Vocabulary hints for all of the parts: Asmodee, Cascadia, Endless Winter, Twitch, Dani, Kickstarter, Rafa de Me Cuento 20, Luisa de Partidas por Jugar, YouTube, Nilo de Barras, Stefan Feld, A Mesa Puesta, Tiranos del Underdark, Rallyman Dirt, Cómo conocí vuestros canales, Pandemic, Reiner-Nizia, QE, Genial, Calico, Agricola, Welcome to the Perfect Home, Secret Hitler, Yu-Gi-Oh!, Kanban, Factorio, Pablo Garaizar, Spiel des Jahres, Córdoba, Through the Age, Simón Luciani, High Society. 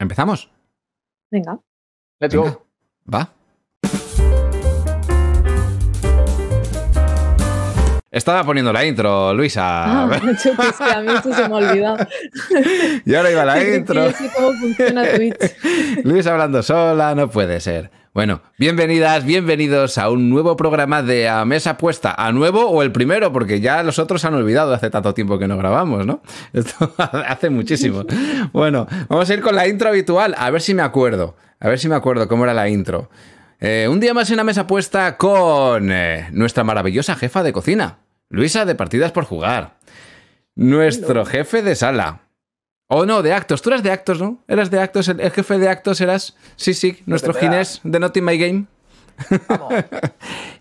¿Empezamos? Venga. Let's go. Va. Estaba poniendo la intro, Luisa. Ah, es que a mí esto se me ha olvidado. Y ahora iba la intro. Yo sé cómo funciona Twitch. Luisa hablando sola, no puede ser. Bueno, bienvenidas, bienvenidos a un nuevo programa de A Mesa Puesta. ¿A nuevo o el primero? Porque ya los otros han olvidado hace tanto tiempo que no grabamos, ¿no? Esto hace muchísimo. Bueno, vamos a ir con la intro habitual. A ver si me acuerdo. A ver si me acuerdo cómo era la intro. Un día más en la mesa puesta con nuestra maravillosa jefa de cocina, Luisa de Partidas por Jugar. Nuestro jefe de sala. O no, de actos. Tú eras de actos, ¿no? Eras de actos, el jefe de actos eras... Sí, sí, nuestro Ginés de Not in My Game. Vamos.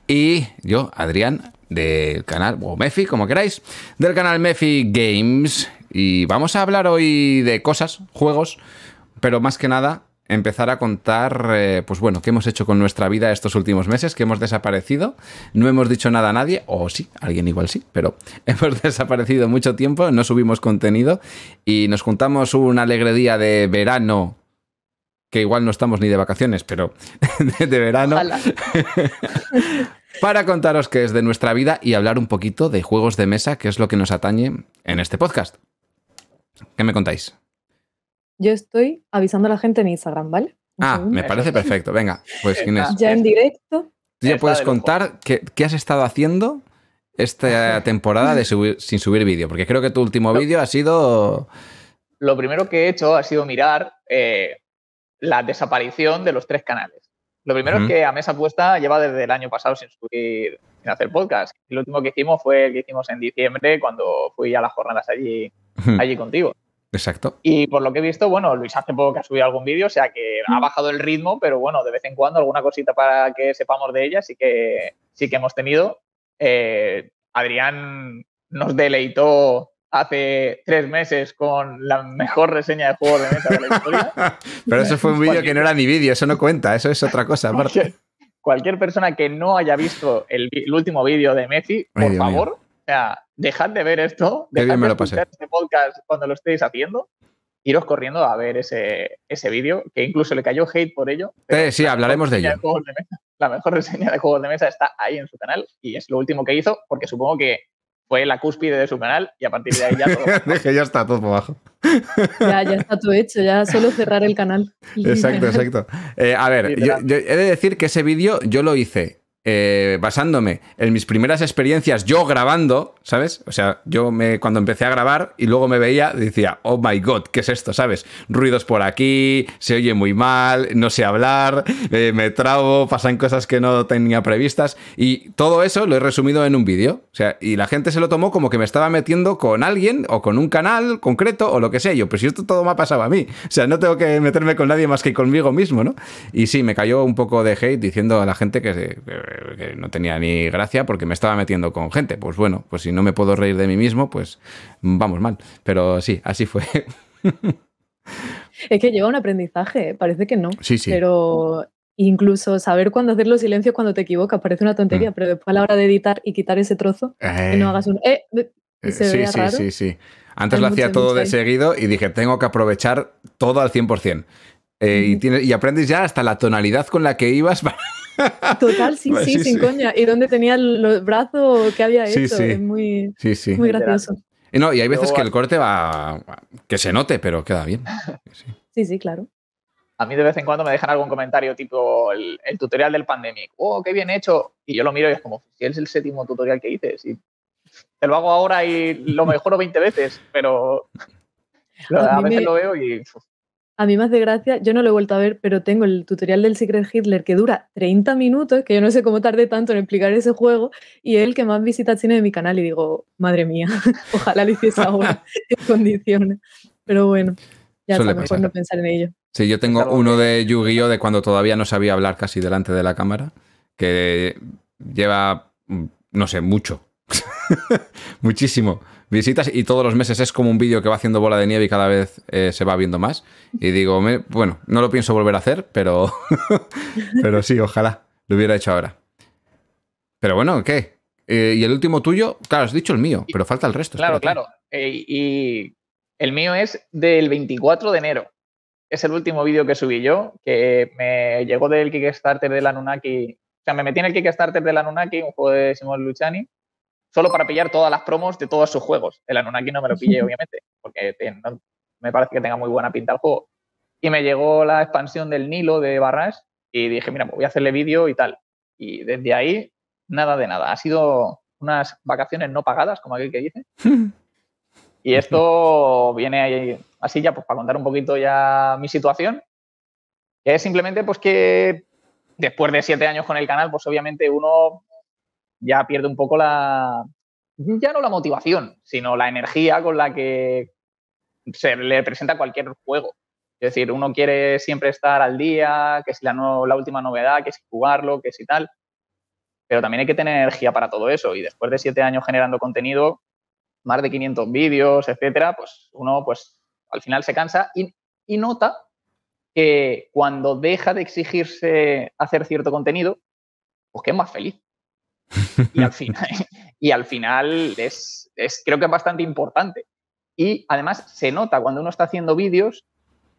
Y yo, Adrián, del canal, o Meffy, como queráis, del canal Meffy Games. Y vamos a hablar hoy de cosas, juegos, pero más que nada... empezar a contar, pues bueno, qué hemos hecho con nuestra vida estos últimos meses, que hemos desaparecido, no hemos dicho nada a nadie, o sí, alguien igual sí, pero hemos desaparecido mucho tiempo, no subimos contenido y nos juntamos un alegre día de verano, que igual no estamos ni de vacaciones, pero de verano. Ojalá. Para contaros qué es de nuestra vida y hablar un poquito de juegos de mesa, que es lo que nos atañe en este podcast. ¿Qué me contáis? Yo estoy avisando a la gente en Instagram, ¿vale? Me parece perfecto. Venga, pues Inés. Ya en directo. Tú ya puedes contar qué has estado haciendo esta temporada de sin subir vídeo, porque creo que tu último vídeo ha sido... Lo primero que he hecho ha sido mirar la desaparición de los tres canales. Lo primero es que A Mesa Puesta lleva desde el año pasado sin hacer podcast. El último que hicimos fue el que hicimos en diciembre, cuando fui a las jornadas allí contigo. Exacto. Y por lo que he visto, bueno, Luis hace poco que ha subido algún vídeo, o sea que ha bajado el ritmo, pero bueno, de vez en cuando alguna cosita para que sepamos de ella sí que hemos tenido. Adrián nos deleitó hace 3 meses con la mejor reseña de juegos de mesa de la historia. Pero eso fue un vídeo que no era ni vídeo, eso no cuenta, eso es otra cosa aparte. Cualquier persona que no haya visto el último vídeo de Messi, por favor, o sea... Dejad de ver esto, dejad de escuchar este podcast cuando lo estéis haciendo, iros corriendo a ver ese vídeo, que incluso le cayó hate por ello. Sí, hablaremos de ello. La mejor reseña de juegos de mesa está ahí en su canal y es lo último que hizo, porque supongo que fue la cúspide de su canal y a partir de ahí ya todo. Ya está todo por abajo. Ya está todo hecho, ya solo cerrar el canal. Exacto. A ver, yo he de decir que ese vídeo yo lo hice. Basándome en mis primeras experiencias yo grabando, ¿sabes? O sea, cuando empecé a grabar y luego me veía, decía, oh my god, ¿qué es esto? ¿Sabes? Ruidos por aquí, se oye muy mal, no sé hablar, me trabo, pasan cosas que no tenía previstas y todo eso lo he resumido en un vídeo. O sea, y la gente se lo tomó como que me estaba metiendo con alguien o con un canal concreto o lo que sea. Yo, pues si esto todo me ha pasado a mí. O sea, no tengo que meterme con nadie más que conmigo mismo, ¿no? Y sí, me cayó un poco de hate diciendo a la gente que no tenía ni gracia porque me estaba metiendo con gente. Pues bueno, pues si no me puedo reír de mí mismo, pues vamos mal. Pero sí, así fue. Es que lleva un aprendizaje, parece que no. Sí. Pero incluso saber cuándo hacer los silencios cuando te equivocas parece una tontería, pero después a la hora de editar y quitar ese trozo, que no hagas un... Sí. Antes lo hacía todo de seguido y dije, tengo que aprovechar todo al 100%. Y aprendes ya hasta la tonalidad con la que ibas para... Total, sí, sin coña. ¿Y dónde tenía los brazos que había hecho? Es muy gracioso. Y no, y hay veces que el corte va... Que se note, pero queda bien. Sí, claro. A mí de vez en cuando me dejan algún comentario tipo el tutorial del Pandemic. ¡Oh, qué bien hecho! Y yo lo miro y es como, si es el 7º tutorial que hice, sí. Te lo hago ahora y lo mejoro 20 veces, pero a veces lo veo y... A mí más de gracia, yo no lo he vuelto a ver, pero tengo el tutorial del Secret Hitler que dura 30 minutos, que yo no sé cómo tardé tanto en explicar ese juego, y es el que más visitas tiene de mi canal, y digo, madre mía, ojalá lo hiciese ahora en condiciones. Pero bueno, ya está, mejor no pensar en ello. Sí, yo tengo uno de Yu-Gi-Oh! De cuando todavía no sabía hablar casi delante de la cámara, que lleva, no sé, mucho. Muchísimo visitas y todos los meses es como un vídeo que va haciendo bola de nieve y cada vez se va viendo más y digo, bueno, no lo pienso volver a hacer, pero pero sí, ojalá lo hubiera hecho ahora. Pero bueno, ¿qué? Y el último tuyo, claro, has dicho el mío, pero falta el resto. Claro, espérate. Claro, y el mío es del 24 de enero, es el último vídeo que subí yo, que me llegó del Kickstarter de la Nunaki. O sea, me metí en el Kickstarter de la Nunaki, un juego de Simón Luciani, solo para pillar todas las promos de todos sus juegos. El Anunnaki no me lo pillé, obviamente, porque no me parece que tenga muy buena pinta el juego. Y me llegó la expansión del Nilo de Barras y dije, mira, pues voy a hacerle vídeo y tal. Y desde ahí, nada de nada. Ha sido unas vacaciones no pagadas, como aquel que dice. Y esto viene ahí, así ya, pues para contar un poquito ya mi situación. Que es simplemente pues que después de 7 años con el canal, pues obviamente uno ya pierde un poco la, ya no la motivación, sino la energía con la que se le presenta cualquier juego. Es decir, uno quiere siempre estar al día, que si la última novedad, que si jugarlo, que si tal. Pero también hay que tener energía para todo eso. Y después de 7 años generando contenido, más de 500 vídeos, etcétera, pues uno pues al final se cansa y nota que cuando deja de exigirse hacer cierto contenido, pues que es más feliz. Y al final creo que es bastante importante. Y además se nota cuando uno está haciendo vídeos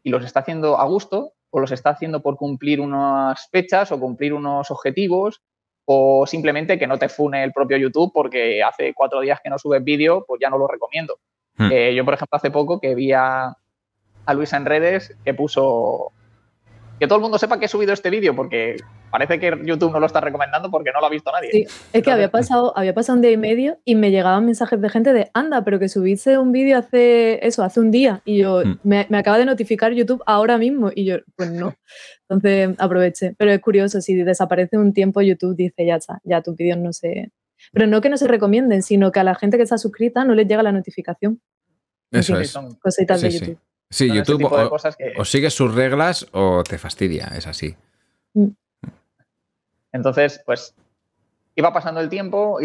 y los está haciendo a gusto o los está haciendo por cumplir unas fechas o cumplir unos objetivos o simplemente que no te fune el propio YouTube porque hace 4 días que no subes vídeo, pues ya no lo recomiendo. Yo, por ejemplo, hace poco que vi a Luisa en redes que puso... Que todo el mundo sepa que he subido este vídeo, porque parece que YouTube no lo está recomendando porque no lo ha visto nadie. Sí, es que había pasado un día y medio y me llegaban mensajes de gente de anda, pero que subiste un vídeo hace un día. Y yo, me acaba de notificar YouTube ahora mismo. Y yo, pues no. Entonces aproveché. Pero es curioso, si desaparece un tiempo YouTube dice, ya está, ya tus vídeos no se... Pero no que no se recomienden, sino que a la gente que está suscrita no les llega la notificación. Eso es. Son cositas de YouTube. Sí. Sí, YouTube o sigue sus reglas o te fastidia, es así. Entonces, pues, iba pasando el tiempo,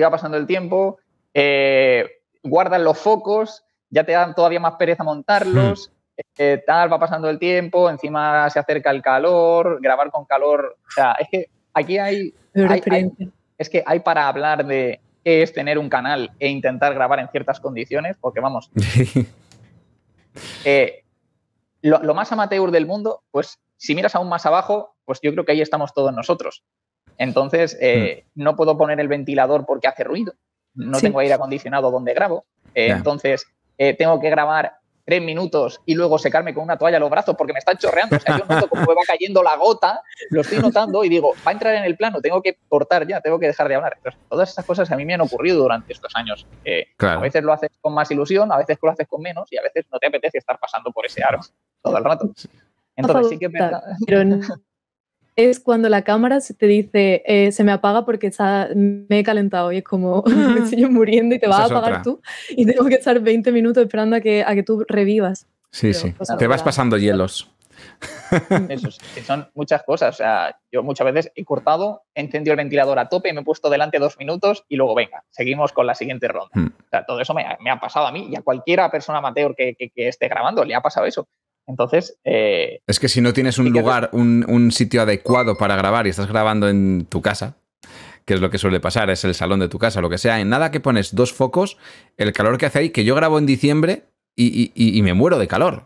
guardan los focos, ya te dan todavía más pereza montarlos, tal, va pasando el tiempo, encima se acerca el calor, grabar con calor, o sea, es que aquí hay para hablar de qué es tener un canal e intentar grabar en ciertas condiciones, porque vamos... Lo más amateur del mundo, pues si miras aún más abajo, pues yo creo que ahí estamos todos nosotros. Entonces, no puedo poner el ventilador porque hace ruido. No tengo aire acondicionado donde grabo. Entonces, tengo que grabar 3 minutos y luego secarme con una toalla los brazos porque me están chorreando. O sea, yo noto cómo me va cayendo la gota, lo estoy notando y digo, va a entrar en el plano, tengo que cortar ya, tengo que dejar de hablar. Entonces, todas esas cosas a mí me han ocurrido durante estos años. Claro. A veces lo haces con más ilusión, a veces lo haces con menos y a veces no te apetece estar pasando por ese aro todo el rato. Entonces sí que es verdad. Es cuando la cámara te dice se me apaga porque me he calentado y es como me estoy muriendo y te vas a apagar tú y tengo que estar 20 minutos esperando a que tú revivas. Sí, pero, sí. Te vas pasando hielos. Eso, son muchas cosas. O sea, yo muchas veces he cortado, he encendido el ventilador a tope y me he puesto delante 2 minutos y luego venga, seguimos con la siguiente ronda. O sea, todo eso me ha pasado a mí y a cualquiera persona amateur que esté grabando le ha pasado eso. Entonces... es que si no tienes un lugar, un sitio adecuado para grabar y estás grabando en tu casa, que es lo que suele pasar, es el salón de tu casa, lo que sea, en nada que pones 2 focos, el calor que hace ahí, que yo grabo en diciembre y me muero de calor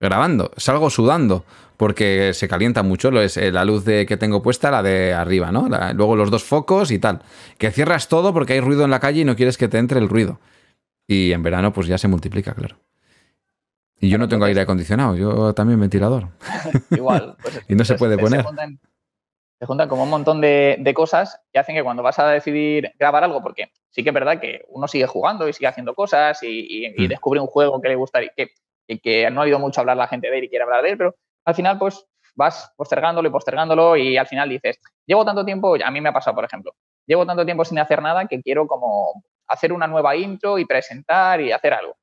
grabando, salgo sudando, porque se calienta mucho, la luz que tengo puesta, la de arriba, ¿no? Luego los 2 focos y tal, que cierras todo porque hay ruido en la calle y no quieres que te entre el ruido. Y en verano pues ya se multiplica, claro. Y yo no tengo aire acondicionado, yo también ventilador. Igual. Pues, y no se puede poner. Se juntan como un montón de cosas que hacen que cuando vas a decidir grabar algo, porque sí que es verdad que uno sigue jugando y sigue haciendo cosas y descubre un juego que le gustaría, que no ha oído mucho hablar la gente de él y quiere hablar de él, pero al final pues vas postergándolo y al final dices, llevo tanto tiempo, a mí me ha pasado por ejemplo, llevo tanto tiempo sin hacer nada que quiero como hacer una nueva intro y presentar y hacer algo.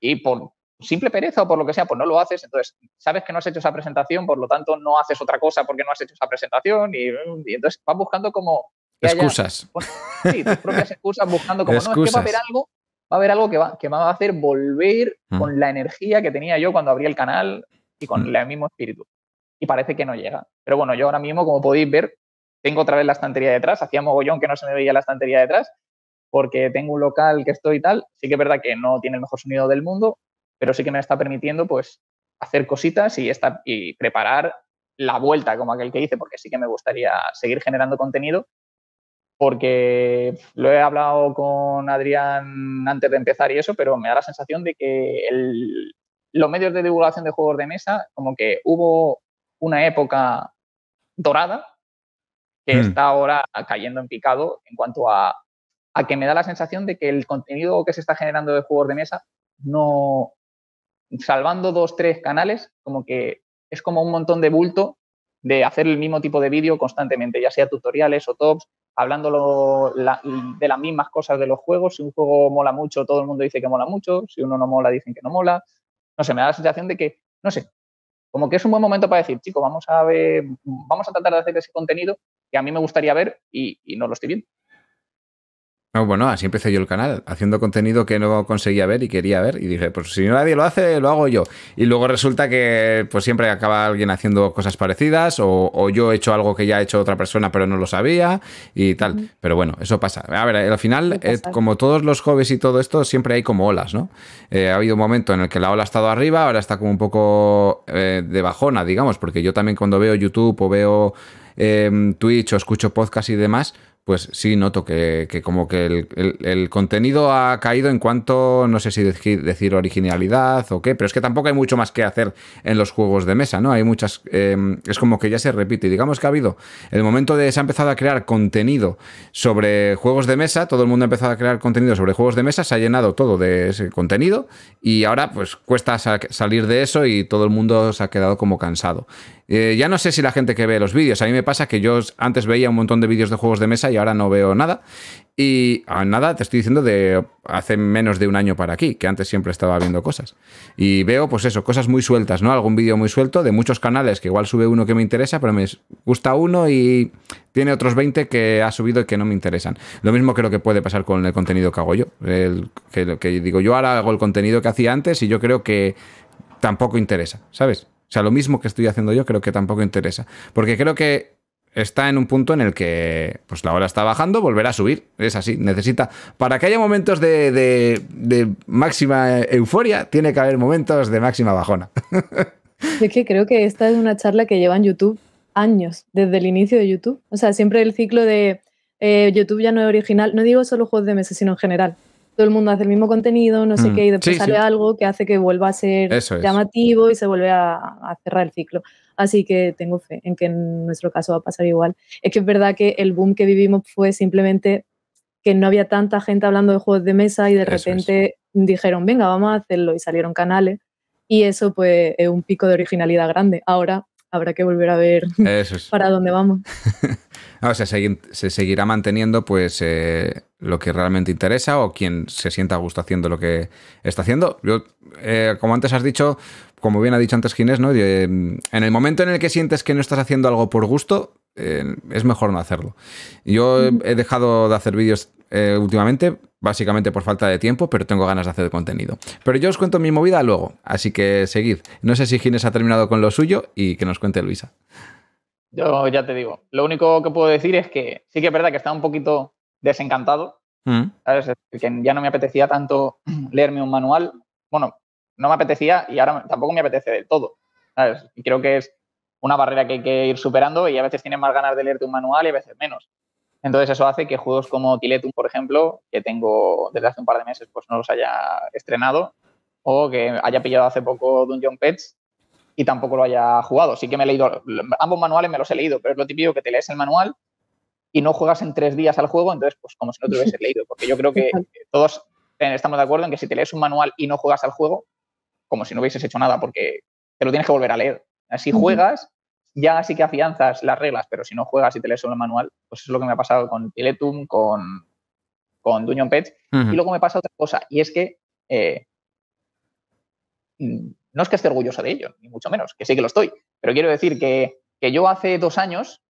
Y por simple pereza o por lo que sea, pues no lo haces, entonces sabes que no has hecho esa presentación, por lo tanto no haces otra cosa porque no has hecho esa presentación y entonces vas buscando como... Excusas. Sí, tus propias excusas buscando como... Excusas. No, es que va a haber algo que me va a hacer volver con la energía que tenía yo cuando abrí el canal y con el mismo espíritu. Y parece que no llega. Pero bueno, yo ahora mismo, como podéis ver, tengo otra vez la estantería detrás, hacía mogollón que no se me veía la estantería detrás porque tengo un local que estoy y tal, sí que es verdad que no tiene el mejor sonido del mundo, pero sí que me está permitiendo pues hacer cositas y preparar la vuelta, como aquel que hice, porque sí que me gustaría seguir generando contenido, porque lo he hablado con Adrián antes de empezar y eso, pero me da la sensación de que los medios de divulgación de juegos de mesa, como que hubo una época dorada que está ahora cayendo en picado en cuanto a que me da la sensación de que el contenido que se está generando de juegos de mesa, no, salvando 2 o 3 canales, como que es como un montón de bulto de hacer el mismo tipo de vídeo constantemente, ya sea tutoriales o tops, hablando de las mismas cosas de los juegos. Si un juego mola mucho, todo el mundo dice que mola mucho. Si uno no mola, dicen que no mola. No sé, me da la sensación de que, no sé, como que es un buen momento para decir, chicos, vamos a tratar de hacer ese contenido que a mí me gustaría ver y no lo estoy viendo. No, bueno, así empecé yo el canal, haciendo contenido que no conseguía ver y quería ver. Y dije, pues si nadie lo hace, lo hago yo. Y luego resulta que pues siempre acaba alguien haciendo cosas parecidas o yo he hecho algo que ya ha hecho otra persona pero no lo sabía y tal. Pero bueno, eso pasa. A ver, al final, como todos los hobbies y todo esto, siempre hay como olas, ¿no? Ha habido un momento en el que la ola ha estado arriba, ahora está como un poco de bajona, digamos, porque yo también cuando veo YouTube o veo Twitch o escucho podcast y demás, pues sí noto que como que el contenido ha caído en cuanto, no sé si decir originalidad o qué, pero es que tampoco hay mucho más que hacer en los juegos de mesa, ¿no? Hay muchas, es como que ya se repite. Y digamos que ha habido el momento de se ha empezado a crear contenido sobre juegos de mesa, todo el mundo ha empezado a crear contenido sobre juegos de mesa, se ha llenado todo de ese contenido y ahora pues cuesta salir de eso y todo el mundo se ha quedado como cansado. Ya no sé si la gente que ve los vídeos, a mí me pasa que yo antes veía un montón de vídeos de juegos de mesa y ahora no veo nada. Y nada, te estoy diciendo de hace menos de un año para aquí, que antes siempre estaba viendo cosas. Y veo, pues eso, cosas muy sueltas, ¿no? Algún vídeo muy suelto de muchos canales, que igual sube uno que me interesa, pero me gusta uno y tiene otros 20 que ha subido y que no me interesan. Lo mismo creo que puede pasar con el contenido que hago yo. Que digo, yo ahora hago el contenido que hacía antes y yo creo que tampoco interesa, ¿sabes? O sea, lo mismo que estoy haciendo yo creo que tampoco interesa. Porque creo que está en un punto en el que pues la ola está bajando, volverá a subir, es así, necesita, para que haya momentos de máxima euforia, tiene que haber momentos de máxima bajona. Es que creo que esta es una charla que lleva en YouTube años, desde el inicio de YouTube, o sea, siempre el ciclo de YouTube ya no es original, no digo solo juegos de mesa, sino en general. Todo el mundo hace el mismo contenido, no sé qué, y después sale algo que hace que vuelva a ser llamativo y se vuelve a cerrar el ciclo. Así que tengo fe en que en nuestro caso va a pasar igual. Es que es verdad que el boom que vivimos fue simplemente que no había tanta gente hablando de juegos de mesa y de repente dijeron, venga, vamos a hacerlo, y salieron canales. Y eso pues es un pico de originalidad grande. Ahora habrá que volver a ver para dónde vamos. O sea, se seguirá manteniendo pues lo que realmente interesa o quien se sienta a gusto haciendo lo que está haciendo. Yo, como antes has dicho, como bien ha dicho antes Ginés, ¿no? En el momento en el que sientes que no estás haciendo algo por gusto, es mejor no hacerlo. Yo he dejado de hacer vídeos últimamente, básicamente por falta de tiempo, pero tengo ganas de hacer contenido. Pero yo os cuento mi movida luego, así que seguid. No sé si Ginés ha terminado con lo suyo y que nos cuente Luisa. Yo ya te digo, lo único que puedo decir es que sí que es verdad que estaba un poquito desencantado, ¿sabes? Que ya no me apetecía tanto leerme un manual. Bueno, no me apetecía y ahora tampoco me apetece del todo, ¿sabes? Y creo que es una barrera que hay que ir superando y a veces tienes más ganas de leerte un manual y a veces menos. Entonces eso hace que juegos como Tiletum, por ejemplo, que tengo desde hace un par de meses, pues no los haya estrenado, o que haya pillado hace poco Dungeon Pets y tampoco lo haya jugado. Sí que me he leído, ambos manuales me los he leído, pero es lo típico que te lees el manual y no juegas en 3 días al juego, entonces pues como si no te lo hubiese leído, porque yo creo que todos estamos de acuerdo en que si te lees un manual y no juegas al juego, como si no hubieses hecho nada, porque te lo tienes que volver a leer. Si juegas, ya sí que afianzas las reglas, pero si no juegas y te lees solo el manual, pues eso es lo que me ha pasado con Tiletum, con Dungeon Pets. Y luego me pasa otra cosa, y es que no es que esté orgulloso de ello, ni mucho menos, que sí que lo estoy, pero quiero decir que yo hace 2 años,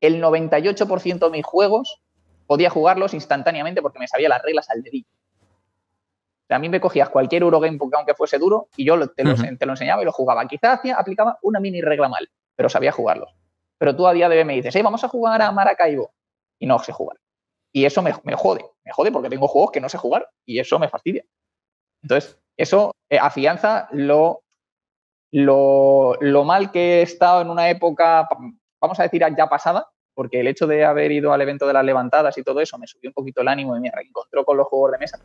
el 98% de mis juegos podía jugarlos instantáneamente porque me sabía las reglas al dedillo. O sea, a mí me cogías cualquier Eurogamebook, aunque fuese duro, y yo te lo enseñaba y lo jugaba. Quizás aplicaba una mini regla mal, pero sabía jugarlos. Pero tú a día de hoy me dices, vamos a jugar a Maracaibo. Y no sé jugar. Y eso me jode porque tengo juegos que no sé jugar y eso me fastidia. Entonces, eso afianza lo lo mal que he estado en una época, vamos a decir, ya pasada, porque el hecho de haber ido al evento de las levantadas y todo eso me subió un poquito el ánimo y me reencontró con los juegos de mesa.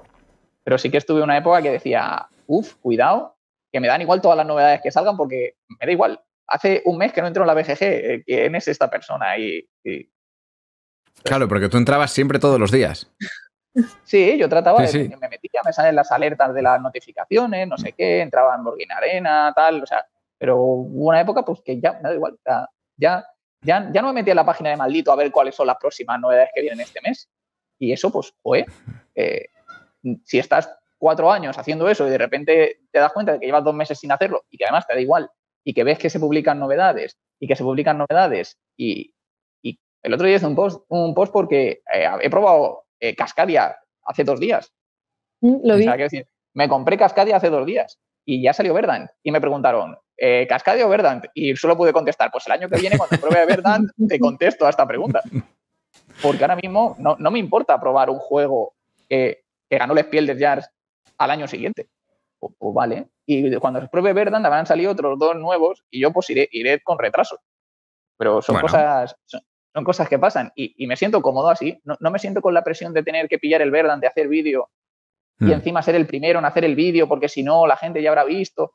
Pero sí que estuve en una época que decía, uff, cuidado, que me dan igual todas las novedades que salgan porque me da igual. Hace un mes que no entro en la BGG, ¿quién es esta persona? Y... Claro, porque tú entrabas siempre todos los días. Sí, yo trataba de... Me metía, me salen las alertas de las notificaciones, no sé qué, entraba en Borguín Arena, tal, o sea... Pero hubo una época pues que ya me da igual, ya no me metía en la página de maldito a ver cuáles son las próximas novedades que vienen este mes. Y eso, pues, joder, si estás 4 años haciendo eso y de repente te das cuenta de que llevas 2 meses sin hacerlo y que además te da igual y que ves que se publican novedades y el otro día hice un post porque he probado Cascadia hace 2 días. Lo vi. O sea, quiero decir, me compré Cascadia hace 2 días y ya salió Verdant y me preguntaron, ¿Cascadia o Verdant? Y solo pude contestar, pues el año que viene cuando pruebe Verdant te contesto a esta pregunta. Porque ahora mismo no me importa probar un juego que ganó el Spiel des Jahres al año siguiente. Pues vale. Y cuando se pruebe Verdant habrán salido otros 2 nuevos y yo pues iré con retraso. Pero son cosas... Son cosas que pasan y me siento cómodo así. No me siento con la presión de tener que pillar el Verdant, de hacer vídeo y encima ser el primero en hacer el vídeo porque si no la gente ya habrá visto.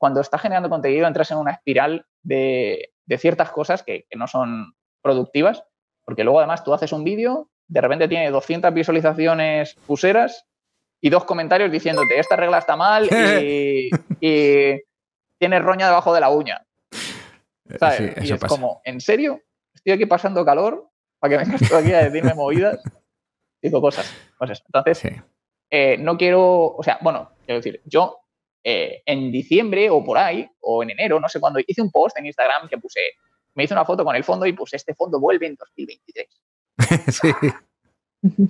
Cuando estás generando contenido entras en una espiral de ciertas cosas que no son productivas porque luego además tú haces un vídeo, de repente tiene 200 visualizaciones useras y 2 comentarios diciéndote esta regla está mal y tienes roña debajo de la uña. ¿Sabes? Sí, y es pasa. Como, ¿en serio? Estoy aquí pasando calor para que vengas tú aquí a decirme movidas. Digo cosas. Pues eso. Entonces, no quiero... O sea, bueno, quiero decir, yo en diciembre o por ahí, o en enero, no sé cuándo, hice un post en Instagram que puse... Me hice una foto con el fondo y puse este fondo vuelve en 2023. Sí.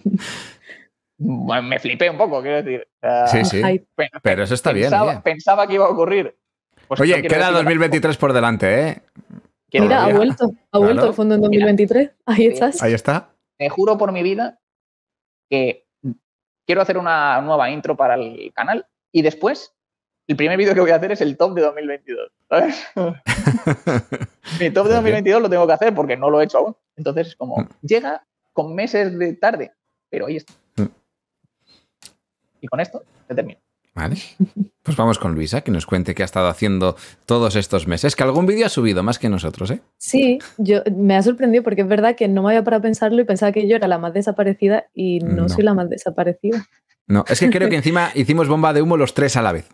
Bueno, me flipé un poco, quiero decir. Sí. Pero eso está bien. Pensaba que iba a ocurrir. Pues oye, queda 2023 por delante, ¿eh? Mira, ha vuelto el fondo en 2023. Ahí estás. Ahí está. Te juro por mi vida que quiero hacer una nueva intro para el canal y después el primer vídeo que voy a hacer es el top de 2022. ¿Sabes? Mi top de 2022 lo tengo que hacer porque no lo he hecho aún. Entonces es como, llega con meses de tarde, pero ahí está. Y con esto se termina. Vale. Pues vamos con Luisa, que nos cuente qué ha estado haciendo todos estos meses. Que algún vídeo ha subido más que nosotros, ¿eh? Sí, me ha sorprendido porque es verdad que no me había parado a pensarlo y pensaba que yo era la más desaparecida y no soy la más desaparecida. No, es que creo que encima hicimos bomba de humo los 3 a la vez.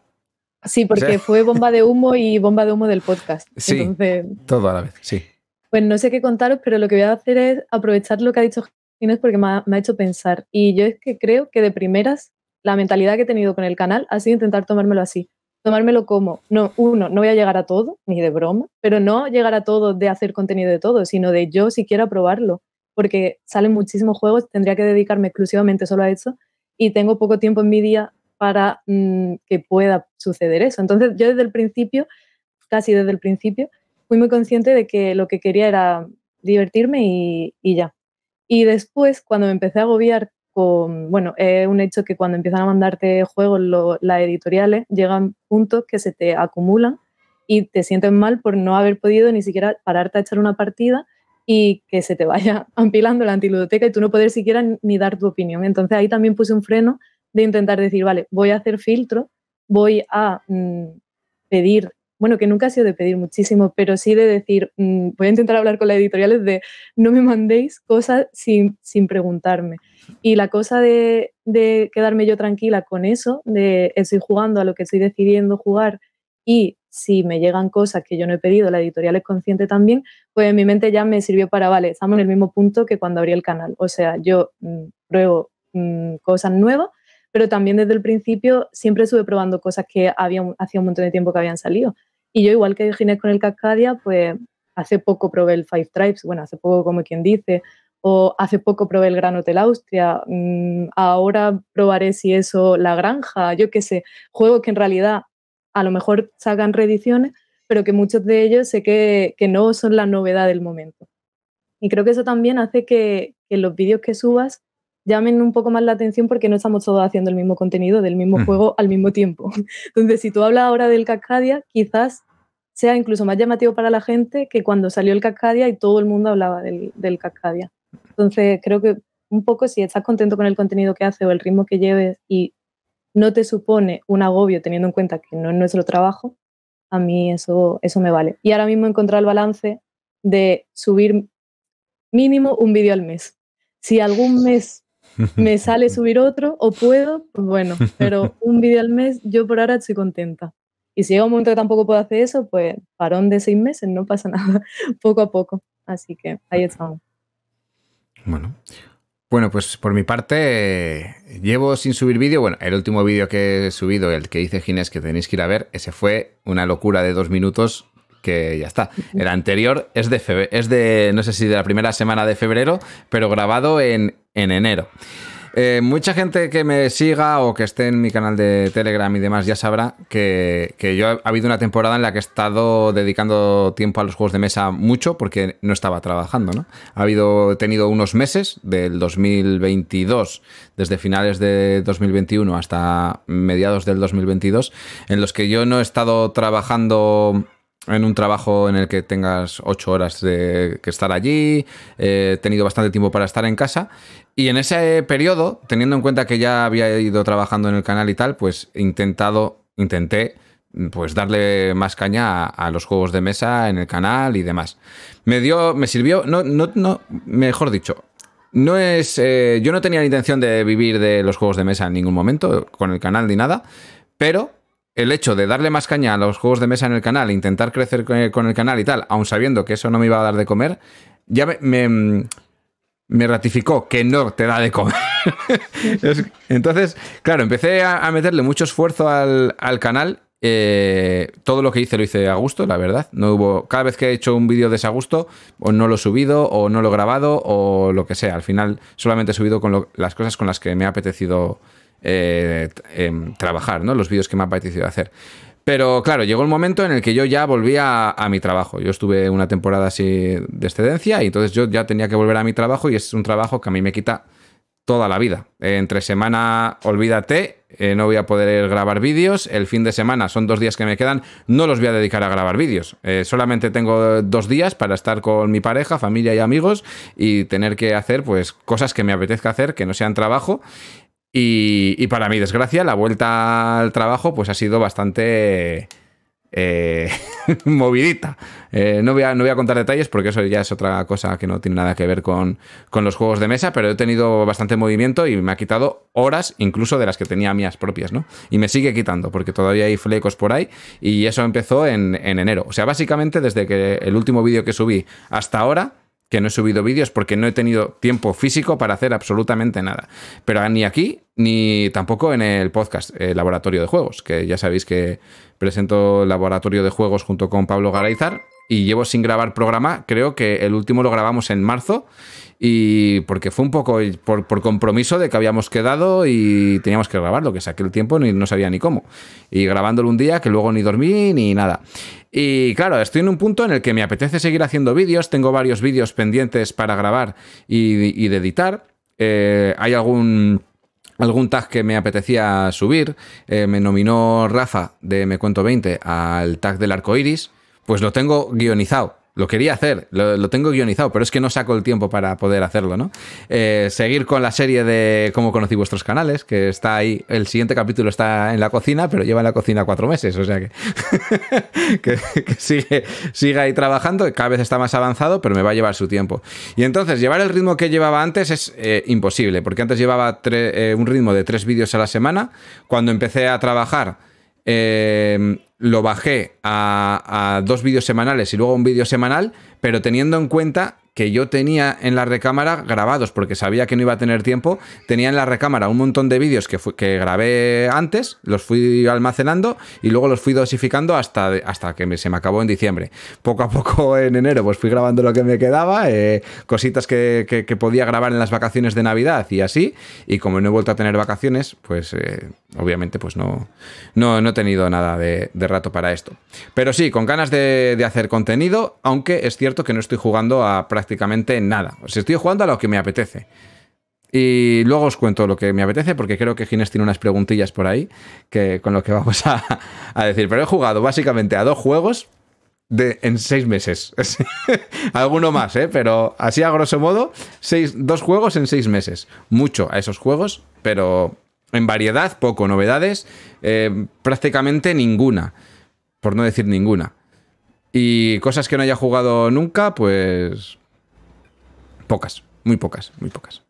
Sí, porque fue bomba de humo y bomba de humo del podcast. Sí, entonces, todo a la vez, sí. Pues no sé qué contaros, pero lo que voy a hacer es aprovechar lo que ha dicho Ginés porque me ha hecho pensar. Y yo es que creo que de primeras la mentalidad que he tenido con el canal ha sido intentar tomármelo así. Tomármelo como, no voy a llegar a todo, ni de broma, pero no llegar a todo de hacer contenido de todo, sino de yo siquiera probarlo, porque salen muchísimos juegos, tendría que dedicarme exclusivamente solo a eso y tengo poco tiempo en mi día para que pueda suceder eso. Entonces yo casi desde el principio, fui muy consciente de que lo que quería era divertirme y ya. Y después, cuando me empecé a agobiar, es un hecho que cuando empiezan a mandarte juegos las editoriales llegan puntos que se te acumulan y te sientes mal por no haber podido ni siquiera pararte a echar una partida y que se te vaya ampilando la antiludoteca y tú no poder siquiera ni dar tu opinión. Entonces ahí también puse un freno de intentar decir, vale, voy a hacer filtro, voy a pedir, que nunca ha sido de pedir muchísimo, pero sí de decir, voy a intentar hablar con las editoriales de no me mandéis cosas sin preguntarme. Y la cosa de quedarme yo tranquila con eso, de estoy jugando a lo que estoy decidiendo jugar y si me llegan cosas que yo no he pedido, la editorial es consciente también, pues en mi mente ya me sirvió para, vale, estamos en el mismo punto que cuando abrí el canal. O sea, yo pruebo cosas nuevas, pero también desde el principio siempre estuve probando cosas que hacía un montón de tiempo que habían salido. Y yo, igual que Ginés con el Cascadia, pues hace poco probé el Five Tribes, hace poco como quien dice, o hace poco probé el Gran Hotel Austria, ahora probaré si eso, La Granja, yo qué sé, juegos que en realidad a lo mejor sacan reediciones, pero que muchos de ellos sé que no son la novedad del momento. Y creo que eso también hace que los vídeos que subas llamen un poco más la atención porque no estamos todos haciendo el mismo contenido del mismo juego al mismo tiempo. Entonces, si tú hablas ahora del Cascadia, quizás sea incluso más llamativo para la gente que cuando salió el Cascadia y todo el mundo hablaba del Cascadia. Entonces, creo que un poco si estás contento con el contenido que haces o el ritmo que lleves y no te supone un agobio teniendo en cuenta que no es nuestro trabajo, a mí eso me vale. Y ahora mismo encontrar el balance de subir mínimo un vídeo al mes. Si algún mes me sale subir otro o puedo, pues bueno, pero un vídeo al mes yo por ahora estoy contenta. Y si llega un momento que tampoco puedo hacer eso, pues parón de 6 meses, no pasa nada, poco a poco. Así que ahí estamos. Bueno, pues por mi parte llevo sin subir vídeo. Bueno, el último vídeo que he subido, el que hice Ginés, que tenéis que ir a ver, ese fue una locura de 2 minutos que ya está. El anterior es de no sé si de la primera semana de febrero, pero grabado en enero. Mucha gente que me siga o que esté en mi canal de Telegram y demás ya sabrá que yo ha habido una temporada en la que he estado dedicando tiempo a los juegos de mesa mucho porque no estaba trabajando, ¿no? He tenido unos meses del 2022, desde finales de 2021 hasta mediados del 2022, en los que yo no he estado trabajando en un trabajo en el que tengas 8 horas que estar allí. He tenido bastante tiempo para estar en casa. Y en ese periodo, teniendo en cuenta que ya había ido trabajando en el canal y tal, pues intenté pues darle más caña a los juegos de mesa en el canal y demás. Me sirvió, mejor dicho, yo no tenía la intención de vivir de los juegos de mesa en ningún momento, con el canal ni nada, pero el hecho de darle más caña a los juegos de mesa en el canal, intentar crecer con el canal y tal, aun sabiendo que eso no me iba a dar de comer, ya me ratificó que no te da de comer. Entonces, claro, empecé a meterle mucho esfuerzo al canal. Todo lo que hice lo hice a gusto, la verdad. Cada vez que he hecho un vídeo de ese a gusto, o no lo he subido, o no lo he grabado, o lo que sea. Al final solamente he subido con las cosas con las que me ha apetecido trabajar, ¿no? Los vídeos que me ha parecido hacer. Pero claro, llegó el momento en el que yo ya volví a mi trabajo. Yo estuve una temporada así de excedencia y entonces yo ya tenía que volver a mi trabajo y es un trabajo que a mí me quita toda la vida. Entre semana, olvídate, no voy a poder grabar vídeos. El fin de semana son 2 días que me quedan, no los voy a dedicar a grabar vídeos. Solamente tengo 2 días para estar con mi pareja, familia y amigos y tener que hacer pues cosas que me apetezca hacer, que no sean trabajo. Y para mi desgracia, la vuelta al trabajo pues ha sido bastante movidita. No voy a contar detalles porque eso ya es otra cosa que no tiene nada que ver con los juegos de mesa, pero he tenido bastante movimiento y me ha quitado horas, incluso de las que tenía mías propias, ¿no? Y me sigue quitando porque todavía hay flecos por ahí y eso empezó en enero. O sea, básicamente desde que el último vídeo que subí hasta ahora, que no he subido vídeos porque no he tenido tiempo físico para hacer absolutamente nada. Pero ni aquí, ni tampoco en el podcast Laboratorio de Juegos, que ya sabéis que presento Laboratorio de Juegos junto con Pablo Garaizar y llevo sin grabar programa. Creo que el último lo grabamos en marzo y porque fue un poco por compromiso de que habíamos quedado y teníamos que grabarlo, que saqué el tiempo y no sabía ni cómo. Y grabándolo un día que luego ni dormí ni nada. Y claro, estoy en un punto en el que me apetece seguir haciendo vídeos. Tengo varios vídeos pendientes para grabar y de editar. Hay algún tag que me apetecía subir. Me nominó Rafa de Me Cuento 20 al tag del arcoiris. Pues lo tengo guionizado. Lo quería hacer, lo tengo guionizado, pero es que no saco el tiempo para poder hacerlo, ¿no? Seguir con la serie de Cómo conocí vuestros canales, que está ahí. El siguiente capítulo está en la cocina, pero lleva en la cocina 4 meses, o sea que, que sigue ahí trabajando. Cada vez está más avanzado, pero me va a llevar su tiempo. Y entonces, llevar el ritmo que llevaba antes es imposible, porque antes llevaba un ritmo de 3 vídeos a la semana. Cuando empecé a trabajar, lo bajé a 2 vídeos semanales y luego un vídeo semanal, pero teniendo en cuenta que yo tenía en la recámara grabados, porque sabía que no iba a tener tiempo, tenía en la recámara un montón de vídeos que grabé antes, los fui almacenando y luego los fui dosificando hasta que se me acabó en diciembre. Poco a poco en enero pues fui grabando lo que me quedaba, cositas que podía grabar en las vacaciones de Navidad y así, y como no he vuelto a tener vacaciones, pues obviamente pues no he tenido nada de rato para esto. Pero sí, con ganas de hacer contenido, aunque es cierto que no estoy jugando a prácticamente nada. O sea, estoy jugando a lo que me apetece. Y luego os cuento lo que me apetece, porque creo que Ginés tiene unas preguntillas por ahí que, con lo que vamos a decir. Pero he jugado básicamente a 2 juegos en 6 meses. Alguno más, pero así a grosso modo, 2 juegos en 6 meses. Mucho a esos juegos, pero en variedad, poco. Novedades, prácticamente ninguna, por no decir ninguna. Y cosas que no haya jugado nunca, pues pocas, muy pocas, muy pocas.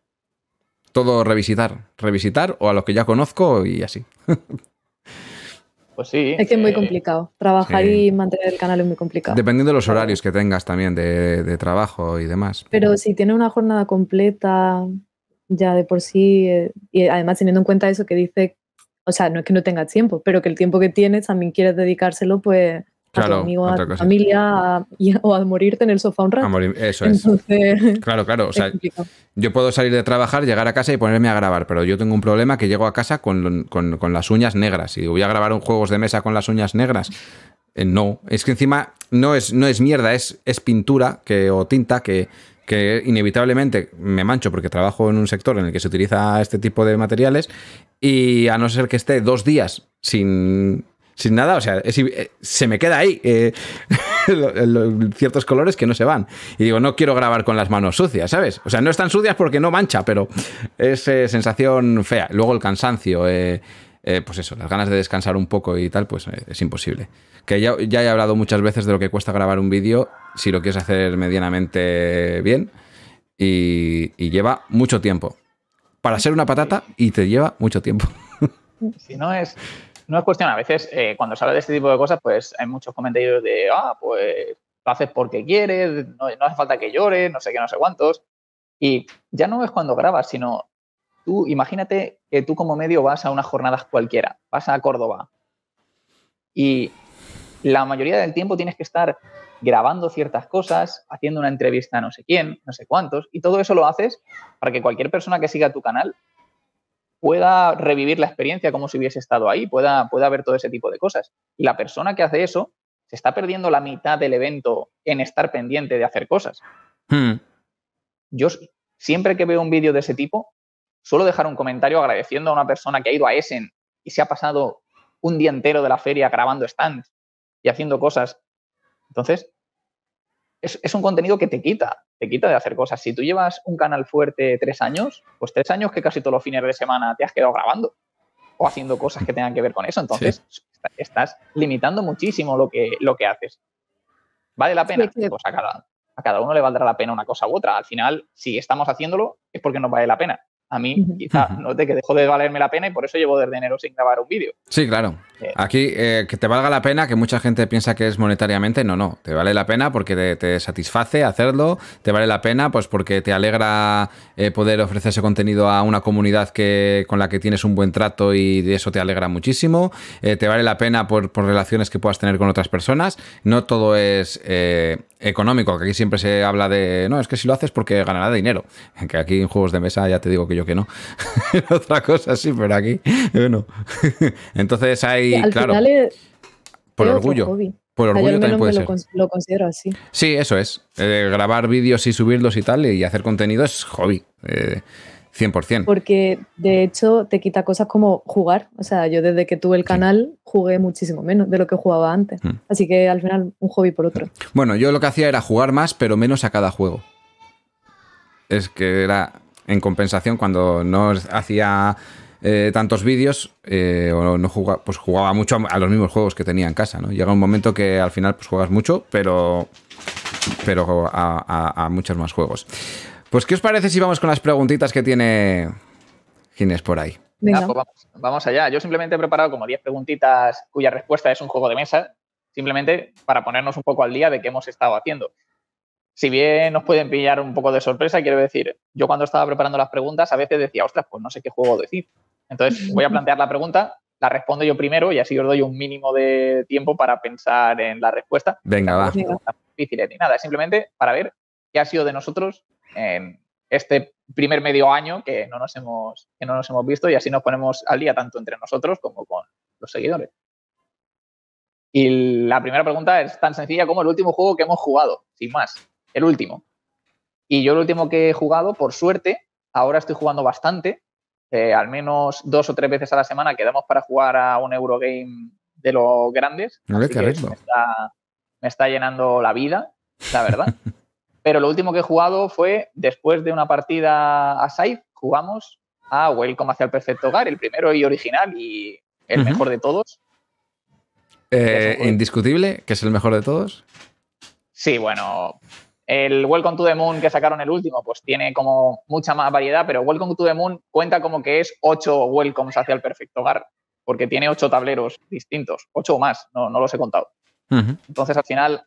Todo revisitar o a lo que ya conozco y así. Pues sí. Es que es muy complicado. Trabajar y mantener el canal es muy complicado. Dependiendo de los horarios que tengas también de trabajo y demás. Pero si tiene una jornada completa ya de por sí, y además teniendo en cuenta eso que dice, o sea, no es que no tengas tiempo, pero que el tiempo que tienes también quieres dedicárselo pues a tu amigo, a tu familia, o a morirte en el sofá un rato. Eso es. Entonces, claro. O sea, yo puedo salir de trabajar, llegar a casa y ponerme a grabar, pero yo tengo un problema que llego a casa con las uñas negras. Y voy a grabar un juegos de mesa con las uñas negras. No, es que encima no es mierda, es pintura o tinta que inevitablemente me mancho porque trabajo en un sector en el que se utiliza este tipo de materiales, y a no ser que esté 2 días sin nada, o sea, se me queda ahí ciertos colores que no se van. Y digo, no quiero grabar con las manos sucias, ¿sabes? O sea, no están sucias porque no mancha, pero es sensación fea. Luego el cansancio, pues eso, las ganas de descansar un poco y tal, pues es imposible. Que ya he hablado muchas veces de lo que cuesta grabar un vídeo si lo quieres hacer medianamente bien, y lleva mucho tiempo. Para ser una patata, y te lleva mucho tiempo. Si no es... No es cuestión, a veces cuando se habla de este tipo de cosas, pues hay muchos comentarios de, pues lo haces porque quieres, no hace falta que llores, no sé qué, no sé cuántos. Y ya no es cuando grabas, sino tú, imagínate que tú como medio vas a unas jornadas cualquiera, vas a Córdoba y la mayoría del tiempo tienes que estar grabando ciertas cosas, haciendo una entrevista a no sé quién, no sé cuántos, y todo eso lo haces para que cualquier persona que siga tu canal pueda revivir la experiencia como si hubiese estado ahí, pueda ver todo ese tipo de cosas. Y la persona que hace eso se está perdiendo la mitad del evento en estar pendiente de hacer cosas. Yo siempre que veo un vídeo de ese tipo, suelo dejar un comentario agradeciendo a una persona que ha ido a Essen y se ha pasado un día entero de la feria grabando stands y haciendo cosas. Entonces, es un contenido que te quita de hacer cosas. Si tú llevas un canal fuerte 3 años, pues 3 años que casi todos los fines de semana te has quedado grabando o haciendo cosas que tengan que ver con eso. Entonces, estás limitando muchísimo lo que haces. ¿Vale la pena? Pues a cada uno le valdrá la pena una cosa u otra. Al final, si estamos haciéndolo, es porque nos vale la pena. A mí, quizá, noté que dejó de valerme la pena y por eso llevo desde enero sin grabar un vídeo. Sí, claro. Aquí, que te valga la pena, que mucha gente piensa que es monetariamente, no. Te vale la pena porque te satisface hacerlo, te vale la pena pues porque te alegra poder ofrecer ese contenido a una comunidad con la que tienes un buen trato, y de eso te alegra muchísimo. Te vale la pena por relaciones que puedas tener con otras personas. No todo es... económico, que aquí siempre se habla de no, es que si lo haces porque ganará dinero, que aquí en juegos de mesa ya te digo que yo que no. Otra cosa sí, pero aquí bueno. Entonces hay, claro, por orgullo también puede ser, lo considero así. Sí, eso es, grabar vídeos y subirlos y tal, y hacer contenido es hobby, 100%. Porque de hecho te quita cosas como jugar. O sea, yo desde que tuve el canal jugué muchísimo menos de lo que jugaba antes. Así que al final un hobby por otro. Bueno, yo lo que hacía era jugar más, pero menos a cada juego. Es que era en compensación cuando no hacía tantos vídeos, o no jugaba, pues jugaba mucho a los mismos juegos que tenía en casa, ¿no? Llega un momento que al final pues juegas mucho, pero a muchos más juegos. Pues, ¿qué os parece si vamos con las preguntitas que tiene Ginés por ahí? Venga. Ah, pues vamos allá. Yo simplemente he preparado como 10 preguntitas cuya respuesta es un juego de mesa, simplemente para ponernos un poco al día de qué hemos estado haciendo. Si bien nos pueden pillar un poco de sorpresa, quiero decir, yo cuando estaba preparando las preguntas a veces decía, ostras, pues no sé qué juego decir. Entonces, voy a plantear la pregunta, la respondo yo primero y así os doy un mínimo de tiempo para pensar en la respuesta. Venga, va. No es difícil ni nada, simplemente para ver qué ha sido de nosotros en este primer medio año que no nos hemos visto, y así nos ponemos al día tanto entre nosotros como con los seguidores. Y la primera pregunta es tan sencilla como el último juego que hemos jugado, sin más, el último. Y yo el último que he jugado, por suerte, Ahora estoy jugando bastante, al menos 2 o 3 veces a la semana quedamos para jugar a un Eurogame de los grandes. No, así que me está llenando la vida, la verdad. Pero lo último que he jugado fue, después de una partida a Scythe, jugamos a Welcome hacia el Perfecto Hogar, el primero y original y el mejor de todos. Indiscutible, que es el mejor de todos. Sí, bueno... El Welcome to the Moon que sacaron el último, pues tiene como mucha más variedad, pero Welcome to the Moon cuenta como que es 8 Welcomes hacia el Perfecto Hogar, porque tiene 8 tableros distintos, 8 o más, no los he contado. Entonces, al final,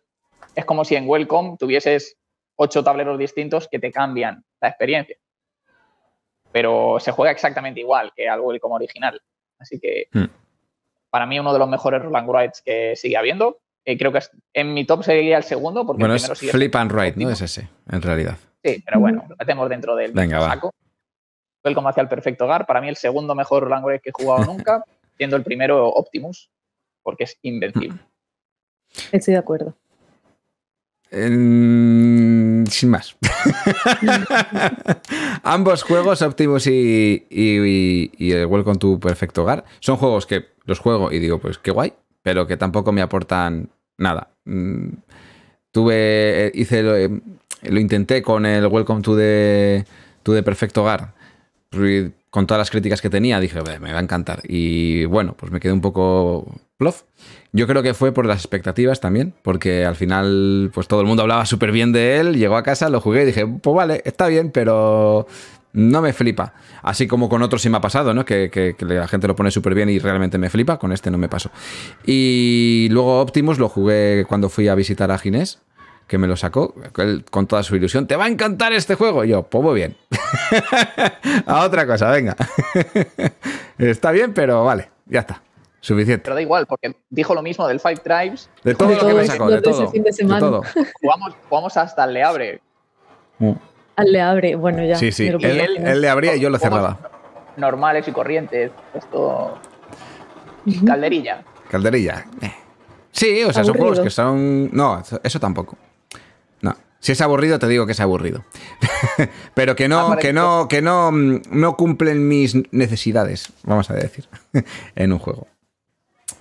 es como si en Welcome tuvieses 8 tableros distintos que te cambian la experiencia. Pero se juega exactamente igual que al Welcome original. Así que, para mí, uno de los mejores Roll and Writes que sigue habiendo. Creo que en mi top sería el segundo. Porque bueno, el primero es Flip and Write, ¿no? Es ese, en realidad. Sí, pero bueno, lo metemos dentro del saco. Welcome hacia el Perfecto Hogar. Para mí el segundo mejor Roll and Write que he jugado nunca, siendo el primero Optimus, porque es invencible. Estoy de acuerdo. Sin más. Ambos juegos, Optimus y el Welcome to Perfecto Hogar, son juegos que los juego y digo, pues qué guay, pero que tampoco me aportan nada. Lo intenté con el Welcome to the Perfecto Hogar. Con todas las críticas que tenía, dije, me va a encantar. Y bueno, pues me quedé un poco plof. Yo creo que fue por las expectativas también, porque al final pues todo el mundo hablaba súper bien de él, llegó a casa, lo jugué y dije, pues vale, está bien, pero... no me flipa. Así como con otros sí me ha pasado, ¿no? Que la gente lo pone súper bien y realmente me flipa. Con este no me pasó. Y luego Optimus lo jugué cuando fui a visitar a Ginés, que me lo sacó con toda su ilusión. ¡Te va a encantar este juego! Y yo, pues muy bien. A otra cosa, venga. Está bien, pero vale, ya está. Suficiente. Pero da igual, porque dijo lo mismo del Five Tribes. De todo lo que me sacó, de todo. Jugamos hasta el Le Abre. Le abre, bueno, ya. Sí, sí, él le abría y yo lo cerraba. Normales y corrientes, esto... Calderilla. Calderilla. Sí, o sea, son juegos que son... No, eso tampoco. No. Si es aburrido, te digo que es aburrido. Pero que no cumplen mis necesidades, vamos a decir, en un juego.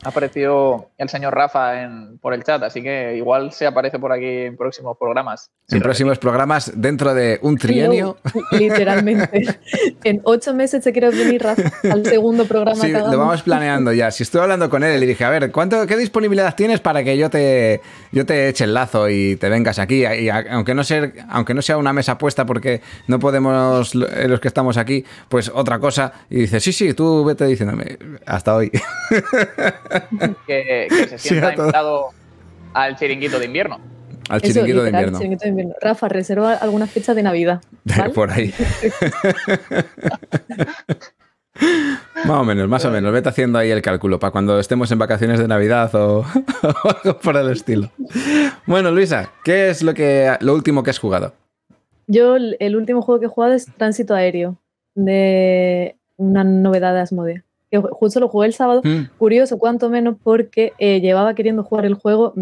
Ha aparecido el señor Rafa por el chat, así que igual se aparece por aquí en próximos programas. En próximos programas, dentro de un trienio. No, literalmente. En 8 meses te quieres venir, Rafa, al segundo programa. Sí, lo vamos planeando ya. Si estoy hablando con él, le dije, a ver, ¿qué disponibilidad tienes para que yo te eche el lazo y te vengas aquí? Y aunque no sea una mesa puesta porque no podemos los que estamos aquí, pues otra cosa. Y dice, sí, tú vete diciéndome. Hasta hoy. Que se sienta invitado al chiringuito de invierno. Al chiringuito de invierno. Rafa, reserva alguna fecha de Navidad, ¿vale? Por ahí. más o menos. Vete haciendo ahí el cálculo para cuando estemos en vacaciones de Navidad o algo por el estilo. Bueno, Luisa, ¿qué es lo último que has jugado? Yo, el último juego que he jugado es Tránsito Aéreo, de una novedad de Asmodee. Que justo lo jugué el sábado, curioso cuanto menos porque llevaba queriendo jugar el juego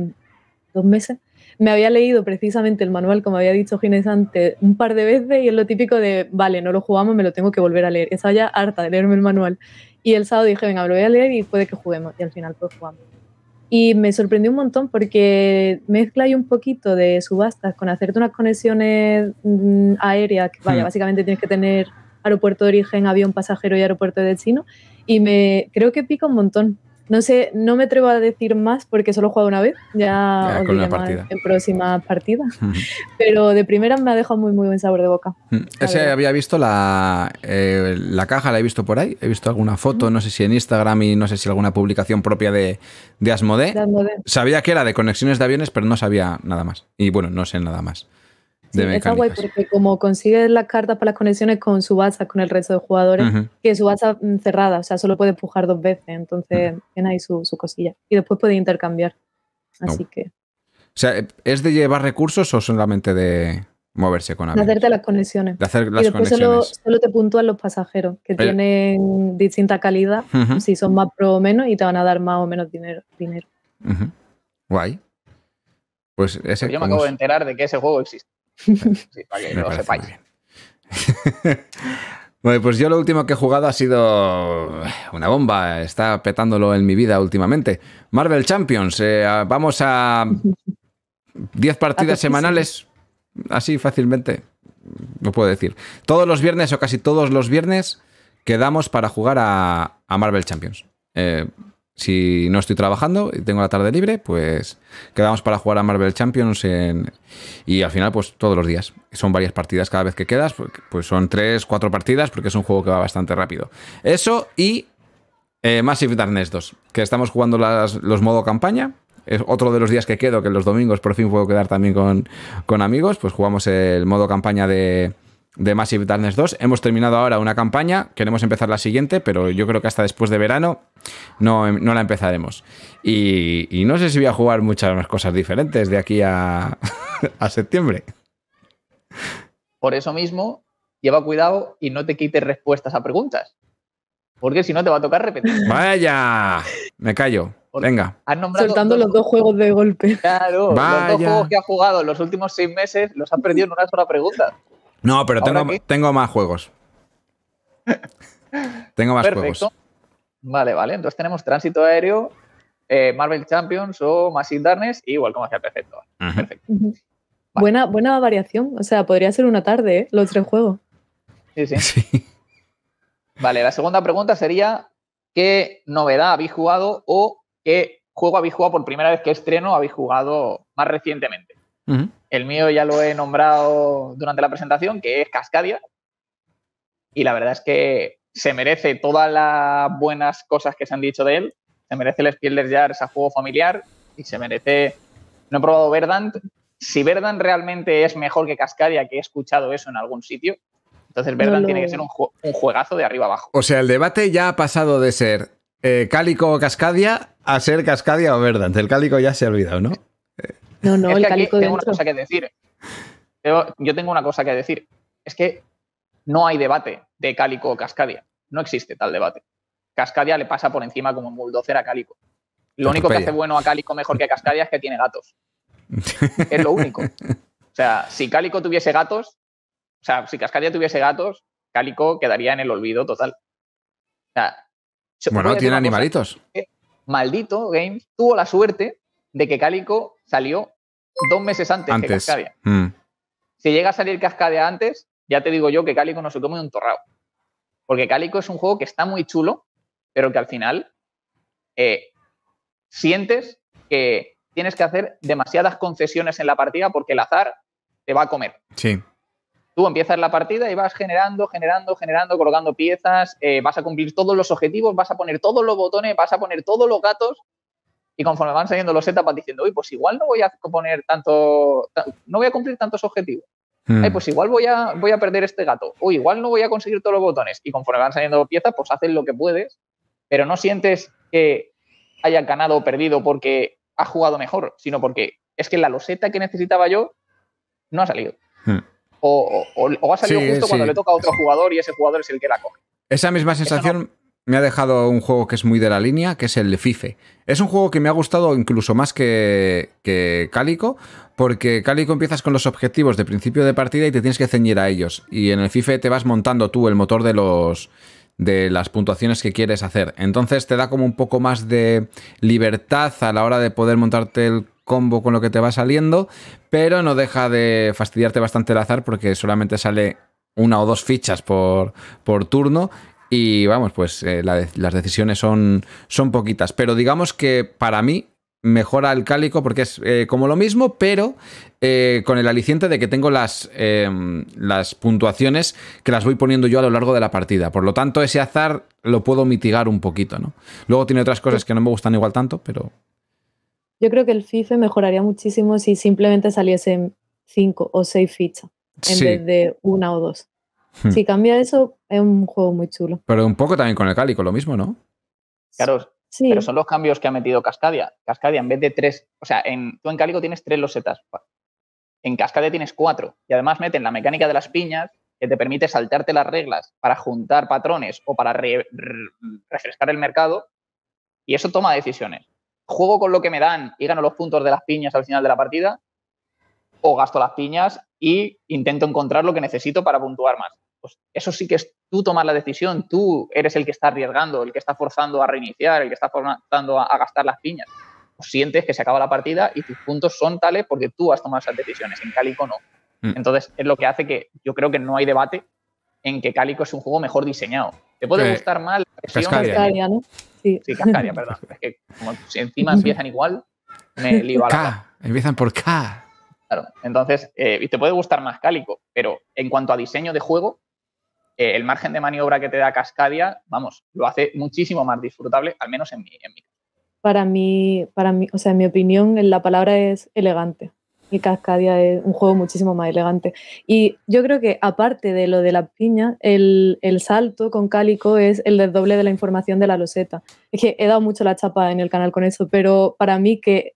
2 meses. Me había leído precisamente el manual, como había dicho Ginés antes, un par de veces y es lo típico de, vale, no lo jugamos, me lo tengo que volver a leer. Estaba ya harta de leerme el manual. Y el sábado dije, venga, me lo voy a leer y puede que juguemos. Y al final pues jugamos. Y me sorprendió un montón porque mezcla ahí un poquito de subastas con hacerte unas conexiones aéreas, que vaya, básicamente tienes que tener aeropuerto de origen, avión pasajero y aeropuerto de destino. Y creo que pica un montón. No sé, no me atrevo a decir más porque solo he jugado una vez. Ya os diré más en próximas partidas. Pero de primera me ha dejado muy, muy buen sabor de boca. Ese había visto la caja, la he visto por ahí. He visto alguna foto, no sé si en Instagram y no sé si alguna publicación propia de Asmodee. Sabía que era de conexiones de aviones, pero no sabía nada más. Y bueno, no sé nada más. Sí, está guay porque como consigues las cartas para las conexiones con subastas con el resto de jugadores, que subastas cerradas, o sea, solo puedes pujar 2 veces, entonces tiene ahí su cosilla. Y después puedes intercambiar. Así que... O sea, ¿es de llevar recursos o solamente de moverse con aviones? De hacerte las conexiones. De hacer las conexiones. Solo te puntúan los pasajeros, que tienen distinta calidad, si son más pro o menos, y te van a dar más o menos dinero. Guay. Pues yo me acabo de enterar de que ese juego existe. Sí, para que lo sepáis. Bueno, pues yo lo último que he jugado ha sido una bomba. Está petándolo en mi vida últimamente. Marvel Champions. Vamos a 10 partidas semanales. Así fácilmente. Lo puedo decir. Todos los viernes o casi todos los viernes quedamos para jugar a Marvel Champions. Si no estoy trabajando y tengo la tarde libre, pues quedamos para jugar a Marvel Champions y al final pues todos los días. Son varias partidas cada vez que quedas, pues son 3 o 4 partidas porque es un juego que va bastante rápido. Eso y Massive Darkness 2, que estamos jugando los modo campaña. Es otro de los días que quedo, que los domingos por fin puedo quedar también con amigos, pues jugamos el modo campaña de Massive Darkness 2. Hemos terminado ahora una campaña, queremos empezar la siguiente, pero yo creo que hasta después de verano no la empezaremos. Y no sé si voy a jugar muchas más cosas diferentes de aquí a septiembre. Por eso mismo, lleva cuidado y no te quites respuestas a preguntas, porque si no te va a tocar repetir. ¡Vaya! Me callo. Venga. Has nombrado soltando los 2 juegos de golpe. Claro, vaya. Los 2 juegos que ha jugado en los últimos 6 meses los has perdido en una sola pregunta. No, pero tengo más juegos. Tengo más Perfecto. Juegos. Vale. Entonces tenemos Tránsito Aéreo, Marvel Champions o Massive Darkness y Welcome to the Moon. Perfecto. Ajá. Perfecto. Vale. Buena variación. O sea, podría ser una tarde, ¿eh? Los 3 juegos. Sí. Vale, la segunda pregunta sería ¿qué novedad habéis jugado o qué juego habéis jugado por primera vez que estreno habéis jugado más recientemente? Uh-huh. El mío ya lo he nombrado durante la presentación, que es Cascadia, y la verdad es que se merece todas las buenas cosas que se han dicho de él. Se merece el Spiel des Jahres a juego familiar y se merece... No he probado Verdant. Si Verdant realmente es mejor que Cascadia, que he escuchado eso en algún sitio, entonces Verdant tiene que ser un juegazo de arriba abajo. O sea, el debate ya ha pasado de ser Calico o Cascadia a ser Cascadia o Verdant. El Calico ya se ha olvidado, ¿no? No, es que el Calico tengo una cosa que decir. Yo tengo una cosa que decir. Es que no hay debate de Calico o Cascadia. No existe tal debate. Cascadia le pasa por encima como un bulldozer a Calico. Lo único que hace bueno a Calico mejor que a Cascadia es que tiene gatos. Es lo único. O sea, si Calico tuviese gatos, o sea, si Cascadia tuviese gatos, Calico quedaría en el olvido total. O sea, bueno, tiene animalitos. Maldito Games tuvo la suerte de que Calico salió 2 meses antes. Que Cascadia. Si llega a salir Cascadia antes, ya te digo yo que Calico no se come un torrao. Porque Calico es un juego que está muy chulo, pero que al final sientes que tienes que hacer demasiadas concesiones en la partida porque el azar te va a comer. Sí. Tú empiezas la partida y vas generando, colocando piezas, vas a cumplir todos los objetivos, vas a poner todos los botones, vas a poner todos los gatos. Y conforme van saliendo los setups vas diciendo, uy, pues igual no voy a poner tanto... No voy a cumplir tantos objetivos. Ay, pues igual voy a perder este gato. O igual no voy a conseguir todos los botones. Y conforme van saliendo piezas, pues haces lo que puedes. Pero no sientes que hayas ganado o perdido porque has jugado mejor, sino porque es que la loseta que necesitaba yo no ha salido. O ha salido justo cuando le toca a otro jugador y ese jugador es el que la coge. Esa misma sensación... Me ha dejado un juego que es muy de la línea, que es el FIFE. Es un juego que me ha gustado incluso más que Calico, porque Calico empiezas con los objetivos de principio de partida y te tienes que ceñir a ellos. Y en el FIFE te vas montando tú el motor de las puntuaciones que quieres hacer. Entonces te da como un poco más de libertad a la hora de poder montarte el combo con lo que te va saliendo, pero no deja de fastidiarte bastante el azar porque solamente sale 1 o 2 fichas por turno. Y vamos, pues las decisiones son poquitas. Pero digamos que para mí mejora el Calico porque es como lo mismo, pero con el aliciente de que tengo las puntuaciones que las voy poniendo yo a lo largo de la partida. Por lo tanto, ese azar lo puedo mitigar un poquito, ¿no? Luego tiene otras cosas que no me gustan igual tanto, pero... Yo creo que el FIFE mejoraría muchísimo si simplemente saliesen 5 o 6 fichas en vez de 1 o 2. Si cambia eso, es un juego muy chulo. Pero un poco también con el Calico, lo mismo, ¿no? Claro, sí. Pero son los cambios que ha metido Cascadia. Cascadia, en vez de 3... O sea, tú en Calico tienes 3 losetas. En Cascadia tienes 4. Y además meten la mecánica de las piñas, que te permite saltarte las reglas para juntar patrones o para refrescar el mercado. Y eso toma decisiones. Juego con lo que me dan y gano los puntos de las piñas al final de la partida, o gasto las piñas y intento encontrar lo que necesito para puntuar más. Pues eso sí que es tú tomar la decisión, tú eres el que está arriesgando, el que está forzando a reiniciar, el que está forzando a gastar las piñas. Pues sientes que se acaba la partida y tus puntos son tales porque tú has tomado esas decisiones, en Calico no. Entonces es lo que hace que yo creo que no hay debate en que Calico es un juego mejor diseñado. Te puede gustar más la versión Cascadia, ¿no? Sí, sí, Cascadia, perdón. Es que como encima empiezan igual, me lío a la empiezan por K. Claro, entonces, y te puede gustar más Calico, pero en cuanto a diseño de juego, el margen de maniobra que te da Cascadia, vamos, lo hace muchísimo más disfrutable, al menos en mi caso. Para mí, o sea, en mi opinión, la palabra es elegante. Y Cascadia es un juego muchísimo más elegante. Y yo creo que, aparte de lo de la piña, el salto con Calico es el desdoble de la información de la loseta. Es que he dado mucho la chapa en el canal con eso, pero para mí que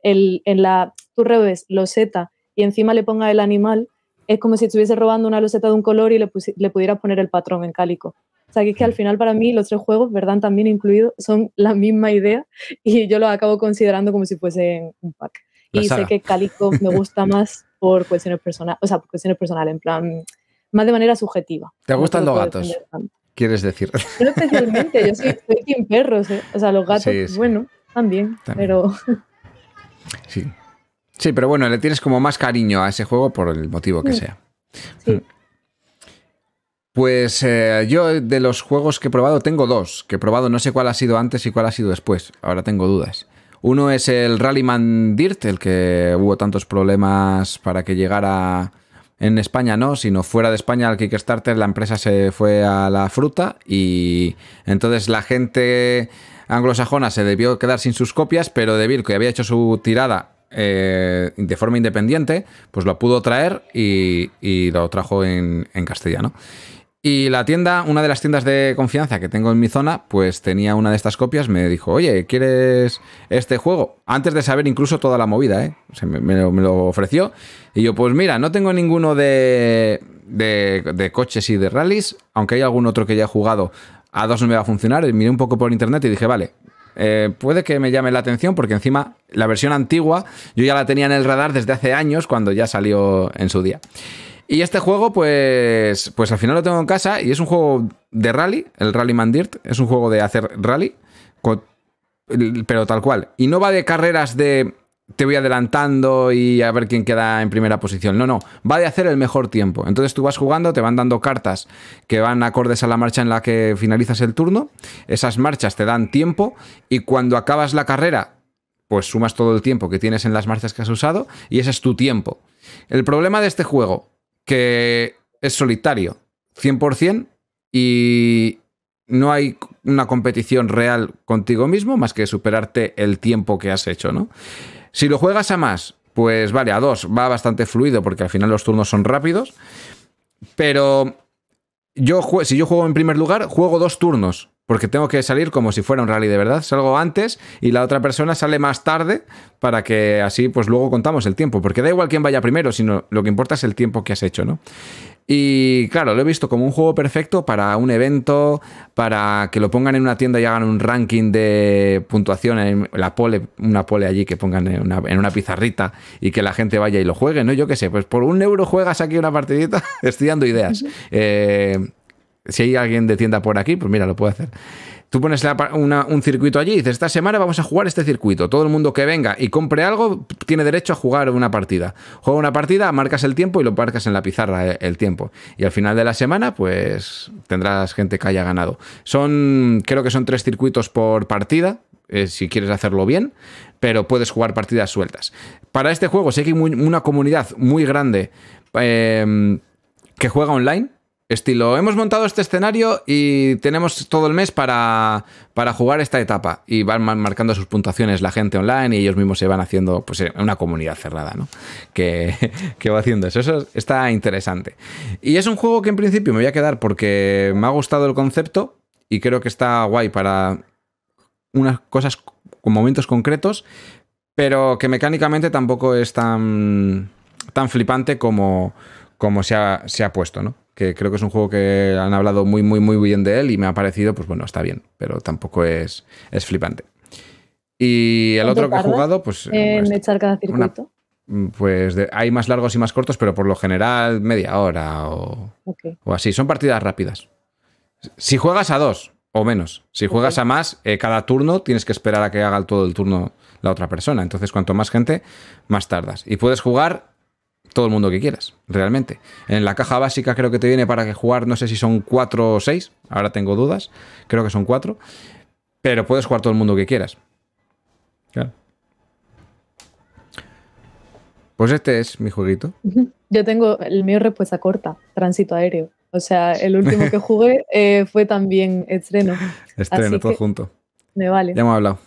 tú robes loseta y encima le pongas el animal, es como si estuviese robando una loseta de un color y le pudieras poner el patrón en Calico. O sea, que es que al final para mí los tres juegos, Verdant también incluido, son la misma idea y yo los acabo considerando como si fuesen un pack. Y sé que Calico me gusta más por cuestiones personales, o sea, por cuestiones personales, en plan, más de manera subjetiva. ¿Te gustan los gatos? ¿Quieres decir? No especialmente, yo soy team perros, ¿eh? O sea, los gatos, sí, sí. Bueno, también. Pero... Sí. Sí, pero bueno, le tienes como más cariño a ese juego por el motivo que sea. Sí. Pues yo de los juegos que he probado, tengo dos, que he probado, no sé cuál ha sido antes y cuál ha sido después, ahora tengo dudas. Uno es el Rallyman Dirt, el que hubo tantos problemas para que llegara en España, no, sino fuera de España al Kickstarter, la empresa se fue a la fruta y entonces la gente anglosajona se debió quedar sin sus copias, pero De Vilco, que había hecho su tirada de forma independiente, pues lo pudo traer y lo trajo en castellano. Y la tienda, una de las tiendas de confianza que tengo en mi zona, pues tenía una de estas copias, me dijo, oye, ¿quieres este juego? Antes de saber incluso toda la movida, ¿eh? O sea, me lo ofreció. Y yo, pues mira, no tengo ninguno de coches y de rallies, aunque hay algún otro que ya he jugado, a dos no me va a funcionar. Y miré un poco por internet y dije, vale, puede que me llame la atención, porque encima la versión antigua yo ya la tenía en el radar desde hace años, cuando ya salió en su día. Y este juego, pues al final lo tengo en casa y es un juego de rally, el Rallyman Dirt, es un juego de hacer rally, pero tal cual. Y no va de carreras de te voy adelantando y a ver quién queda en primera posición. No, no, va de hacer el mejor tiempo. Entonces tú vas jugando, te van dando cartas que van acordes a la marcha en la que finalizas el turno. Esas marchas te dan tiempo y cuando acabas la carrera, pues sumas todo el tiempo que tienes en las marchas que has usado y ese es tu tiempo. El problema de este juego... que es solitario, 100%, y no hay una competición real contigo mismo más que superarte el tiempo que has hecho, ¿no? Si lo juegas a más, pues vale, a dos va bastante fluido porque al final los turnos son rápidos, pero si yo juego en primer lugar, juego dos turnos, porque tengo que salir como si fuera un rally de verdad. Salgo antes y la otra persona sale más tarde para que así pues luego contamos el tiempo. Porque da igual quién vaya primero, sino lo que importa es el tiempo que has hecho, ¿no? Y claro, lo he visto como un juego perfecto para un evento, para que lo pongan en una tienda y hagan un ranking de puntuación, en la pole, una pole allí que pongan en una pizarrita y que la gente vaya y lo juegue, ¿no? Yo qué sé, pues por €1 juegas aquí una partidita. Estoy dando ideas. Si hay alguien de tienda por aquí, pues mira, lo puede hacer. Tú pones un circuito allí y dices, esta semana vamos a jugar este circuito. Todo el mundo que venga y compre algo tiene derecho a jugar una partida. Juega una partida, marcas el tiempo y lo marcas en la pizarra el tiempo. Y al final de la semana, pues tendrás gente que haya ganado. Creo que son 3 circuitos por partida, si quieres hacerlo bien, pero puedes jugar partidas sueltas. Para este juego, sé que hay una comunidad muy grande que juega online. Estilo, hemos montado este escenario y tenemos todo el mes para jugar esta etapa. Y van marcando sus puntuaciones la gente online y ellos mismos se van haciendo pues una comunidad cerrada, ¿no? Que va haciendo eso. Eso está interesante. Y es un juego que en principio me voy a quedar porque me ha gustado el concepto y creo que está guay para unas cosas con momentos concretos, pero que mecánicamente tampoco es tan flipante como se ha puesto, ¿no? Que creo que es un juego que han hablado muy, muy, muy bien de él y me ha parecido, pues bueno, está bien, pero tampoco es flipante. Y el otro que he jugado, pues... ¿En echar cada circuito? pues hay más largos y más cortos, pero por lo general media hora o así. Son partidas rápidas. Si juegas a dos o menos, si juegas a más, cada turno tienes que esperar a que haga todo el turno la otra persona. Entonces, cuanto más gente, más tardas. Y puedes jugar todo el mundo que quieras, realmente. En la caja básica creo que te viene para que jugar, no sé si son 4 o 6, ahora tengo dudas, creo que son 4, pero puedes jugar todo el mundo que quieras. Claro. Pues este es mi jueguito. Yo tengo el mío respuesta corta, Tránsito Aéreo. O sea, el último que jugué fue también estreno. Estreno, todo junto. Me vale. Ya hemos hablado.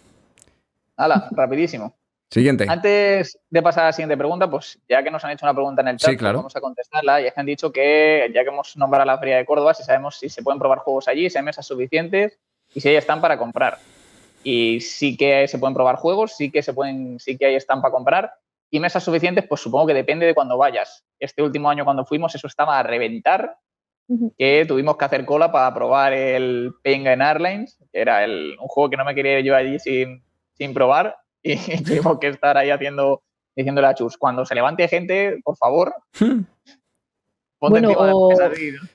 Hala, rapidísimo. Siguiente. Antes de pasar a la siguiente pregunta, pues ya que nos han hecho una pregunta en el chat, sí, claro, vamos a contestarla. Y es que han dicho que, ya que hemos nombrado la Feria de Córdoba, si sabemos si se pueden probar juegos allí, si hay mesas suficientes y si ahí están para comprar. Y sí que se pueden probar juegos, sí que ahí están para comprar. Y mesas suficientes, pues supongo que depende de cuando vayas. Este último año cuando fuimos, eso estaba a reventar, que tuvimos que hacer cola para probar el Paying in Airlines, que era un juego que no me quería yo allí sin probar. Y tuvimos que estar ahí diciéndole a Chus, cuando se levante gente, por favor, ponte encima de la mesa, ¿no?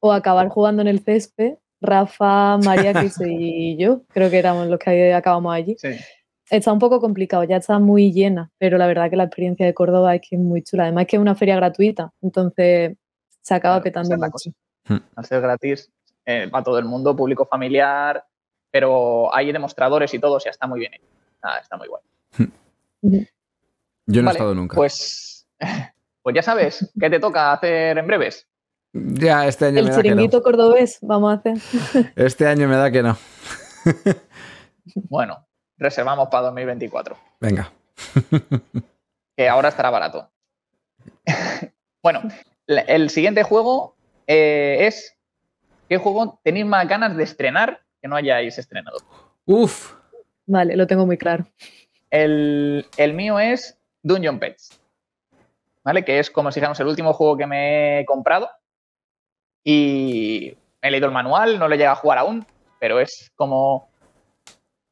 O acabar jugando en el césped, Rafa, María, Casilla y yo, creo que éramos los que acabamos allí. Sí. Está un poco complicado, ya está muy llena, pero la verdad que la experiencia de Córdoba es que es muy chula. Además que es una feria gratuita, entonces se acaba petando la cosa. Al ser gratis, para todo el mundo, público familiar, pero hay demostradores y todo, o sea, está muy bien hecho. Ah, está muy guay. Yo no he estado nunca. Pues ya sabes, ¿qué te toca hacer en breves? Ya, este año me da que no. El chiringuito cordobés vamos a hacer. Este año me da que no. Bueno, reservamos para 2024. Venga. Que ahora estará barato. Bueno, el siguiente juego es... ¿Qué juego tenéis más ganas de estrenar que no hayáis estrenado? Uf. Vale, lo tengo muy claro. El mío es Dungeon Pets, ¿vale? Que es, como si dijéramos, el último juego que me he comprado. Y he leído el manual, no lo he llegado a jugar aún, pero es como...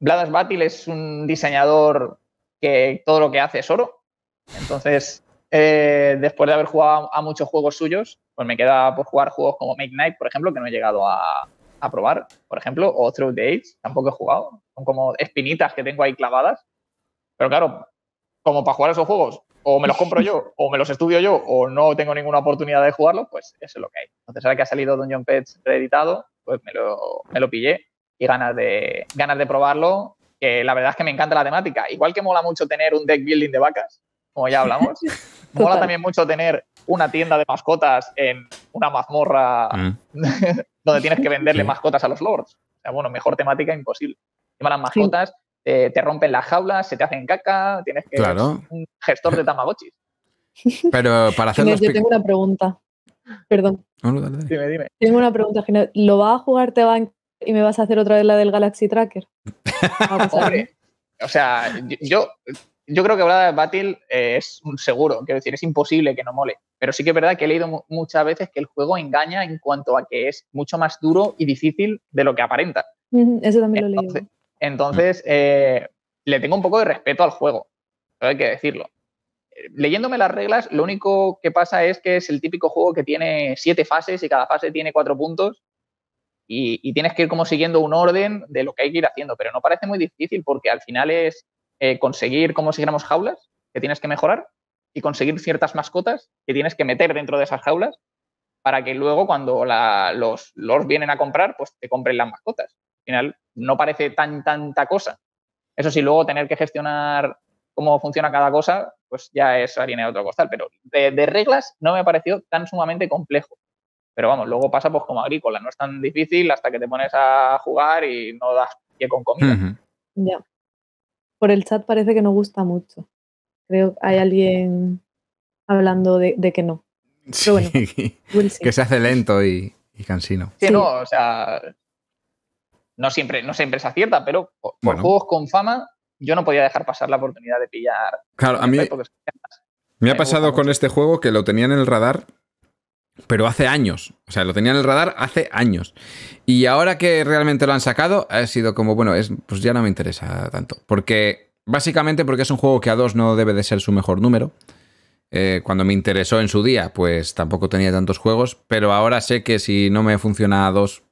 Vladas Batil es un diseñador que todo lo que hace es oro. Entonces, después de haber jugado a muchos juegos suyos, pues me queda por jugar juegos como Midnight, por ejemplo, que no he llegado a probar, por ejemplo, o Through the Age, tampoco he jugado. Son como espinitas que tengo ahí clavadas. Pero claro, como para jugar esos juegos, o me los compro yo, o me los estudio yo, o no tengo ninguna oportunidad de jugarlos, pues eso es lo que hay. Entonces, ahora que ha salido Dungeon Pets reeditado, pues me lo pillé. Y ganas de probarlo, que la verdad es que me encanta la temática. Igual que mola mucho tener un deck building de vacas, como ya hablamos, mola también mucho tener una tienda de mascotas en una mazmorra donde tienes que venderle mascotas a los lords. O sea, bueno, mejor temática imposible. Encima las mascotas te rompen las jaulas, se te hacen caca, tienes que un gestor de tamagotchis. Pero para hacer yo tengo una pregunta. Perdón. No, dale. Dime. Tengo una pregunta, Ginés. ¿Lo vas a jugar, te va y me vas a hacer otra vez la del Galaxy Tracker? Hombre, o sea, yo creo que Vladas Batil es un seguro, quiero decir, es imposible que no mole. Pero sí que es verdad que he leído muchas veces que el juego engaña en cuanto a que es mucho más duro y difícil de lo que aparenta. Eso también lo he leído. Entonces, le tengo un poco de respeto al juego, pero hay que decirlo. Leyéndome las reglas, lo único que pasa es que es el típico juego que tiene 7 fases y cada fase tiene 4 puntos y tienes que ir como siguiendo un orden de lo que hay que ir haciendo, pero no parece muy difícil porque al final es... conseguir, como si dijéramos, jaulas que tienes que mejorar y conseguir ciertas mascotas que tienes que meter dentro de esas jaulas para que luego cuando los lords vienen a comprar, pues te compren las mascotas. Al final no parece tanta cosa. Eso sí, luego tener que gestionar cómo funciona cada cosa, pues ya es harina de otro costal. Pero de reglas no me ha parecido tan sumamente complejo. Pero vamos, luego pasa pues como Agricola. No es tan difícil hasta que te pones a jugar y no das pie con comida. Ya. Por el chat parece que no gusta mucho. Creo que hay alguien hablando de que no. Pero bueno, que se hace lento y cansino. Sí, no, o sea, no siempre se acierta, pero por juegos con fama yo no podía dejar pasar la oportunidad de pillar. Claro, a mí me ha pasado con este juego que lo tenía en el radar, pero hace años. O sea, lo tenía en el radar hace años. Y ahora que realmente lo han sacado, ha sido como, bueno, pues ya no me interesa tanto. Porque, básicamente, porque es un juego que a 2 no debe de ser su mejor número. Cuando me interesó en su día, pues tampoco tenía tantos juegos, pero ahora sé que si no me funciona a dos,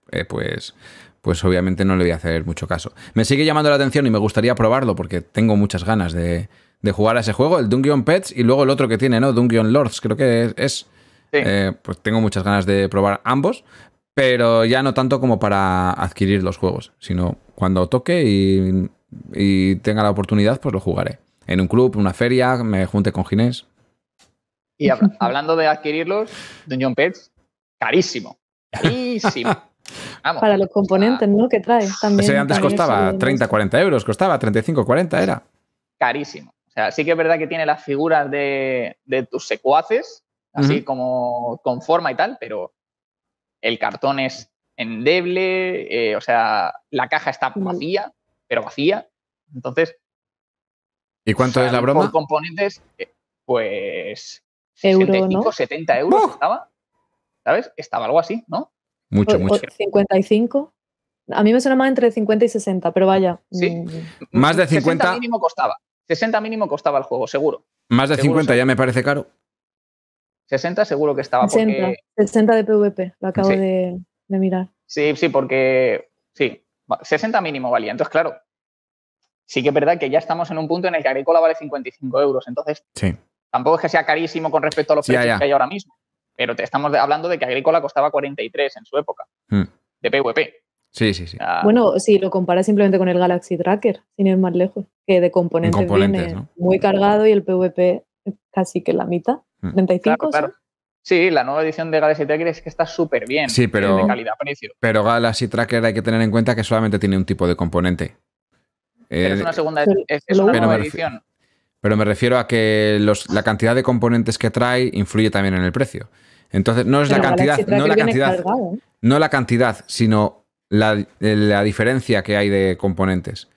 pues obviamente no le voy a hacer mucho caso. Me sigue llamando la atención y me gustaría probarlo porque tengo muchas ganas de jugar a ese juego, el Dungeon Pets, y luego el otro que tiene, ¿no? Dungeon Lords, creo que es. Sí. Pues tengo muchas ganas de probar ambos, pero ya no tanto como para adquirir los juegos, sino cuando toque y tenga la oportunidad, pues lo jugaré. En un club, una feria, me junte con Ginés. Y hablando de adquirirlos, Dungeon Pets, carísimo. Carísimo. Vamos. Para los componentes, ¿no? Que trae también. Ese antes costaba 30, 40 euros, costaba 35, 40 era. Carísimo. O sea, sí que es verdad que tiene las figuras de tus secuaces, así como con forma y tal, pero el cartón es endeble, o sea, la caja está vacía, pero vacía. Entonces... ¿Y cuánto es la broma? Por componentes, pues... 65, ¿no? 70 euros estaba, ¿sabes? Estaba algo así, ¿no? Mucho, mucho. 55. A mí me suena más entre 50 y 60, pero vaya. Sí. Más de 50. 60 mínimo costaba. 60 mínimo costaba el juego, seguro. Más de seguro, 50 seguro. Ya me parece caro. 60 seguro que estaba. 60, porque... 60 de PVP, lo acabo de mirar. Sí, sí, porque... Sí, 60 mínimo valía. Entonces, claro, sí que es verdad que ya estamos en un punto en el que Agricola vale 55 euros. Entonces, sí, tampoco es que sea carísimo con respecto a los precios que hay ahora mismo. Pero te estamos hablando de que Agricola costaba 43 en su época, de PvP. Sí, sí, sí. Bueno, si lo comparas simplemente con el Galaxy Tracker, sin ir más lejos, que de componentes viene, ¿no? Muy cargado, y el PvP casi que la mitad, 35. Claro, claro. Sí, la nueva edición de Galaxy Tracker es que está súper bien, sí, pero de calidad-precio. Pero Galaxy Tracker hay que tener en cuenta que solamente tiene un tipo de componente. Pero es una segunda nueva edición. Pero me refiero a que la cantidad de componentes que trae influye también en el precio. Entonces, no es la cantidad, sino la diferencia que hay de componentes.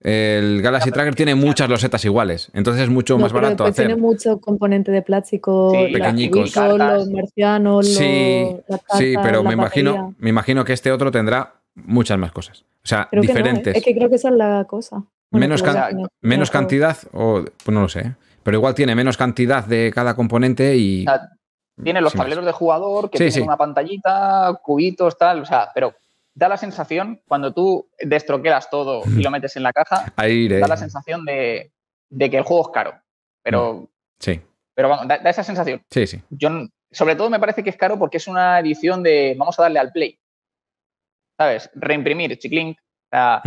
El Galaxy Tracker tiene muchas losetas iguales, entonces es mucho más barato hacer. Tiene mucho componente de plástico, pequeñicos, los marcianos, sí, pero me imagino que este otro tendrá muchas más cosas. O sea, diferentes. Es que creo que esa es la cosa. Bueno, menos cantidad, o pues no lo sé, pero igual tiene menos cantidad de cada componente y... O sea, tiene los tableros de jugador, que tiene una pantallita, cubitos, tal, o sea, pero da la sensación, cuando tú destroquelas todo y lo metes en la caja, da la sensación de que el juego es caro, pero... Sí. Pero vamos, da esa sensación. Sí, sí. Yo, sobre todo me parece que es caro porque es una edición de vamos a darle al play, ¿sabes? Reimprimir, chiclink, o sea...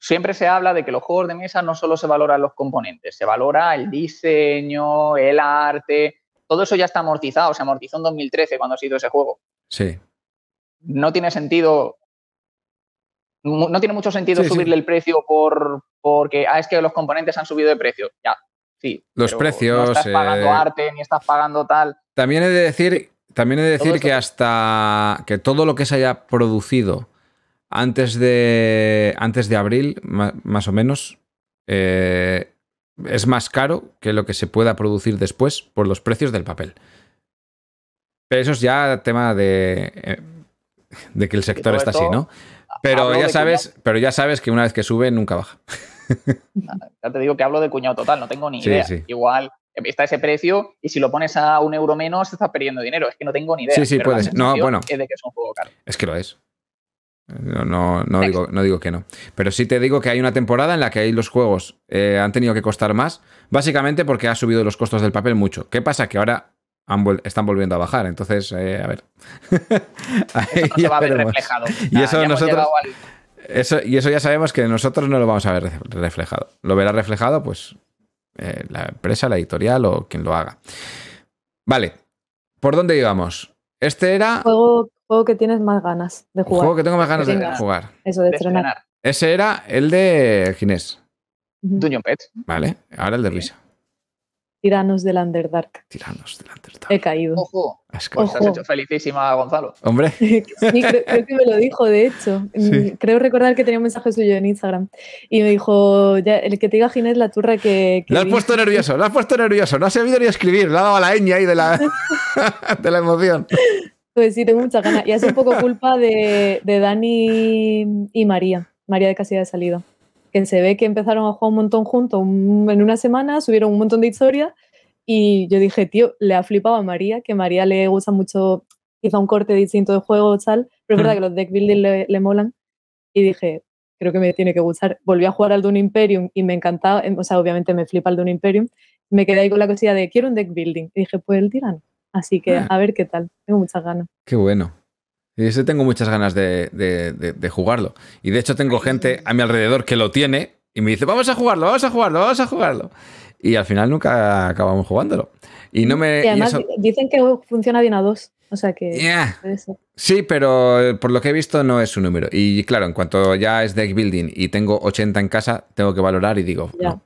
Siempre se habla de que los juegos de mesa no solo se valoran los componentes, se valora el diseño, el arte, todo eso ya está amortizado, se amortizó en 2013 cuando se hizo ese juego. Sí. No tiene sentido, no tiene mucho sentido subirle el precio porque es que los componentes han subido de precio, ya, sí. Los precios... No estás pagando arte, ni estás pagando tal. También he de decir que hasta que todo lo que se haya producido antes de abril, más o menos, es más caro que lo que se pueda producir después por los precios del papel. Pero eso es ya tema de que el sector está así, ¿no? Pero ya sabes que una vez que sube, nunca baja. Ya te digo que hablo de cuñado total, no tengo ni idea. Sí. Igual está ese precio y si lo pones a un euro menos, estás perdiendo dinero. Es que no tengo ni idea. Sí, sí, puedes. No, bueno. Es de que es un juego caro. Es que lo es. No digo que no, pero sí te digo que hay una temporada en la que los juegos han tenido que costar más, básicamente porque ha subido los costos del papel mucho. ¿Qué pasa? Que ahora están volviendo a bajar, entonces, a ver. Eso no se va a ver reflejado. Y eso nosotros... Eso ya sabemos que nosotros no lo vamos a ver reflejado. Lo verá reflejado, pues, la empresa, la editorial o quien lo haga. Vale, ¿por dónde íbamos? Este era... Juego que tienes más ganas de jugar. Juego que tengo más ganas de jugar. Eso, de estrenar. Ese era el de Ginés. Dungeon Pets. Vale, ahora el de Luisa. Tiranos del Underdark. Tiranos del Underdark. He caído. Ojo. Ojo. Has hecho felicísima, Gonzalo. Hombre. Sí, creo que me lo dijo, de hecho. Sí. Creo recordar que tenía un mensaje suyo en Instagram. Y me dijo, ya, el que te diga Ginés la turra que lo has puesto nervioso, lo has puesto nervioso. No has sabido ni escribir. Le ha dado a la ñ ahí de la emoción. Pues sí, tengo muchas ganas. Y es un poco culpa de Dani y María de Casilla de Salida. Que se ve que empezaron a jugar un montón juntos en una semana, subieron un montón de historias Y yo dije, tío, le ha flipado a María, que a María le gusta mucho, quizá un corte distinto de juego tal, pero es verdad que los deck building le molan. Y dije, creo que me tiene que gustar. Volví a jugar al Dune Imperium y me encantaba, o sea, obviamente me flipa el Dune Imperium. Me quedé ahí con la cosilla de, quiero un deck building. Y dije, pues el tirano. Así que a ver qué tal, tengo muchas ganas. Qué bueno. Y ese tengo muchas ganas de jugarlo. Y de hecho tengo gente a mi alrededor que lo tiene y me dice, vamos a jugarlo, vamos a jugarlo, vamos a jugarlo. Y al final nunca acabamos jugándolo. Y no me... Y además y eso... dicen que funciona bien a dos. O sea que... Yeah. Sí, pero por lo que he visto no es su número. Y claro, en cuanto ya es deck building y tengo 80 en casa, tengo que valorar y digo... Yeah. No.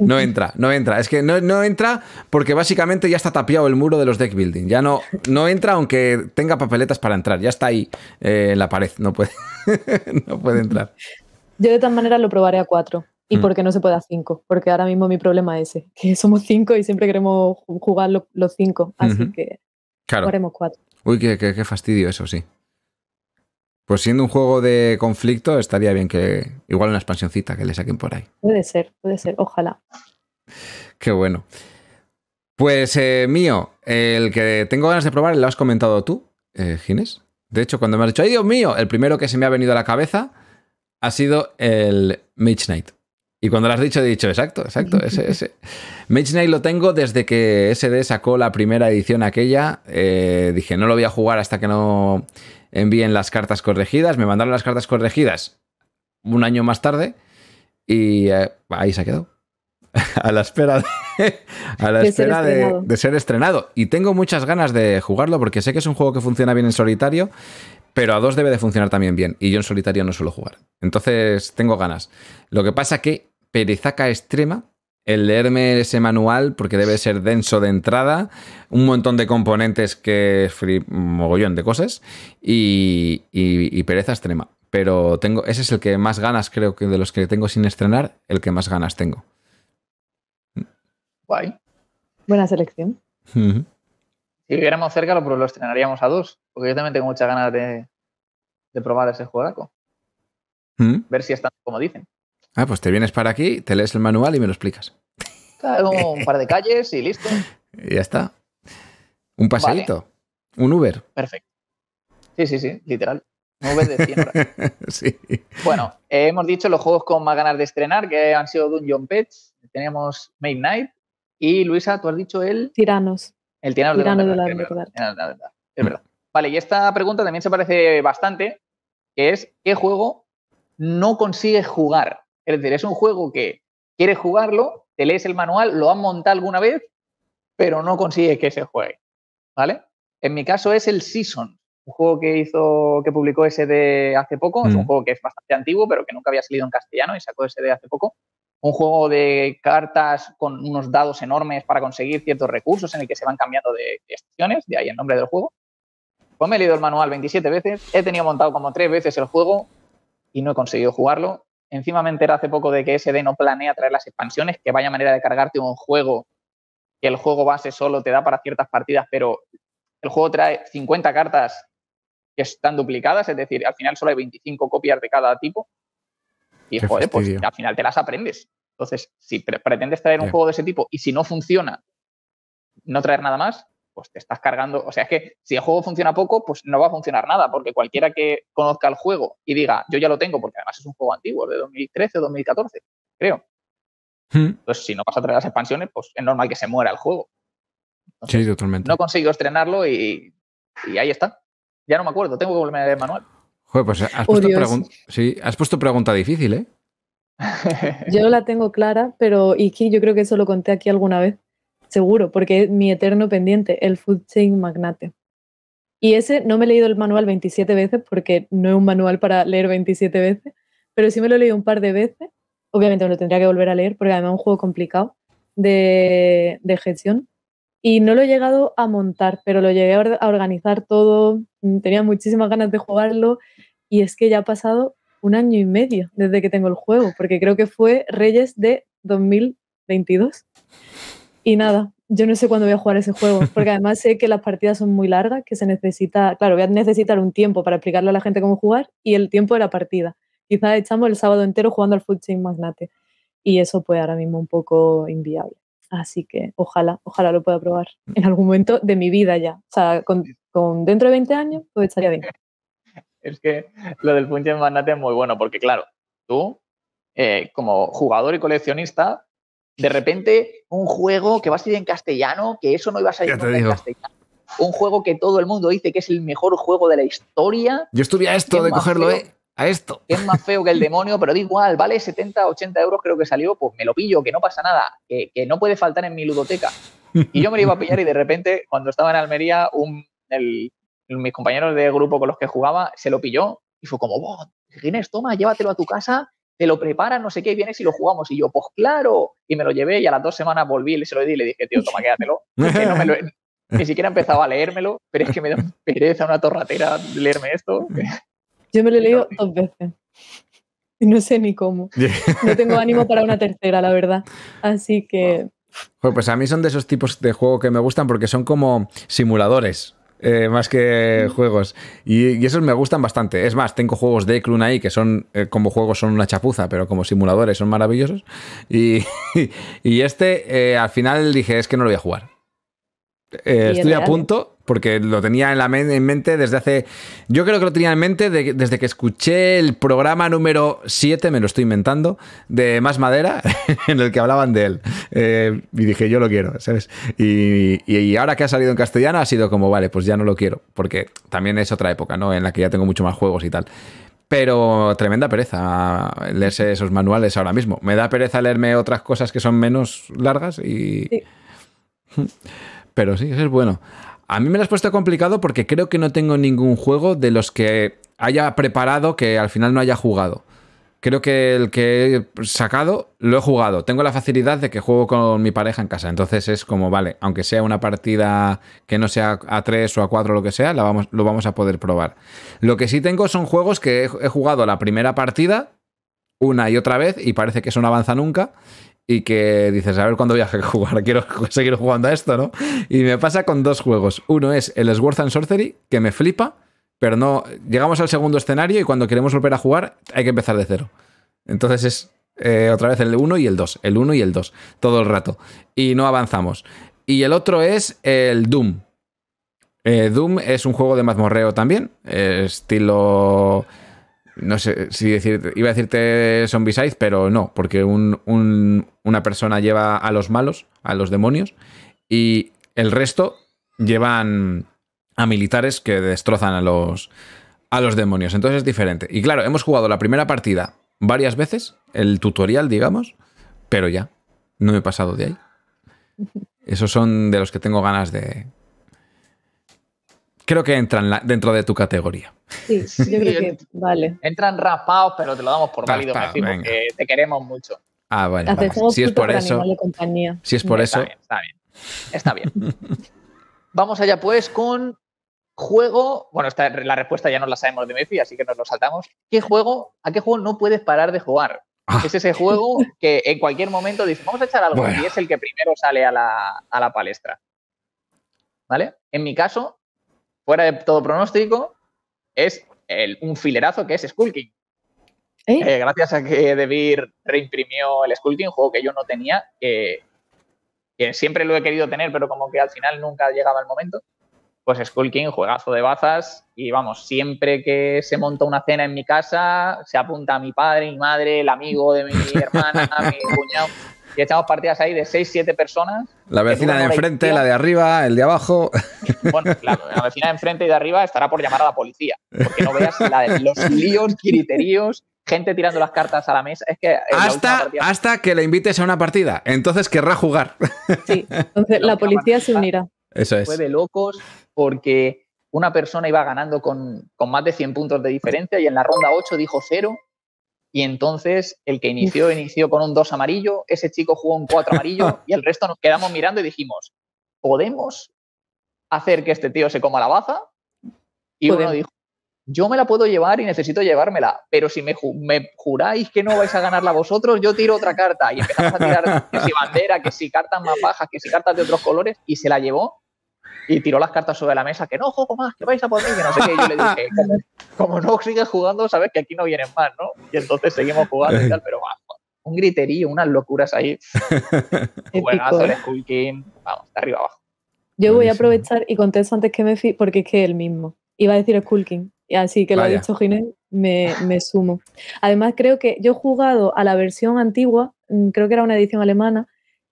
No entra, no entra. Es que no entra porque básicamente ya está tapiado el muro de los deck building. Ya no entra aunque tenga papeletas para entrar. Ya está ahí en la pared. No puede, no puede entrar. Yo de todas maneras lo probaré a 4. Y porque no se puede a 5, porque ahora mismo mi problema es ese, que somos 5 y siempre queremos jugar los 5, así que claro. Jugaremos 4. Uy, qué fastidio eso, sí. Pues siendo un juego de conflicto, estaría bien que igual una expansioncita que le saquen por ahí. Puede ser, ojalá. Qué bueno. Pues mío, el que tengo ganas de probar, lo has comentado tú, Ginés. De hecho, cuando me has dicho, ¡ay, Dios mío!, el primero que se me ha venido a la cabeza ha sido el Mage Knight. Y cuando lo has dicho, he dicho, exacto, exacto, ese. Mage Knight lo tengo desde que SD sacó la primera edición aquella. Dije, no lo voy a jugar hasta que no envíen las cartas corregidas. Me mandaron las cartas corregidas un año más tarde y ahí se ha quedado. A la espera de ser estrenado. Y tengo muchas ganas de jugarlo porque sé que es un juego que funciona bien en solitario, pero a dos debe de funcionar también bien. Y yo en solitario no suelo jugar. Entonces tengo ganas. Lo que pasa que perezaca extrema el leerme ese manual porque debe ser denso de entrada, un montón de componentes que mogollón de cosas y pereza extrema. Pero tengo, ese es el que más ganas creo que de los que tengo sin estrenar, el que más ganas tengo. Guay. Buena selección. Si viviéramos cerca lo estrenaríamos a dos, porque yo también tengo muchas ganas de probar ese juegaco. Ver si están como dicen. Ah, pues te vienes para aquí, te lees el manual y me lo explicas. Como un par de calles y listo. Y ya está. Un paseíto. Vale. Un Uber. Perfecto. Sí, literal. Un Uber de 100 horas. Sí. Bueno, hemos dicho los juegos con más ganas de estrenar, que han sido Dungeon Pets, teníamos Mage Knight y Luisa, tú has dicho el... Tiranos. El tirano de la verdad. Es verdad. Vale, y esta pregunta también se parece bastante, que es ¿qué juego no consigues jugar? Es decir, es un juego que quieres jugarlo, te lees el manual, lo has montado alguna vez, pero no consigues que se juegue. ¿Vale? En mi caso es el Season, un juego que publicó SD hace poco. Es un juego que es bastante antiguo, pero que nunca había salido en castellano y sacó SD hace poco. Un juego de cartas con unos dados enormes para conseguir ciertos recursos en el que se van cambiando de estaciones, de ahí el nombre del juego. Pues me he leído el manual 27 veces, he tenido montado como 3 veces el juego y no he conseguido jugarlo. Encima me enteré hace poco de que SD no planea traer las expansiones, que vaya manera de cargarte un juego que el juego base solo te da para ciertas partidas, pero el juego trae 50 cartas que están duplicadas, es decir, al final solo hay 25 copias de cada tipo. Y joder, pues al final te las aprendes. Entonces, si pretendes traer un juego de ese tipo y si no funciona, no traer nada más, pues te estás cargando. O sea, es que si el juego funciona poco, pues no va a funcionar nada, porque cualquiera que conozca el juego y diga, yo ya lo tengo, porque además es un juego antiguo, de 2013 o 2014, creo. Entonces, si no vas a traer las expansiones, pues es normal que se muera el juego. Entonces, sí, totalmente. No consigo estrenarlo y ahí está. Ya no me acuerdo, tengo que volver a leer el manual. Joder, pues has puesto pregunta difícil, ¿eh? Yo la tengo clara, pero Iki, yo creo que eso lo conté aquí alguna vez, seguro, porque es mi eterno pendiente, el Food Chain Magnate. Y ese no me he leído el manual 27 veces, porque no es un manual para leer 27 veces, pero sí me lo he leído un par de veces. Obviamente me lo tendría que volver a leer, porque además es un juego complicado de gestión. Y no lo he llegado a montar, pero lo llegué a organizar todo. Tenía muchísimas ganas de jugarlo y es que ya ha pasado 1 año y medio desde que tengo el juego, porque creo que fue Reyes de 2022. Y nada, yo no sé cuándo voy a jugar ese juego, porque además sé que las partidas son muy largas, que se necesita... Claro, voy a necesitar un tiempo para explicarle a la gente cómo jugar y el tiempo de la partida. Quizás echamos el sábado entero jugando al Food Chain Magnate. Y eso pues ahora mismo un poco inviable. Así que ojalá lo pueda probar en algún momento de mi vida ya. O sea, con dentro de 20 años, pues estaría bien. Es que lo del Punch and Magnate es muy bueno, porque claro, tú, como jugador y coleccionista, de repente un juego que va a salir en castellano, que eso no iba a salir nunca en castellano. Un juego que todo el mundo dice que es el mejor juego de la historia. Yo estuve a esto de cogerlo, a esto. Es más feo que el demonio, pero da igual, vale 70, 80 euros creo que salió, pues me lo pillo, que no pasa nada, que no puede faltar en mi ludoteca. Y yo me lo iba a pillar y de repente, cuando estaba en Almería, mis compañeros de grupo con los que jugaba se lo pilló y fue como, Ginés, toma, llévatelo a tu casa, te lo preparan, no sé qué, y vienes y lo jugamos. Y yo, pues claro, y me lo llevé y a las 2 semanas volví y se lo di y le dije, tío, toma, quédatelo. Ni siquiera empezaba a leérmelo, pero es que me da pereza, una torratera leerme esto. Yo me lo he leído 2 veces. Y no sé ni cómo. No tengo ánimo para una tercera, la verdad. Así que... Pues a mí son de esos tipos de juego que me gustan porque son como simuladores, más que juegos. Y esos me gustan bastante. Es más, tengo juegos de Clun ahí que son, como juegos son una chapuza, pero como simuladores son maravillosos. Y este, al final dije, es que no lo voy a jugar. Estoy a punto, porque lo tenía en mente desde hace... Yo creo que lo tenía en mente desde que escuché el programa número 7, me lo estoy inventando, de Más Madera, en el que hablaban de él. Y dije, yo lo quiero, ¿sabes? Y ahora que ha salido en castellano ha sido como, vale, pues ya no lo quiero, porque también es otra época, ¿no? En la que ya tengo mucho más juegos y tal. Pero tremenda pereza leerse esos manuales ahora mismo. Me da pereza leerme otras cosas que son menos largas y... Sí. Pero sí, eso es bueno. A mí me lo has puesto complicado porque creo que no tengo ningún juego de los que haya preparado que al final no haya jugado. Creo que el que he sacado lo he jugado. Tengo la facilidad de que juego con mi pareja en casa. Entonces es como, vale, aunque sea una partida que no sea a 3 o a 4 o lo que sea, lo vamos a poder probar. Lo que sí tengo son juegos que he jugado la primera partida una y otra vez y parece que eso no avanza nunca. Y que dices, a ver cuándo voy a jugar, quiero seguir jugando a esto, ¿no? Y me pasa con 2 juegos. Uno es el Sword and Sorcery, que me flipa, pero no... Llegamos al segundo escenario y cuando queremos volver a jugar hay que empezar de cero. Entonces es otra vez el 1 y el 2, el 1 y el 2, todo el rato. Y no avanzamos. Y el otro es el Doom. Doom es un juego de mazmorreo también, estilo... No sé si decir, iba a decirte Zombicide, pero no, porque una persona lleva a los malos, a los demonios, y el resto llevan a militares que destrozan a los demonios. Entonces es diferente. Y claro, hemos jugado la primera partida varias veces, el tutorial, digamos, pero ya, no me he pasado de ahí. Esos son de los que tengo ganas de... Creo que entran dentro de tu categoría. Sí, yo creo que vale. Entran raspados, pero te lo damos por válido, Messi, porque te queremos mucho. Ah, vale. Si es por eso. Si es por eso. Está bien. Vamos allá, pues, con juego. Bueno, la respuesta ya no la sabemos de Messi, así que nos lo saltamos. ¿A qué juego no puedes parar de jugar? Es ese juego que en cualquier momento dices, vamos a echar algo, bueno. Y es el que primero sale a la palestra. ¿Vale? En mi caso, fuera de todo pronóstico, es un filerazo que es Skull King. Gracias a que De Beer reimprimió el Skull King, un juego que yo no tenía, que siempre lo he querido tener, pero como que al final nunca llegaba el momento, pues Skull King, juegazo de bazas, y vamos, siempre que se monta una cena en mi casa, se apunta a mi padre, mi madre, el amigo de mi hermana, mi cuñado, y echamos partidas ahí de 6-7 personas. La vecina de enfrente, la de arriba, el de abajo. Bueno, la vecina de enfrente y de arriba estará por llamar a la policía. Porque no veas los líos, griteríos, gente tirando las cartas a la mesa. Es que hasta que le invites a una partida. Entonces querrá jugar. Sí, entonces la policía se unirá. Eso es. Fue de locos porque una persona iba ganando con más de 100 puntos de diferencia y en la ronda 8 dijo 0. Y entonces el que inició con un 2 amarillo, ese chico jugó un 4 amarillo y el resto nos quedamos mirando y dijimos, ¿podemos hacer que este tío se coma la baza? Y uno dijo, yo me la puedo llevar y necesito llevármela, pero si me juráis que no vais a ganarla vosotros, yo tiro otra carta. Y empezamos a tirar que si bandera, que si cartas más bajas, que si cartas de otros colores, y se la llevó. Y tiró las cartas sobre la mesa, que no juego más, que vais a poder, que no sé qué. Y yo le dije, como no sigues jugando, sabes que aquí no vienen más, ¿no? Y entonces seguimos jugando y tal, pero un griterío, unas locuras ahí. Buenazo, el Skull King. Vamos, de arriba abajo. Yo voy a aprovechar y contesto antes que Meffy, porque es que él mismo. Iba a decir Skull King. Así que lo ha dicho Ginés, me sumo. Además, creo que yo he jugado a la versión antigua, creo que era una edición alemana,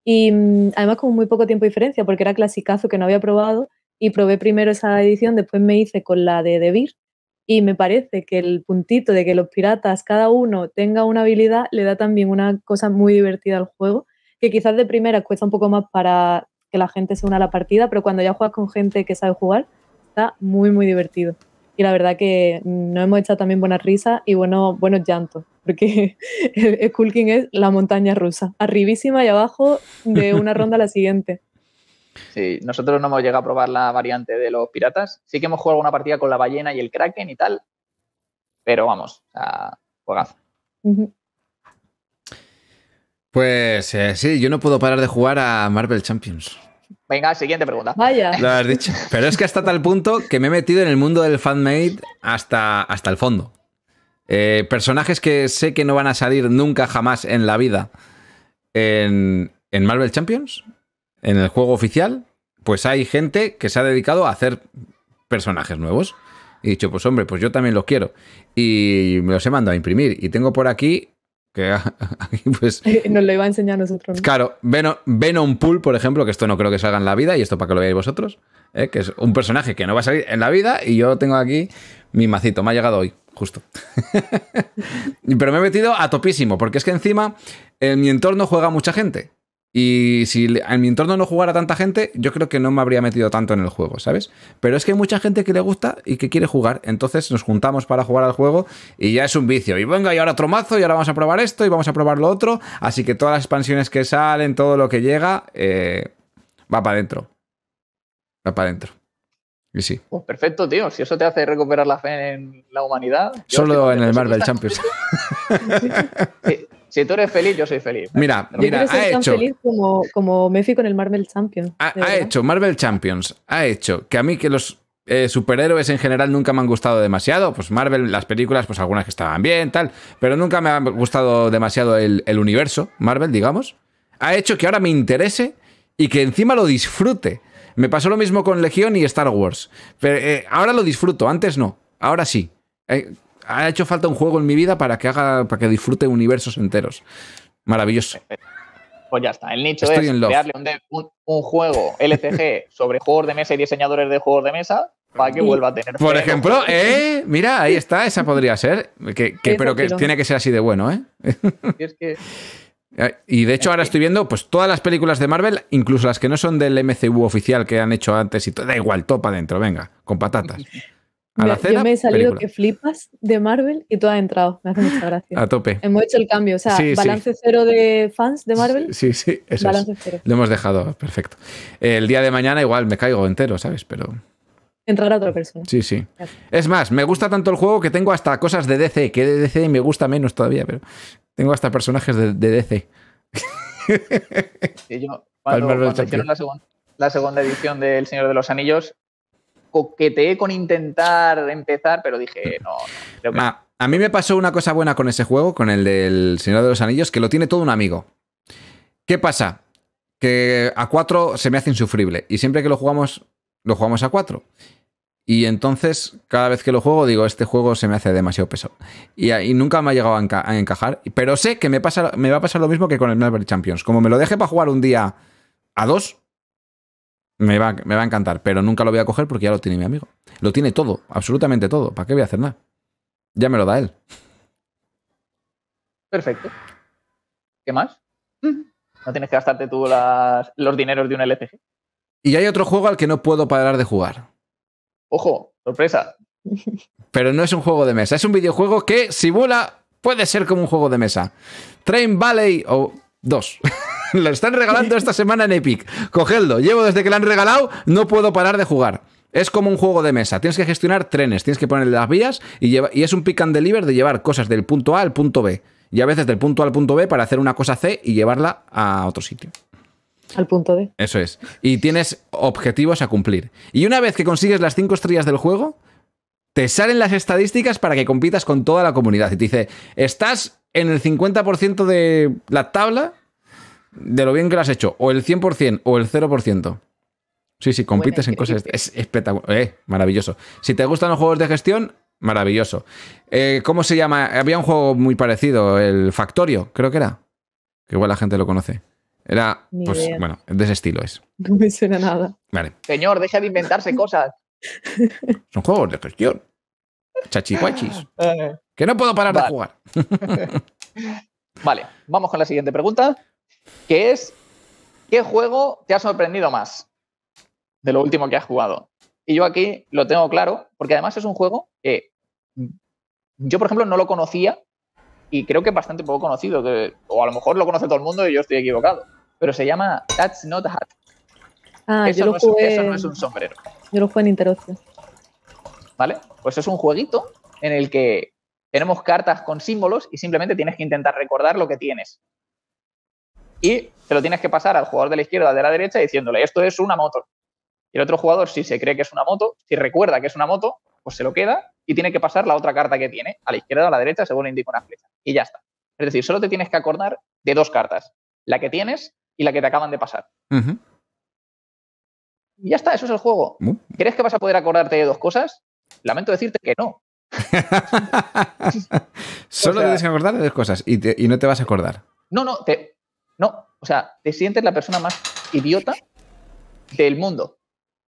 y además con muy poco tiempo de diferencia, porque era clasicazo que no había probado, y probé primero esa edición, después me hice con la de Devir, y me parece que el puntito de que los piratas, cada uno tenga una habilidad, le da también una cosa muy divertida al juego, que quizás de primera cuesta un poco más para que la gente se una a la partida, pero cuando ya juegas con gente que sabe jugar, está muy, muy divertido. Y la verdad que nos hemos echado también buenas risas y buenos llantos, porque el Skull King es la montaña rusa, arribísima y abajo de una ronda a la siguiente. Sí, nosotros no hemos llegado a probar la variante de los piratas. Sí que hemos jugado una partida con la ballena y el kraken y tal, pero vamos, a juegazo. Pues sí, yo no puedo parar de jugar a Marvel Champions. Venga, siguiente pregunta. Vaya. Lo has dicho. Pero es que hasta tal punto que me he metido en el mundo del fanmade hasta el fondo. Personajes que sé que no van a salir nunca jamás en la vida en Marvel Champions, en el juego oficial, pues hay gente que se ha dedicado a hacer personajes nuevos. Y he dicho, pues hombre, pues yo también los quiero. Y me los he mandado a imprimir. Y tengo por aquí... que pues, nos lo iba a enseñar a nosotros, ¿no? Claro, Venom Pool, por ejemplo, que esto no creo que salga en la vida, y esto para que lo veáis vosotros, que es un personaje que no va a salir en la vida, y yo tengo aquí mi macito, me ha llegado hoy, justo. Pero me he metido a topísimo, porque es que encima en mi entorno juega mucha gente, y si en mi entorno no jugara tanta gente, yo creo que no me habría metido tanto en el juego, ¿sabes? Pero es que hay mucha gente que le gusta y que quiere jugar, entonces nos juntamos para jugar al juego y ya es un vicio. Y venga, y ahora otro mazo, y ahora vamos a probar esto, y vamos a probar lo otro. Así que todas las expansiones que salen, todo lo que llega, va para adentro. Va para adentro. Y sí. Pues perfecto, tío. Si eso te hace recuperar la fe en la humanidad... Solo en el Marvel Champions. Sí. Si tú eres feliz, yo soy feliz. Mira, ha hecho... feliz como Meffy con el Marvel Champions. Ha hecho Marvel Champions. Ha hecho que a mí que los superhéroes en general nunca me han gustado demasiado. Pues Marvel, las películas, pues algunas que estaban bien, tal. Pero nunca me ha gustado demasiado el universo Marvel, digamos. Ha hecho que ahora me interese y que encima lo disfrute. Me pasó lo mismo con Legión y Star Wars. Pero ahora lo disfruto, antes no. Ahora sí. Ha hecho falta un juego en mi vida para que disfrute universos enteros. Maravilloso. Pues ya está. El nicho es crearle un juego LCG sobre juegos de mesa y diseñadores de juegos de mesa para que vuelva a tener... Por ejemplo, mira, ahí está. Esa podría ser. Pero que tiene que ser así de bueno, ¿eh? Y de hecho ahora estoy viendo pues todas las películas de Marvel, incluso las que no son del MCU oficial que han hecho antes y todo. Da igual, topa adentro, venga, con patatas. Yo me he salido película. Que flipas de Marvel y tú has entrado. Me hace mucha gracia. A tope. Hemos hecho el cambio. O sea, sí, balance cero de fans de Marvel. Sí, eso balance es. Cero. Lo hemos dejado. Perfecto. El día de mañana igual me caigo entero, ¿sabes? Pero... entrará otra persona. Sí. Gracias. Es más, me gusta tanto el juego que tengo hasta cosas de DC, que de DC me gusta menos todavía, pero tengo hasta personajes de DC. Sí, yo, cuando hicieron la segunda edición de El Señor de los Anillos, coqueteé con intentar empezar, pero dije, no. Creo que... a mí me pasó una cosa buena con ese juego, con el del Señor de los Anillos, que lo tiene todo un amigo. ¿Qué pasa? Que a 4 se me hace insufrible. Y siempre que lo jugamos a 4. Y entonces, cada vez que lo juego, digo, este juego se me hace demasiado pesado. Y nunca me ha llegado a encajar. Pero sé que me va a pasar lo mismo que con el Marvel Champions. Como me lo dejé para jugar un día a 2... Me va a encantar, pero nunca lo voy a coger porque ya lo tiene mi amigo. Lo tiene todo, absolutamente todo. ¿Para qué voy a hacer nada? Ya me lo da él. Perfecto. ¿Qué más? No tienes que gastarte tú los dineros de un LCG. Y hay otro juego al que no puedo parar de jugar. ¡Ojo! ¡Sorpresa! Pero no es un juego de mesa. Es un videojuego que simula... puede ser como un juego de mesa. Train Valley o 2. Lo están regalando esta semana en Epic. Cogedlo. Llevo desde que lo han regalado, no puedo parar de jugar. Es como un juego de mesa. Tienes que gestionar trenes, tienes que ponerle las vías y es un pick and deliver de llevar cosas del punto A al punto B. Y a veces del punto A al punto B para hacer una cosa C y llevarla a otro sitio. Al punto D. Eso es. Y tienes objetivos a cumplir. Y una vez que consigues las 5 estrellas del juego, te salen las estadísticas para que compitas con toda la comunidad. Y te dice, estás... en el 50% de la tabla de lo bien que lo has hecho. O el 100% o el 0%. Sí, sí, compites en cosas... Es espectacular. Maravilloso. Si te gustan los juegos de gestión, maravilloso. ¿Cómo se llama? Había un juego muy parecido, el Factorio, creo que era. Que igual la gente lo conoce. Era, pues, bueno, de ese estilo es. No me suena nada. Vale. Señor, deja de inventarse cosas. Son juegos de gestión. Chachihuachis. Que no puedo parar de jugar. Vale, vamos con la siguiente pregunta, que es ¿qué juego te ha sorprendido más de lo último que has jugado? Y yo aquí lo tengo claro, porque además es un juego que yo, por ejemplo, no lo conocía y creo que es bastante poco conocido, o a lo mejor lo conoce todo el mundo y yo estoy equivocado, pero se llama That's Not a Hat. Ah, eso, yo lo no jugué... eso no es un sombrero. Yo lo jugué en Interocio. ¿Vale? Pues es un jueguito en el que tenemos cartas con símbolos y simplemente tienes que intentar recordar lo que tienes. Y te lo tienes que pasar al jugador de la izquierda o de la derecha diciéndole, esto es una moto. Y el otro jugador, si se cree que es una moto, si recuerda que es una moto, pues se lo queda y tiene que pasar la otra carta que tiene, a la izquierda o a la derecha, según le indica una flecha. Y ya está. Es decir, solo te tienes que acordar de dos cartas. La que tienes y la que te acaban de pasar. Uh-huh. Y ya está, eso es el juego. Uh-huh. ¿Crees que vas a poder acordarte de dos cosas? Lamento decirte que no. Solo tienes que acordar de dos cosas y no te vas a acordar. No, o sea, te sientes la persona más idiota del mundo.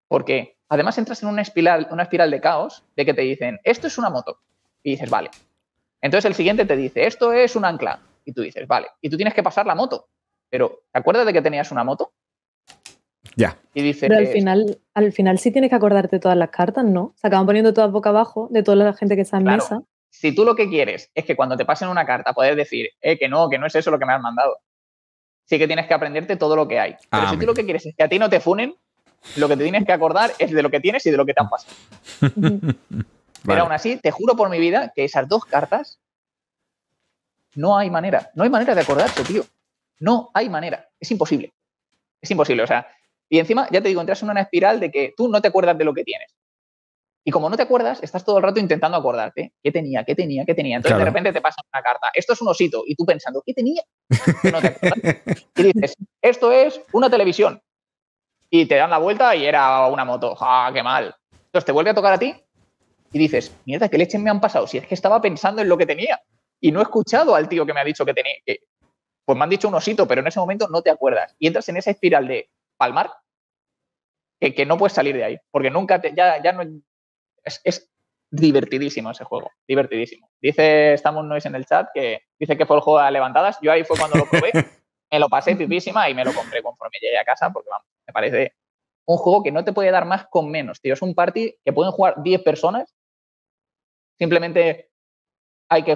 Porque además entras en una espiral de caos de que te dicen, esto es una moto. Y dices, vale. Entonces el siguiente te dice, esto es un ancla. Y tú dices, vale. Y tú tienes que pasar la moto. Pero, ¿te acuerdas de que tenías una moto? Ya. Y dices, pero al final sí tienes que acordarte todas las cartas, ¿no? Se acaban poniendo todas boca abajo de toda la gente que está en mesa. Si tú lo que quieres es que cuando te pasen una carta puedes decir, que no es eso lo que me han mandado. Sí que tienes que aprenderte todo lo que hay. Pero si tú lo que quieres es que a ti no te funen, lo que te tienes que acordar es de lo que tienes y de lo que te han pasado. Pero aún así, te juro por mi vida que esas dos cartas no hay manera. No hay manera de acordarse, tío. No hay manera. Es imposible. Es imposible, o sea... Y encima, ya te digo, entras en una espiral de que tú no te acuerdas de lo que tienes. Y como no te acuerdas, estás todo el rato intentando acordarte. ¿Qué tenía? Entonces, de repente te pasan una carta. Esto es un osito. Y tú pensando, ¿qué tenía? No te acuerdas. Y dices, esto es una televisión. Y te dan la vuelta y era una moto. ¡Ah, qué mal! Entonces, te vuelve a tocar a ti y dices, mierda, ¿qué leches me han pasado? Si es que estaba pensando en lo que tenía y no he escuchado al tío que me ha dicho que tenía. Pues me han dicho un osito, pero en ese momento no te acuerdas. Y entras en esa espiral de... palmar, que no puedes salir de ahí, porque nunca te... Es divertidísimo ese juego, divertidísimo. Dice Estamos Nois en el chat que dice que fue el juego de levantadas. Yo ahí fue cuando lo probé, me lo pasé pipísima y me lo compré conforme llegué a casa, porque vamos, me parece un juego que no te puede dar más con menos, tío. Es un party que pueden jugar 10 personas, simplemente hay que...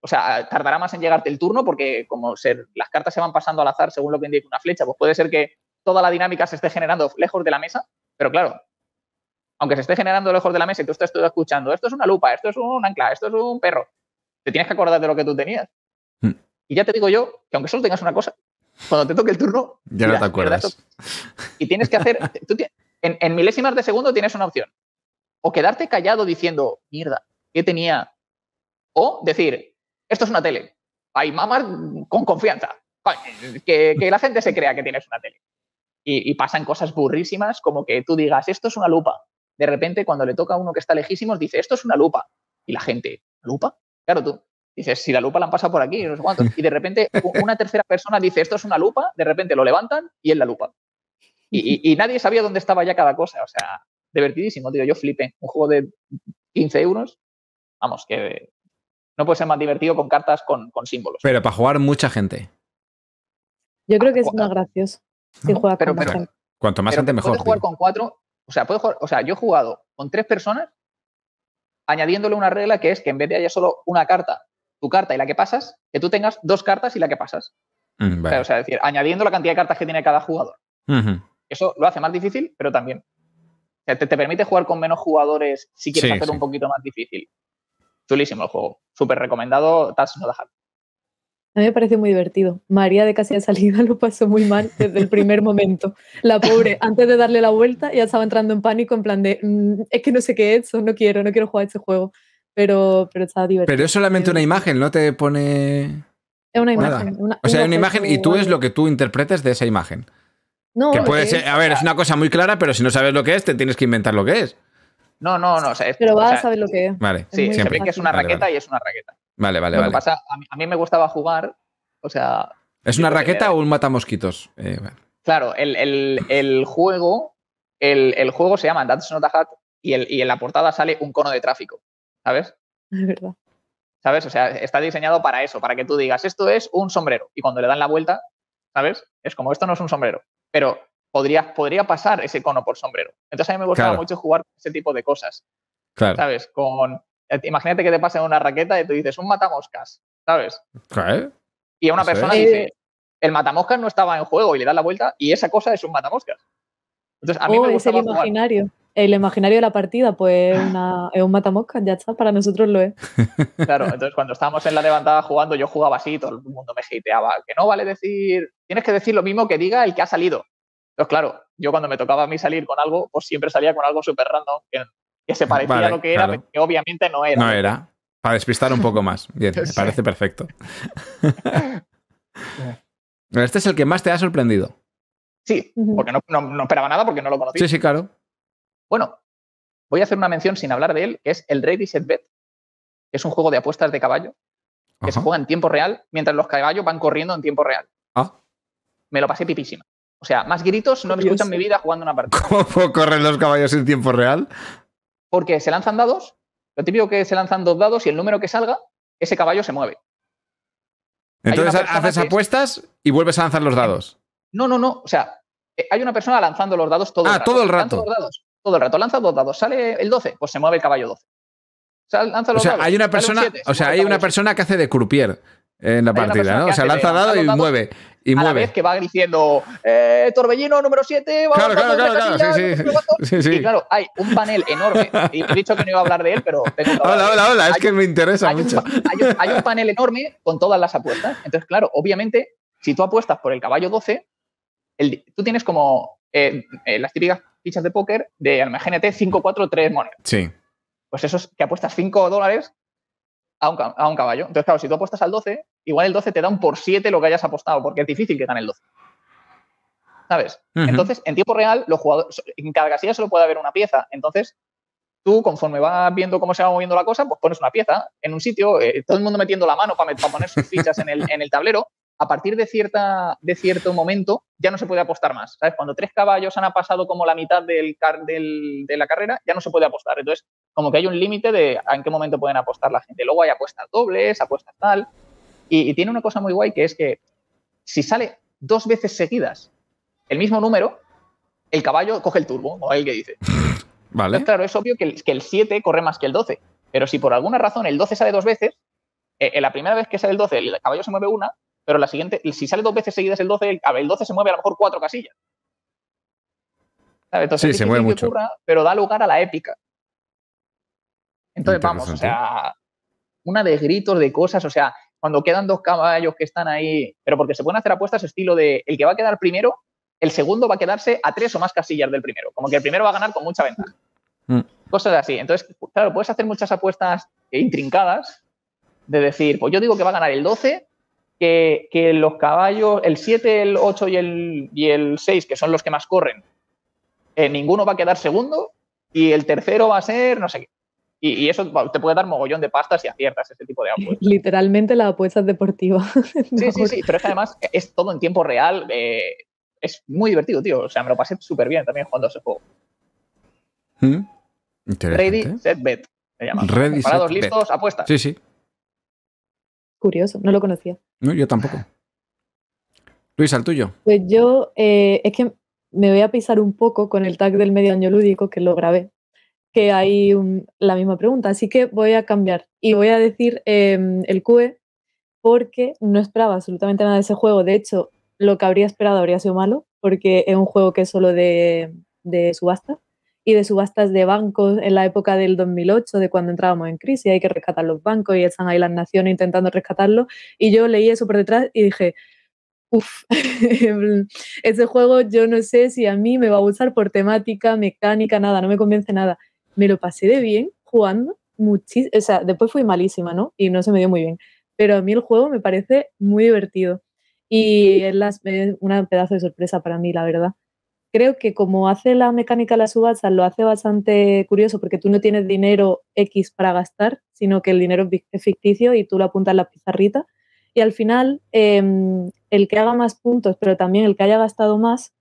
O sea, tardará más en llegarte el turno, porque como las cartas se van pasando al azar según lo que indica una flecha, pues puede ser que toda la dinámica se esté generando lejos de la mesa, pero claro, aunque se esté generando lejos de la mesa y tú estás todo escuchando, esto es una lupa, esto es un ancla, esto es un perro, te tienes que acordar de lo que tú tenías. Y ya te digo yo que aunque solo tengas una cosa, cuando te toque el turno, ya no te acuerdas. Y tienes que hacer, tú en milésimas de segundo tienes una opción, o quedarte callado diciendo, mierda, ¿qué tenía? O decir, esto es una tele, hay mamás con confianza, que la gente se crea que tienes una tele. Y pasan cosas burrísimas, como que tú digas, esto es una lupa. De repente, cuando le toca a uno que está lejísimos, dice, esto es una lupa. Y la gente, ¿lupa? Claro, tú dices, si la lupa la han pasado por aquí, no sé cuánto. Y de repente, una tercera persona dice, esto es una lupa, de repente lo levantan y es la lupa. Y nadie sabía dónde estaba ya cada cosa. O sea, divertidísimo, tío. Yo flipé. Un juego de 15 euros, vamos, que no puede ser más divertido con cartas con símbolos. Pero para jugar mucha gente. Yo creo que es más gracioso. Sí, juega con más gente. Cuanto más gente, mejor. Puedes jugar con 4, o sea, yo he jugado con 3 personas añadiéndole una regla que es que en vez de haya solo una carta, tu carta y la que pasas, que tú tengas 2 cartas y la que pasas. Vale. O sea, es decir, añadiendo la cantidad de cartas que tiene cada jugador. Eso lo hace más difícil, pero también. O sea, te permite jugar con menos jugadores si quieres hacerlo un poquito más difícil. Chulísimo el juego. Súper recomendado. That's Not a Hat. A mí me pareció muy divertido. María de Casilla de Salida lo pasó muy mal desde el primer momento. La pobre, antes de darle la vuelta, ya estaba entrando en pánico, en plan de es que no sé qué es, no quiero jugar este juego. Pero estaba divertido. Pero es solamente una imagen, ¿no te pone...? Es una imagen. O sea, hay una imagen y tú es lo que tú interpretes de esa imagen. No, que puede ser, a ver, es una cosa muy clara, pero si no sabes lo que es, te tienes que inventar lo que es. No. O sea, es, pero vas a saber lo que es. Vale, sí, siempre que es una raqueta y es una raqueta. Vale. Lo que pasa, a mí me gustaba jugar, o sea... ¿Es una raqueta o un matamosquitos? Bueno. Claro, el juego se llama That's Not a Hat y en la portada sale un cono de tráfico, ¿sabes? Es verdad. ¿Sabes? O sea, está diseñado para eso, para que tú digas, esto es un sombrero. Y cuando le dan la vuelta, ¿sabes? Es como, esto no es un sombrero. Pero podría pasar ese cono por sombrero. Entonces a mí me gustaba mucho jugar ese tipo de cosas. Claro. ¿Sabes? Imagínate que te pasen una raqueta y tú dices, un matamoscas, ¿sabes? Claro. Y a una persona dice, el matamoscas no estaba en juego y le das la vuelta y esa cosa es un matamoscas. Entonces a mí me gustaba jugar. El imaginario de la partida, pues es un matamoscas, ya está, para nosotros lo es. Claro, entonces cuando estábamos en la levantada jugando, yo jugaba así y todo el mundo me hiteaba. Que no vale decir, tienes que decir lo mismo que diga el que ha salido. Entonces, claro, yo cuando me tocaba a mí salir con algo, pues siempre salía con algo súper random, que se parecía a lo que era, pero que obviamente no era. No era, para despistar un poco más. Bien, me parece perfecto. Este es el que más te ha sorprendido. Sí, porque no esperaba nada, porque no lo conocía. Sí, claro. Bueno, voy a hacer una mención sin hablar de él, que es el Ready Set Bet. Es un juego de apuestas de caballo que se juega en tiempo real mientras los caballos van corriendo en tiempo real. Me lo pasé pipísima. O sea, más gritos no me escuchan en mi vida jugando una partida. ¿Cómo corren los caballos en tiempo real? Porque se lanzan dados. Lo típico que se lanzan dos dados y el número que salga, ese caballo se mueve. Entonces haces apuestas y vuelves a lanzar los dados. No. O sea, hay una persona lanzando los dados todo el rato. Ah, todo el rato. Todo el rato lanza dos dados, sale el 12, pues se mueve el caballo 12. Hay una persona que hace de croupier en la partida, ¿no? O sea, lanza dado y mueve. A la vez que va diciendo, torbellino número 7, vamos claro. Y claro, hay un panel enorme, y he dicho que no iba a hablar de él, pero... Hola, es que me interesa mucho. Hay un panel enorme con todas las apuestas. Entonces, claro, obviamente, si tú apuestas por el caballo 12, tú tienes como las típicas fichas de póker de, imagínate, 5, 4, 3 monedas. Sí. Pues eso es que apuestas $5 a un caballo. Entonces, claro, si tú apuestas al 12, igual el 12 te da un por 7 lo que hayas apostado, porque es difícil que gane el 12. ¿Sabes? Entonces, en tiempo real, los jugadores, en cada casilla solo puede haber una pieza. Entonces, tú, conforme vas viendo cómo se va moviendo la cosa, pues pones una pieza en un sitio, todo el mundo metiendo la mano para poner sus fichas en el tablero. A partir de cierto momento ya no se puede apostar más, ¿sabes? Cuando tres caballos han pasado como la mitad de la carrera, ya no se puede apostar. Entonces, como que hay un límite de en qué momento pueden apostar la gente. Luego hay apuestas dobles, apuestas tal. Y tiene una cosa muy guay, que es que si sale dos veces seguidas el mismo número, el caballo coge el turbo, o el que dice. Vale. Entonces, claro, es obvio que el 7 corre más que el 12. Pero si por alguna razón el 12 sale dos veces, la primera vez que sale el 12 el caballo se mueve una, pero la siguiente, si sale dos veces seguidas el 12, el 12 se mueve a lo mejor 4 casillas. ¿Sabes? Entonces, sí, se mueve mucho. Ocurra, pero da lugar a la épica. Entonces, vamos, o sea, una de gritos, de cosas, o sea, cuando quedan dos caballos que están ahí, pero porque se pueden hacer apuestas estilo de el que va a quedar primero, el segundo va a quedarse a 3 o más casillas del primero. Como que el primero va a ganar con mucha ventaja. Cosas así. Entonces, claro, puedes hacer muchas apuestas intrincadas de decir, pues yo digo que va a ganar el 12... Que los caballos, el 7, el 8 y el 6, que son los que más corren, ninguno va a quedar segundo y el tercero va a ser no sé qué. Y eso te puede dar mogollón de pastas si aciertas ese tipo de apuestas. Literalmente las apuestas deportivas. Sí, pero es que además es todo en tiempo real. Es muy divertido, tío. O sea, me lo pasé súper bien también jugando a ese juego. Ready, Set, Bet. Se llama. Preparados, listos, apuestas. Sí. Curioso, no lo conocía. No, yo tampoco. Luisa, ¿el tuyo? Pues yo, es que me voy a pisar un poco con el tag del medio año lúdico, que lo grabé, que hay la misma pregunta, así que voy a cambiar y voy a decir el QE, porque no esperaba absolutamente nada de ese juego. De hecho, lo que habría esperado habría sido malo, porque es un juego que es solo de subastas, y de subastas de bancos en la época del 2008, de cuando entrábamos en crisis, hay que rescatar los bancos y están ahí las naciones intentando rescatarlos. Y yo leí eso por detrás y dije, uff, ese juego yo no sé si a mí me va a gustar por temática, mecánica, nada, no me convence nada. Me lo pasé de bien jugando, o sea, después fui malísima, ¿no? Y no se me dio muy bien. pero a mí el juego me parece muy divertido y es una pedazo de sorpresa para mí, la verdad. Creo que como hace la mecánica de las subastas, lo hace bastante curioso porque tú no tienes dinero X para gastar, sino que el dinero es ficticio y tú lo apuntas en la pizarrita. Y al final, el que haga más puntos, pero también el que haya gastado más,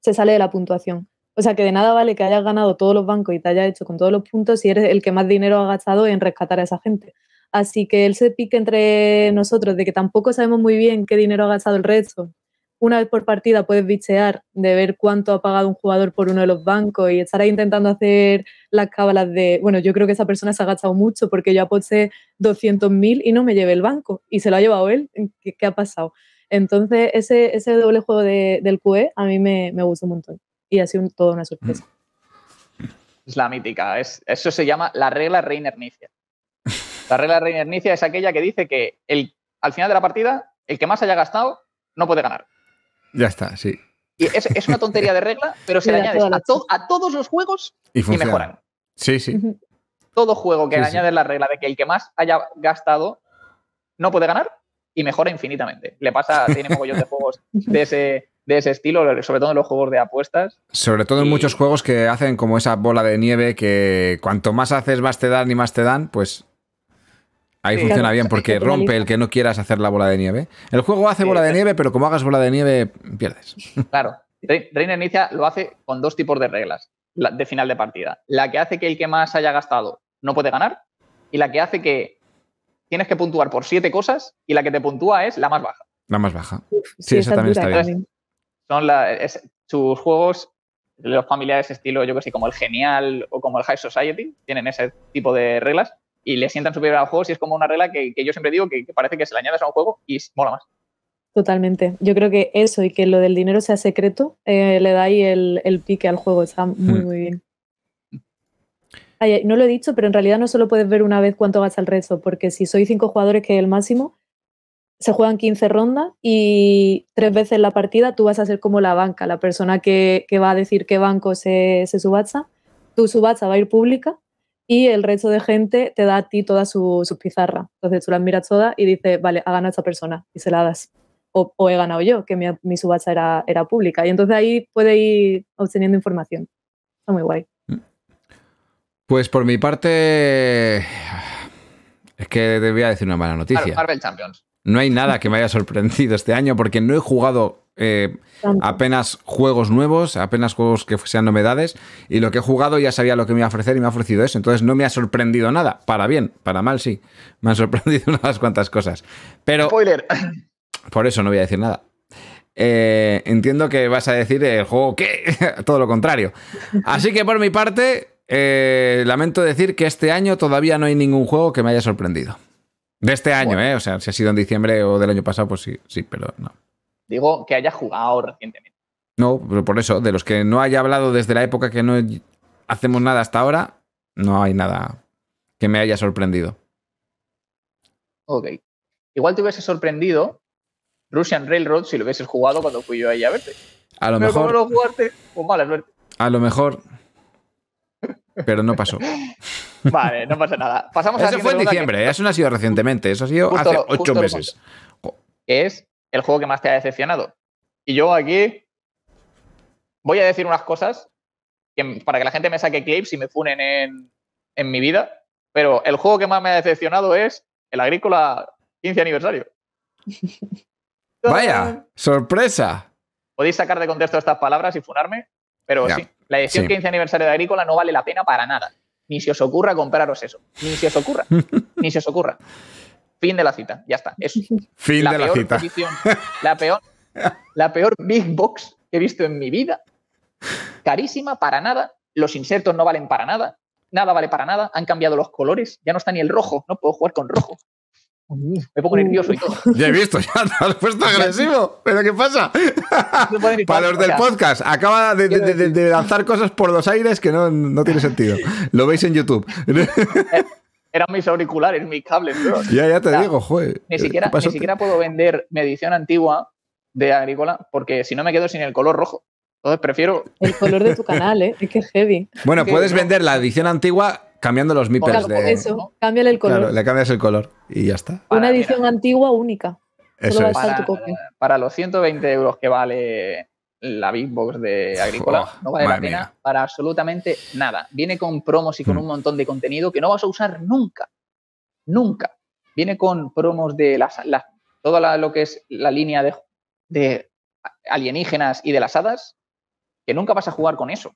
se sale de la puntuación. O sea, que de nada vale que hayas ganado todos los bancos y te hayas hecho con todos los puntos si eres el que más dinero ha gastado en rescatar a esa gente. Así que ese pique entre nosotros de que tampoco sabemos muy bien qué dinero ha gastado el resto. Una vez por partida puedes bichear de ver cuánto ha pagado un jugador por uno de los bancos y estar ahí intentando hacer las cábalas de, bueno, yo creo que esa persona se ha gastado mucho porque yo aposté 200.000 y no me llevé el banco y se lo ha llevado él. ¿Qué ha pasado? Entonces, ese doble juego del QE a mí me gustó un montón y ha sido toda una sorpresa. Es la mítica. Eso se llama la regla Reiner-Nizia. La regla Reiner-Nizia es aquella que dice que al final de la partida, el que más haya gastado no puede ganar. Ya está, sí. Y es una tontería de regla, pero se le añades a todos los juegos y mejoran. Sí, sí. Todo juego que le añades la regla de que el que más haya gastado no puede ganar y mejora infinitamente. Le pasa, tiene mogollón de juegos de ese estilo, sobre todo en los juegos de apuestas. Sobre todo en muchos juegos que hacen como esa bola de nieve que cuanto más haces más te dan y más te dan, pues... Ahí funciona bien porque rompe el que no quieras hacer la bola de nieve. El juego hace bola de nieve, pero como hagas bola de nieve, pierdes. Claro. Reiner-Nizia lo hace con dos tipos de reglas de final de partida. La que hace que el que más haya gastado no puede ganar y la que hace que tienes que puntuar por 7 cosas y la que te puntúa es la más baja. La más baja. Uf, sí, eso también está bien. Son sus juegos, los familiares estilo, yo que sé, como el Genial o como el High Society, tienen ese tipo de reglas. Y le sientan superior a los juegos y es como una regla que yo siempre digo que parece que se le añades a un juego y mola más. Totalmente. Yo creo que eso y que lo del dinero sea secreto le da ahí el pique al juego. Está muy, muy bien. Ay, no lo he dicho, pero en realidad no solo puedes ver una vez cuánto gasta el resto, porque si soy 5 jugadores, que es el máximo, se juegan 15 rondas y 3 veces la partida tú vas a ser como la banca, la persona que va a decir qué banco se subasta. Tu subasta va a ir pública y el resto de gente te da a ti todas sus pizarras. Entonces tú las miras todas y dices, vale, ha ganado esta persona y se la das. O he ganado yo, que mi subasta era pública. Y entonces ahí puedes ir obteniendo información. Está muy guay. Pues por mi parte, es que te voy a decir una mala noticia. Marvel Champions. No hay nada que me haya sorprendido este año porque no he jugado apenas juegos nuevos, apenas juegos que sean novedades, y lo que he jugado ya sabía lo que me iba a ofrecer y me ha ofrecido eso, entonces no me ha sorprendido nada, para bien, para mal sí, me han sorprendido unas cuantas cosas, pero... Spoiler. Por eso no voy a decir nada. Entiendo que vas a decir el juego que... todo lo contrario. Así que por mi parte, lamento decir que este año todavía no hay ningún juego que me haya sorprendido. De este año, bueno. O sea, si ha sido en diciembre o del año pasado, pues sí, pero no. Digo que haya jugado recientemente. No, pero por eso, de los que no haya hablado desde la época que no hacemos nada hasta ahora, no hay nada que me haya sorprendido. Ok. Igual te hubiese sorprendido Russian Railroad si lo hubieses jugado cuando fui yo ahí a verte. A lo mejor. No jugarte, pues mala suerte. A lo mejor. Pero no pasó. Vale, no pasa nada. Pasamos eso a fue en diciembre, eso no ha sido recientemente, eso ha sido justo, hace 8 meses. Es el juego que más te ha decepcionado. Y yo aquí voy a decir unas cosas para que la gente me saque clips y me funen en mi vida, pero el juego que más me ha decepcionado es el Agricola 15 aniversario. Vaya, sorpresa. Podéis sacar de contexto estas palabras y funarme, pero ya, sí, la edición 15 aniversario de Agricola no vale la pena para nada. Ni se os ocurra compraros eso. Ni se os ocurra. Ni se os ocurra. Fin de la cita. Ya está. Es fin de la cita. Edición, la peor big box que he visto en mi vida. Carísima, para nada. Los insertos no valen para nada. Nada vale para nada. Han cambiado los colores. Ya no está ni el rojo. No puedo jugar con rojo. Me pongo nervioso y todo. Ya he visto, ya te has puesto agresivo. ¿Pero qué pasa? Para los del podcast, acaba de lanzar cosas por los aires que no tiene sentido. Lo veis en YouTube. Eran mis auriculares, mis cables, bro. Ya te digo, joder. Ni siquiera puedo vender mi edición antigua de Agricola porque si no me quedo sin el color rojo. Entonces prefiero... El color de tu canal, ¿eh? Es que es heavy. Bueno, puedes vender la edición antigua Cambiando los meepers. Claro, de... eso, cámbiale el color. Claro, le cambias el color y ya está. Una edición antigua única. Eso es. Para los 120 euros que vale la Big Box de Agricola, no vale la pena para absolutamente nada. Viene con promos y con un montón de contenido que no vas a usar nunca. Nunca. Viene con promos de lo que es la línea de alienígenas y de las hadas, que nunca vas a jugar con eso.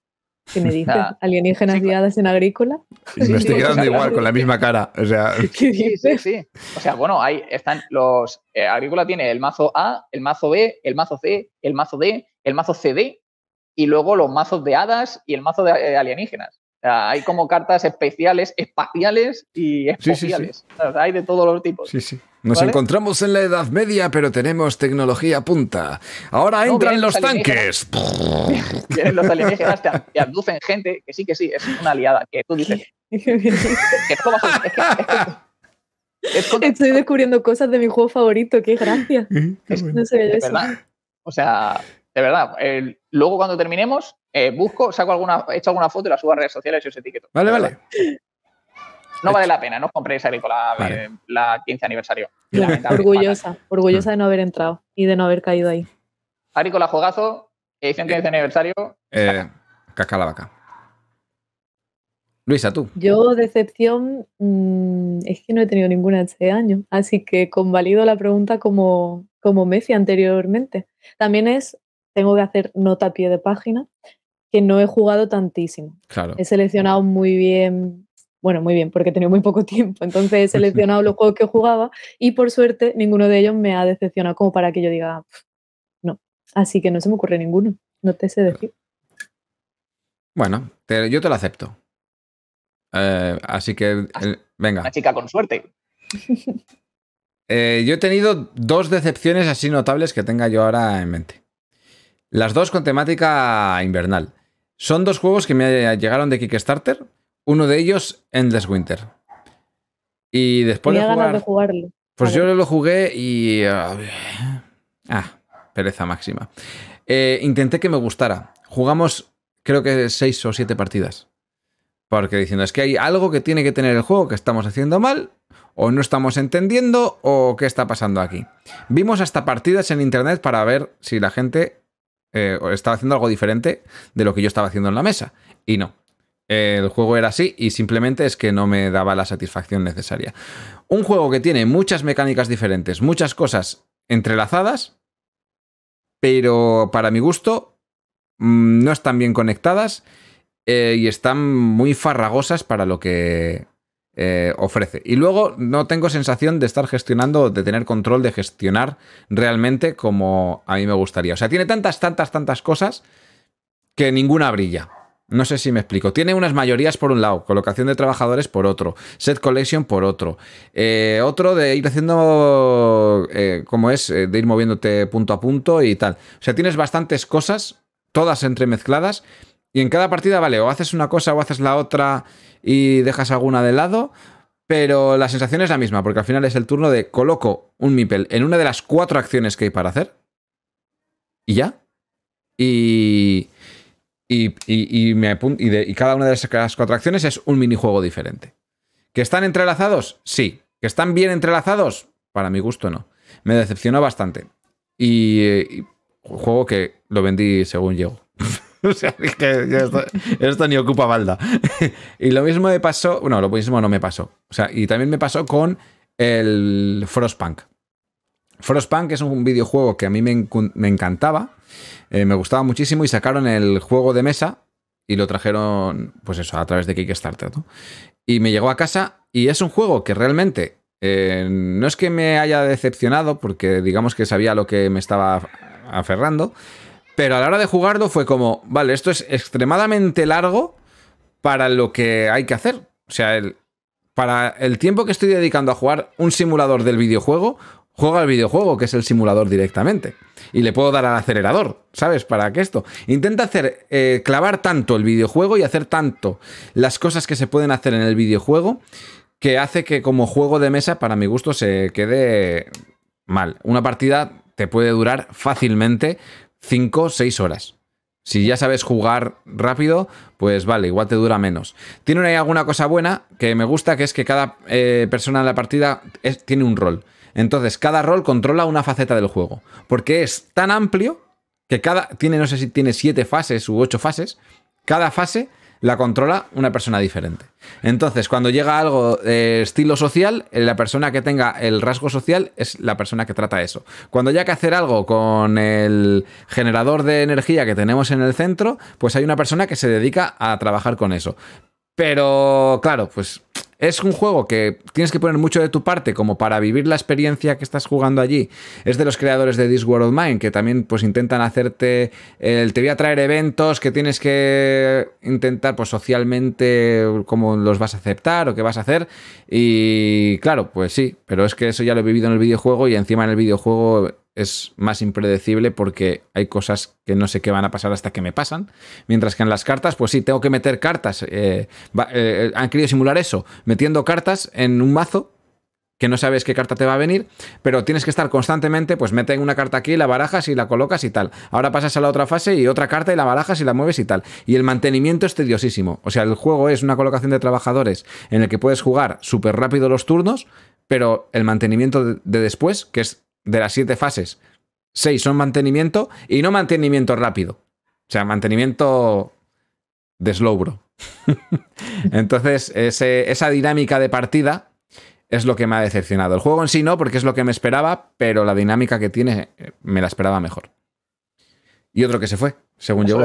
¿Qué me dices? ¿Alienígenas y hadas en Agricola? Sí, me estoy quedando igual, con la misma cara. O sea... ¿Qué dices? Sí, sí, sí. O sea, bueno, ahí están los... Agricola tiene el mazo A, el mazo B, el mazo C, el mazo D, el mazo CD y luego los mazos de hadas y el mazo de alienígenas. O sea, hay como cartas especiales, espaciales y especiales. Sí, sí, sí. O sea, hay de todos los tipos. Sí, sí. Nos encontramos en la Edad Media, pero tenemos tecnología punta. Ahora entran los tanques. Vienen los alienígenas, te abducen gente, que sí, es una liada. Que tú dices... Estoy descubriendo cosas de mi juego favorito, qué gracia. No sé eso. O sea... De verdad, luego cuando terminemos, busco, echo alguna foto y la subo a redes sociales y os etiqueto. Vale, vale. No vale la pena, no os compréis Agricola la 15 aniversario. Claro, orgullosa de no haber entrado y de no haber caído ahí. Agricola Juegazo, edición 15 aniversario. Casca la vaca. Luisa, tú. Yo, decepción, es que no he tenido ninguna este año, así que convalido la pregunta como Meffy anteriormente. También es... Tengo que hacer nota a pie de página, que no he jugado tantísimo. Claro. He seleccionado muy bien, bueno, muy bien, porque he tenido muy poco tiempo, entonces he seleccionado los juegos que jugaba y por suerte ninguno de ellos me ha decepcionado como para que yo diga, no. Así que no se me ocurre ninguno, no te sé decir. Bueno, yo te lo acepto. Así que, venga. Una chica con suerte. Yo he tenido dos decepciones así notables que tenga yo ahora en mente. Las dos con temática invernal. Son dos juegos que me llegaron de Kickstarter. Uno de ellos, Endless Winter. Y después de ganas de jugarlo. Pues yo lo jugué y... pereza máxima. Intenté que me gustara. Jugamos, creo que 6 o 7 partidas. Porque diciendo, es que hay algo que tiene que tener el juego que estamos haciendo mal... o no estamos entendiendo... o qué está pasando aquí. Vimos hasta partidas en internet para ver si la gente... estaba haciendo algo diferente de lo que yo estaba haciendo en la mesa. Y no. El juego era así y simplemente es que no me daba la satisfacción necesaria. Un juego que tiene muchas mecánicas diferentes, muchas cosas entrelazadas, pero para mi gusto no están bien conectadas y están muy farragosas para lo que ofrece. Y luego no tengo sensación de estar gestionando, de tener control de gestionar realmente como a mí me gustaría. O sea, tiene tantas cosas que ninguna brilla. No sé si me explico. Tiene unas mayorías por un lado, colocación de trabajadores por otro, set collection por otro, otro de ir haciendo como es, de ir moviéndote punto a punto y tal. O sea, tienes bastantes cosas, todas entremezcladas. Y en cada partida, vale, o haces una cosa o haces la otra y dejas alguna de lado, pero la sensación es la misma, porque al final es el turno de coloco un meeple en una de las 4 acciones que hay para hacer y ya. Y cada una de esas 4 acciones es un minijuego diferente. ¿Que están entrelazados? Sí. ¿Que están bien entrelazados? Para mi gusto no. Me decepcionó bastante. Y un juego que lo vendí según llegó. O sea, que esto ni ocupa balda. Y lo mismo me pasó... Bueno, lo mismo no me pasó. O sea, y también me pasó con el Frostpunk. Frostpunk es un videojuego que a mí me encantaba. Me gustaba muchísimo y sacaron el juego de mesa y lo trajeron, pues eso, a través de Kickstarter, ¿no? Y me llegó a casa y es un juego que realmente no es que me haya decepcionado porque digamos que sabía lo que me estaba aferrando. Pero a la hora de jugarlo fue como, vale, esto es extremadamente largo para lo que hay que hacer. O sea, para el tiempo que estoy dedicando a jugar un simulador del videojuego, juego al videojuego, que es el simulador directamente. Y le puedo dar al acelerador, ¿sabes? Para que esto... Intenta hacer clavar tanto el videojuego y hacer tanto las cosas que se pueden hacer en el videojuego que hace que como juego de mesa, para mi gusto, se quede mal. Una partida te puede durar fácilmente... 5 o 6 horas. Si ya sabes jugar rápido, pues vale, igual te dura menos. Tiene ahí alguna cosa buena que me gusta, que es que cada persona en la partida tiene un rol. Entonces, cada rol controla una faceta del juego. Porque es tan amplio que cada... tiene, no sé si tiene 7 fases u 8 fases. Cada fase la controla una persona diferente. Entonces, cuando llega algo de estilo social, la persona que tenga el rasgo social es la persona que trata eso. Cuando haya que hacer algo con el generador de energía que tenemos en el centro, pues hay una persona que se dedica a trabajar con eso. Pero, claro, pues es un juego que tienes que poner mucho de tu parte como para vivir la experiencia que estás jugando allí. Es de los creadores de This World of Mine, que también pues intentan hacerte... te voy a traer eventos que tienes que intentar pues socialmente cómo los vas a aceptar o qué vas a hacer. Y claro, pues sí, pero es que eso ya lo he vivido en el videojuego, y encima en el videojuego es más impredecible porque hay cosas que no sé qué van a pasar hasta que me pasan. Mientras que en las cartas, pues sí, tengo que meter cartas. Han querido simular eso, metiendo cartas en un mazo que no sabes qué carta te va a venir, pero tienes que estar constantemente, pues mete una carta aquí, la barajas y la colocas y tal. Ahora pasas a la otra fase y otra carta y la barajas y la mueves y tal. Y el mantenimiento es tediosísimo. O sea, el juego es una colocación de trabajadores en el que puedes jugar súper rápido los turnos, pero el mantenimiento de después, que es de las 7 fases, 6 son mantenimiento, y no mantenimiento rápido. O sea, mantenimiento de slowbro. Entonces, esa dinámica de partida es lo que me ha decepcionado. El juego en sí no, porque es lo que me esperaba, pero la dinámica que tiene me la esperaba mejor. Y otro que se fue, según llegó.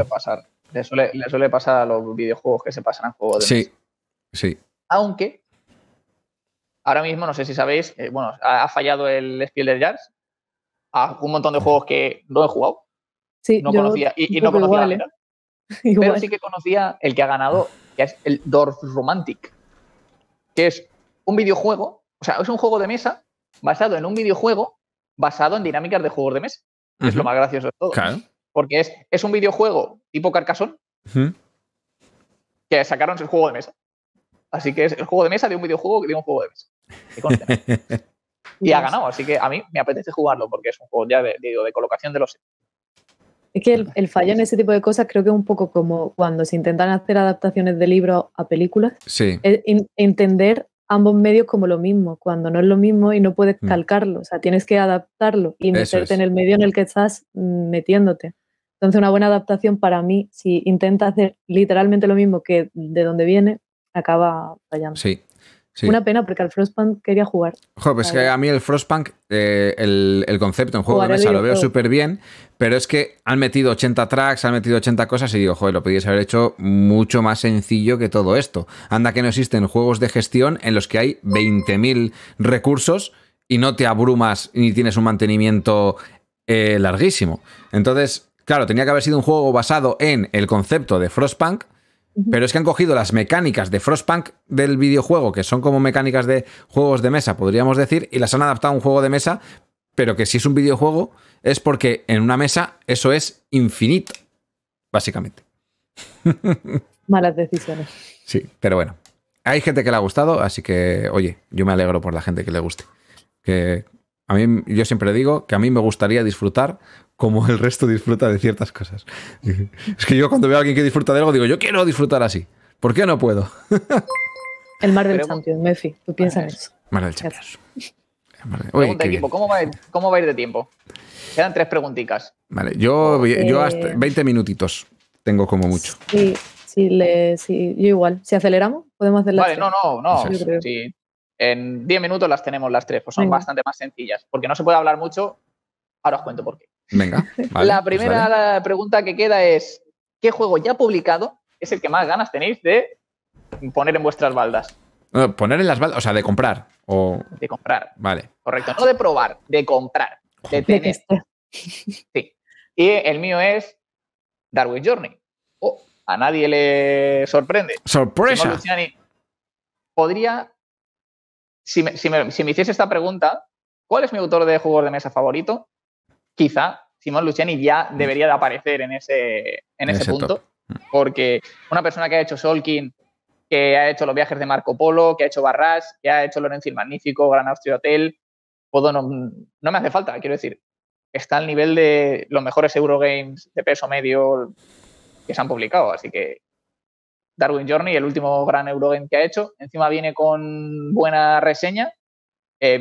Le suele pasar a los videojuegos que se pasan a juegos de mesa. Sí. Aunque ahora mismo, no sé si sabéis, bueno, ha fallado el Spiel des Jahres. A un montón de juegos que no he jugado. Sí, no conocía. Y no conocía igual, la verdad. Pero sí que conocía el que ha ganado, que es el Dorf Romantic. Que es un videojuego, o sea, es un juego de mesa basado en un videojuego basado en dinámicas de juegos de mesa. Uh-huh. Es lo más gracioso de todo. Claro. Porque es un videojuego tipo Carcassonne, uh-huh, que sacaron el juego de mesa. Así que es el juego de mesa de un videojuego que tiene un juego de mesa. Y ha ganado, así que a mí me apetece jugarlo porque es un juego ya de colocación de los... Es que el fallo en ese tipo de cosas creo que es un poco como cuando se intentan hacer adaptaciones de libros a películas. Sí. Es entender ambos medios como lo mismo, cuando no es lo mismo y no puedes calcarlo. O sea, tienes que adaptarlo y meterte en el medio en el que estás metiéndote. Entonces, una buena adaptación para mí, si intenta hacer literalmente lo mismo que de donde viene, acaba fallando. Sí. Sí. Una pena, porque al Frostpunk quería jugar. Joder, pues que a mí el Frostpunk, el concepto en juego de mesa lo veo súper bien, pero es que han metido 80 tracks, han metido 80 cosas y digo, joder, lo podíais haber hecho mucho más sencillo que todo esto. Anda que no existen juegos de gestión en los que hay 20.000 recursos y no te abrumas ni tienes un mantenimiento larguísimo. Entonces, claro, tenía que haber sido un juego basado en el concepto de Frostpunk. Pero es que han cogido las mecánicas de Frostpunk del videojuego, que son como mecánicas de juegos de mesa, podríamos decir, y las han adaptado a un juego de mesa, pero que si es un videojuego es porque en una mesa eso es infinito, básicamente. Malas decisiones. Sí, pero bueno. Hay gente que le ha gustado, así que, oye, yo me alegro por la gente que le guste. Que a mí, yo siempre digo que a mí me gustaría disfrutar como el resto disfruta de ciertas cosas. Es que yo cuando veo a alguien que disfruta de algo digo, yo quiero disfrutar así. ¿Por qué no puedo? El Marvel Champions, Meffy, tú piensas en eso. Marvel Champions. Oye, qué bien. ¿Cómo va a ir de tiempo? Quedan 3 preguntitas. Vale, yo hasta 20 minutitos tengo como mucho. Sí, yo igual. Si aceleramos, podemos hacer las 3. Vale, no. Sí. En 10 minutos las tenemos las 3, pues son bastante más sencillas. Porque no se puede hablar mucho, ahora os cuento por qué. Venga, vale, la primera pregunta que queda es: ¿qué juego ya publicado es el que más ganas tenéis de poner en vuestras baldas? No, poner en las baldas, o sea, de comprar. De comprar. Vale. Correcto. No de probar, de comprar. De tener. Sí. Y el mío es Darwin's Journey. Oh, a nadie le sorprende. ¡Sorpresa! No, Luciani, podría... Si me hiciese esta pregunta, ¿cuál es mi autor de juegos de mesa favorito? Quizá Simón Luciani ya debería de aparecer en ese punto, porque una persona que ha hecho Skull King, que ha hecho Los viajes de Marco Polo, que ha hecho Barrage, que ha hecho Lorenzo el Magnífico, Gran Austria Hotel, no me hace falta, quiero decir, está al nivel de los mejores Eurogames de peso medio, que se han publicado. Así que Darwin Journey, el último gran Eurogame que ha hecho, encima viene con buena reseña.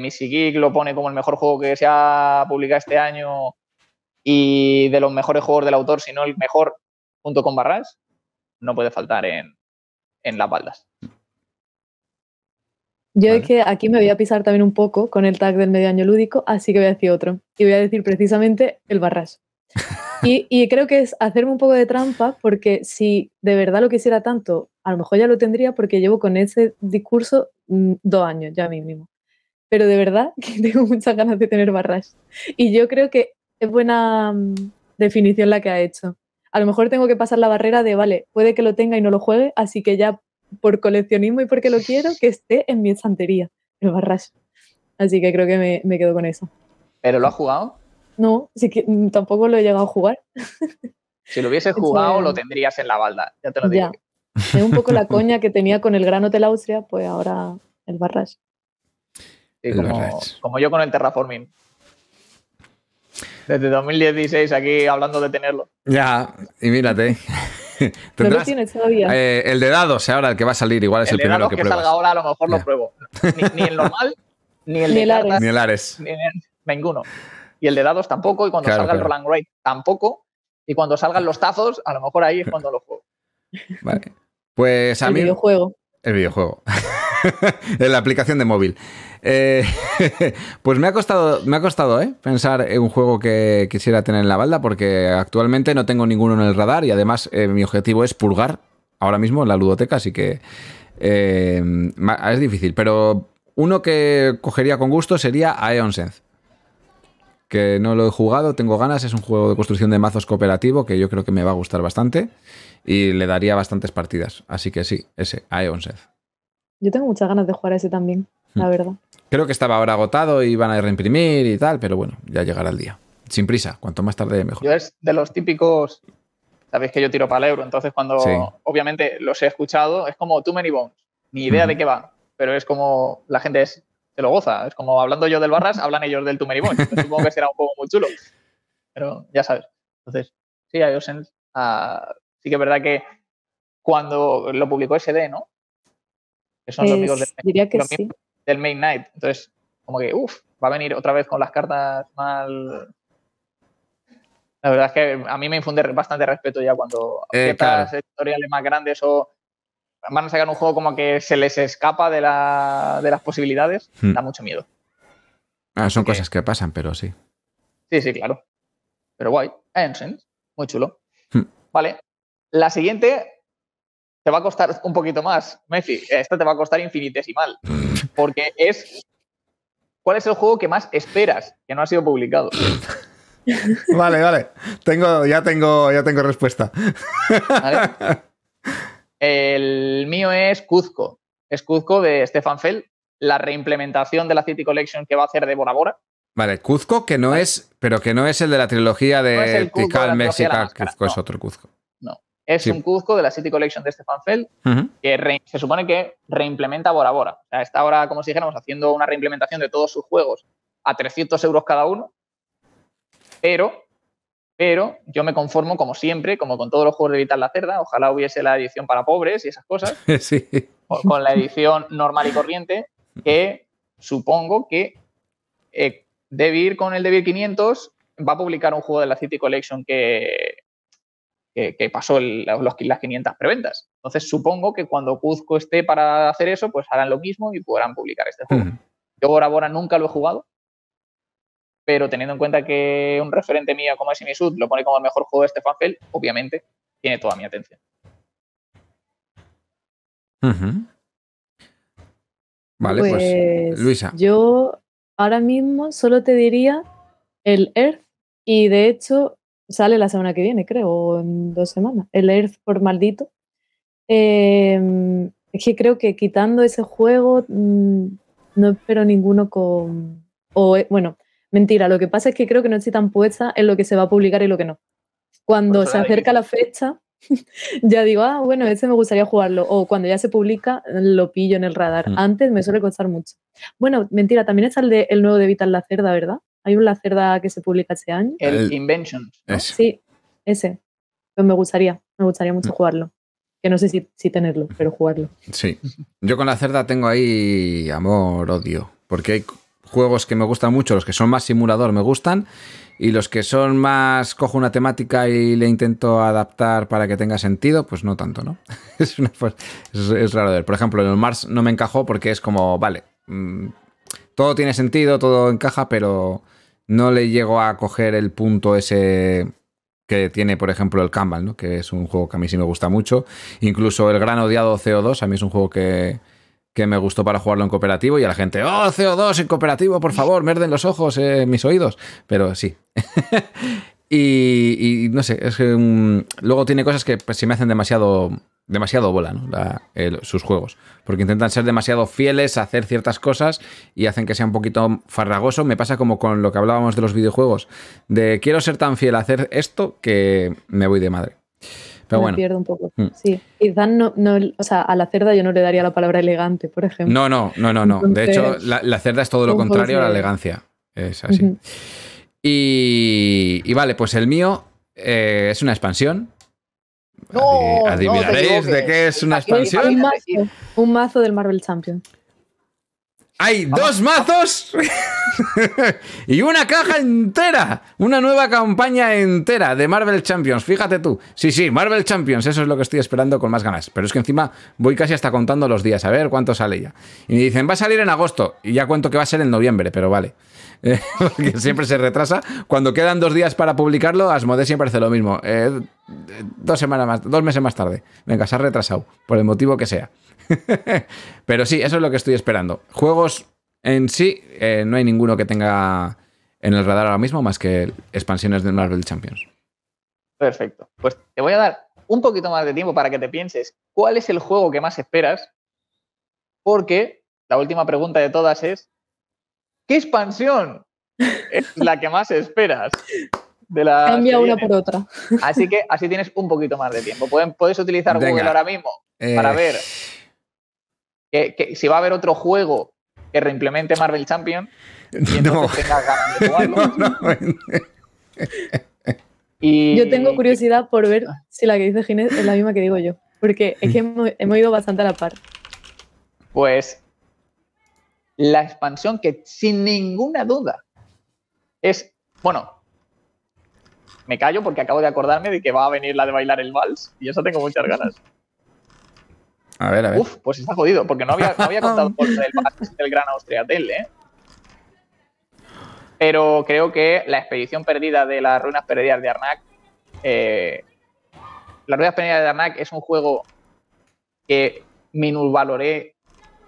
Missy Geek lo pone como el mejor juego que se ha publicado este año y de los mejores juegos del autor, si no el mejor, junto con Barras. No puede faltar en las baldas. Yo es que aquí me voy a pisar también un poco con el tag del medio año lúdico, así que voy a decir otro. Y voy a decir precisamente el Barras. Y creo que es hacerme un poco de trampa, porque si de verdad lo quisiera tanto, a lo mejor ya lo tendría, porque llevo con ese discurso 2 años ya mismo. Pero de verdad que tengo muchas ganas de tener Barras. Y yo creo que es buena definición la que ha hecho. A lo mejor tengo que pasar la barrera de, vale, puede que lo tenga y no lo juegue, así que ya por coleccionismo y porque lo quiero, que esté en mi estantería, el Barras. Así que creo que me quedo con eso. ¿Pero lo has jugado? No, sí que tampoco lo he llegado a jugar. Si lo hubieses jugado, lo tendrías en la balda, ya te lo digo. Es un poco la coña que tenía con el Gran Hotel Austria, pues ahora el Barrage. Sí, como yo con el Terraforming. Desde 2016 aquí hablando de tenerlo. Ya, y mírate. No lo tienes todavía. El de dados, ahora el que va a salir, igual es el primero que pruebas. El de dados que salga ahora a lo mejor lo pruebo. Ni el normal, ni el de cartas, ni el Ares. Ninguno. Y el de dados tampoco, y cuando salga el Roll & Write tampoco, y cuando salgan los tazos, a lo mejor ahí es cuando lo juego. Vale. Pues a mí... El videojuego. El videojuego. La aplicación de móvil. Pues me ha costado pensar en un juego que quisiera tener en la balda, porque actualmente no tengo ninguno en el radar, y además mi objetivo es purgar ahora mismo la ludoteca, así que es difícil. Pero uno que cogería con gusto sería Aeon Sense, que no lo he jugado, tengo ganas. Es un juego de construcción de mazos cooperativo que yo creo que me va a gustar bastante y le daría bastantes partidas. Así que sí, ese, Aeon Sense. Yo tengo muchas ganas de jugar a ese también, la verdad. Creo que estaba ahora agotado y van a reimprimir y tal, pero bueno, ya llegará el día. Sin prisa, cuanto más tarde mejor. Yo es de los típicos, sabéis que yo tiro para el euro, entonces cuando obviamente los he escuchado, es como Too Many Bones, ni idea de qué va, pero es como la gente es... Te lo goza. Es como hablando yo del Barras, hablan ellos del Tumeribón. Supongo que será un juego muy chulo. Pero ya sabes. Entonces, sí, Aeon Sense. Sí que es verdad que cuando lo publicó SD, ¿no? Que son los amigos del Main Night. Entonces, como que, uff, va a venir otra vez con las cartas mal... La verdad es que a mí me infunde bastante respeto ya cuando ciertas editoriales más grandes o... van a sacar un juego como que se les escapa de las posibilidades, da mucho miedo. Son cosas que pasan, pero sí. Sí, claro. Pero guay. Aeon Sense, muy chulo. Vale. La siguiente te va a costar un poquito más, Meffy. Esta te va a costar infinitesimal. Porque es... ¿Cuál es el juego que más esperas que no ha sido publicado? Vale. Ya tengo respuesta. Vale. El mío es Cuzco. Es Cuzco de Stefan Feld, la reimplementación de la City Collection que va a hacer de Bora Bora. Vale, Cuzco que no es, pero que no es el de la trilogía de Tikal, Mexica. Cuzco es otro Cuzco. No, es un Cuzco de la City Collection de Stefan Feld que se supone que reimplementa Bora Bora. O sea, está ahora, como si dijéramos, haciendo una reimplementación de todos sus juegos a 300 euros cada uno. Pero yo me conformo, como siempre, como con todos los juegos de Vital la Cerda, ojalá hubiese la edición para pobres y esas cosas, sí. Con la edición normal y corriente, que supongo que Devir, con el Devir 500, va a publicar un juego de la City Collection que pasó las 500 preventas. Entonces supongo que cuando Cuzco esté para hacer eso, pues harán lo mismo y podrán publicar este juego. Yo Bora Bora nunca lo he jugado, pero teniendo en cuenta que un referente mío como es Imisud lo pone como el mejor juego de Stefan Feld, obviamente tiene toda mi atención. Vale, pues Luisa. Yo ahora mismo solo te diría el Earth, y de hecho sale la semana que viene, creo, o en 2 semanas, el Earth por maldito. Es que creo que quitando ese juego no espero ninguno con... Mentira, lo que pasa es que creo que no estoy tan puesta en lo que se va a publicar y lo que no. Cuando se acerca la fecha, ya digo, ese me gustaría jugarlo. O cuando ya se publica, lo pillo en el radar. Antes me suele costar mucho. Bueno, mentira, también está el nuevo de Vital la Cerda, ¿verdad? Hay un La Cerda que se publica este año. El Inventions, ¿no? Sí, ese. Me gustaría mucho jugarlo. Que no sé si tenerlo, pero jugarlo. Sí. Yo con la cerda tengo ahí amor, odio. Porque hay juegos que me gustan mucho, los que son más simulador me gustan, y los que son más cojo una temática y le intento adaptar para que tenga sentido, pues no tanto, ¿no? Es raro de ver. Por ejemplo, el Mars no me encajó porque es como, vale, todo tiene sentido, todo encaja, pero no le llego a coger el punto ese que tiene, por ejemplo, el Kanban, ¿no? Que es un juego que a mí sí me gusta mucho. Incluso el gran odiado CO2, a mí es un juego que me gustó para jugarlo en cooperativo, y a la gente, ¡oh, CO2 en cooperativo, por favor! Me arden los ojos, mis oídos. Pero sí. y no sé, es que luego tiene cosas que se me hacen demasiado bola, ¿no? Sus juegos. Porque intentan ser demasiado fieles a hacer ciertas cosas y hacen que sea un poquito farragoso. Me pasa como con lo que hablábamos de los videojuegos. De quiero ser tan fiel a hacer esto que me voy de madre. Pero bueno. Me pierdo un poco. Sí. Quizás no, o sea, a la cerda yo no le daría la palabra elegante, por ejemplo. No. Entonces, de hecho, la cerda es todo lo contrario a la elegancia. Es así. Uh-huh. Y vale, pues el mío es una expansión. No, ¿adivinaréis de qué es una expansión? Un mazo del Marvel Champions. ¡Hay dos mazos! Y una caja entera. Una nueva campaña entera de Marvel Champions. Fíjate tú. Sí, Marvel Champions. Eso es lo que estoy esperando con más ganas. Pero es que encima voy casi hasta contando los días. A ver cuánto sale ya. Y me dicen, va a salir en agosto. Y ya cuento que va a ser en noviembre, pero vale. Porque siempre se retrasa. Cuando quedan 2 días para publicarlo, Asmodee siempre hace lo mismo. 2 meses más tarde. Venga, se ha retrasado. Por el motivo que sea. Pero sí, eso es lo que estoy esperando. Juegos en sí, no hay ninguno que tenga en el radar ahora mismo más que expansiones de Marvel Champions. Perfecto. Pues te voy a dar un poquito más de tiempo para que te pienses cuál es el juego que más esperas, porque la última pregunta de todas es ¿qué expansión es la que más esperas? Cambia una por otra. Así que así tienes un poquito más de tiempo. Puedes utilizar Google ahora mismo para ver si va a haber otro juego que reimplemente Marvel Champions y entonces tengas ganas de jugarlo. Yo tengo curiosidad por ver si la que dice Ginés es la misma que digo yo, porque es que hemos ido bastante a la par. Pues la expansión que sin ninguna duda es, bueno, me callo porque acabo de acordarme de que va a venir la de bailar el vals y eso tengo muchas ganas. A ver. Uf, pues está jodido, porque no había contado por el vals del Gran Austriatel, ¿eh? Pero creo que la expedición perdida de las ruinas perdidas de Arnak... Las ruinas perdidas de Arnak es un juego que minusvaloré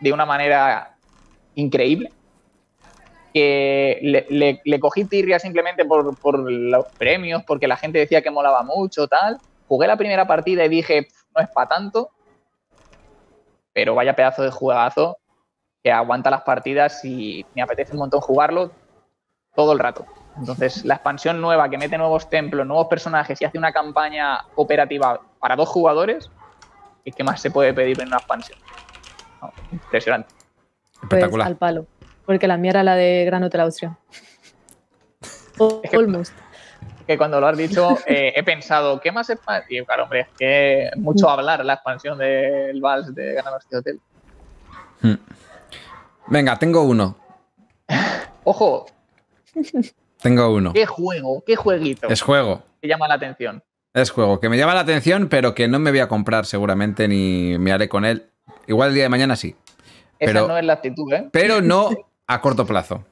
de una manera increíble. Que le cogí tirria simplemente por los premios, porque la gente decía que molaba mucho, tal. Jugué la primera partida y dije, no es para tanto. Pero vaya pedazo de juegazo que aguanta las partidas y me apetece un montón jugarlo todo el rato. Entonces, la expansión nueva que mete nuevos templos, nuevos personajes y hace una campaña cooperativa para 2 jugadores, ¿y qué más se puede pedir en una expansión? No, impresionante. Espectacular. Pues, al palo. Porque la mía era la de Gran Hotel Austria. Almost. Que cuando lo has dicho, he pensado, ¿qué más expansión? Claro, hombre, es que mucho hablar la expansión del Vals de Gran Hotel Austria. Venga, tengo uno. ¡Ojo! Tengo uno. ¡Qué juego! ¡Qué jueguito! Es juego. Que llama la atención. Es juego, que me llama la atención, pero que no me voy a comprar seguramente, ni me haré con él. Igual el día de mañana sí. Pero, esa no es la actitud, ¿eh? Pero no a corto plazo.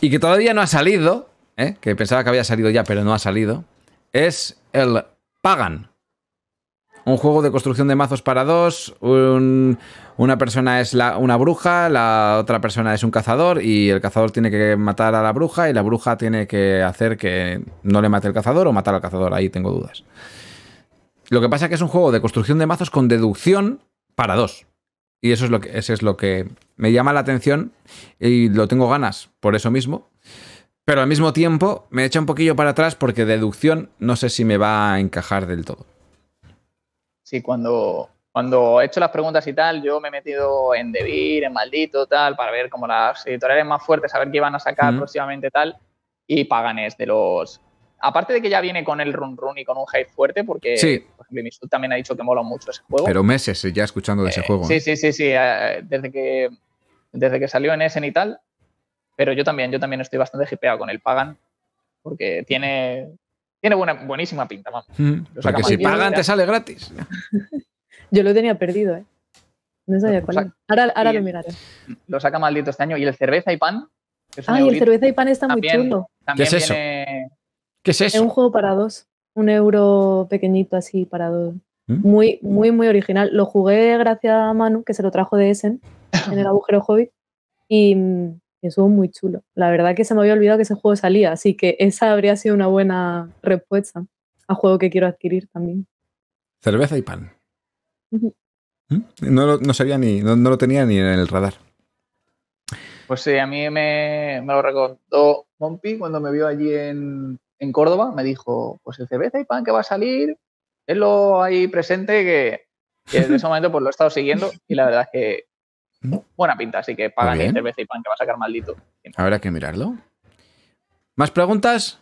Y que todavía no ha salido, ¿eh? Que pensaba que había salido ya, pero no ha salido. Es el Pagan. Un juego de construcción de mazos para 2. Una persona es una bruja, la otra persona es un cazador, y el cazador tiene que matar a la bruja y la bruja tiene que hacer que no le mate el cazador o matar al cazador. Ahí tengo dudas. Lo que pasa es que es un juego de construcción de mazos con deducción para 2. Y eso es lo que me llama la atención y lo tengo ganas por eso mismo. Pero al mismo tiempo me echa un poquillo para atrás porque deducción no sé si me va a encajar del todo. Sí, cuando he hecho las preguntas y tal, yo me he metido en Devir, en Maldito, tal, para ver como las editoriales más fuertes, a ver qué iban a sacar próximamente, tal. Y Pagan es de los Aparte de que ya viene con el run run y con un hype fuerte, porque sí, por ejemplo, Misu también ha dicho que mola mucho ese juego. Pero meses ya escuchando de ese juego. Sí, sí, sí, sí. Desde que salió en Essen y tal. Pero yo también estoy bastante hipeado con el Pagan, porque tiene buenísima pinta, vamos. O sea, que si Pagan te sale gratis. Yo lo tenía perdido, ¿eh? No sabía cuál era. Ahora lo miraré. Lo saca maldito este año. Y el Cerveza y Pan. Ah, y el Cerveza y Pan está muy chulo. ¿Qué es eso? ¿Qué es eso? Es un juego para dos. €1 pequeñito así para dos. Muy, muy, muy original. Lo jugué gracias a Manu, que se lo trajo de Essen, en el Agujero Hobbit. Y estuvo muy chulo. La verdad que se me había olvidado que ese juego salía, así que esa habría sido una buena respuesta a juego que quiero adquirir también. Cerveza y Pan. No lo tenía ni en el radar. Pues sí, a mí me lo recomendó Monpi cuando me vio allí en Córdoba. Me dijo, pues el Cerveza y Pan que va a salir, tenlo ahí presente, que desde ese momento pues lo he estado siguiendo y la verdad es que buena pinta, así que Pagan el Cerveza y Pan que va a sacar maldito. Habrá que mirarlo. ¿Más preguntas?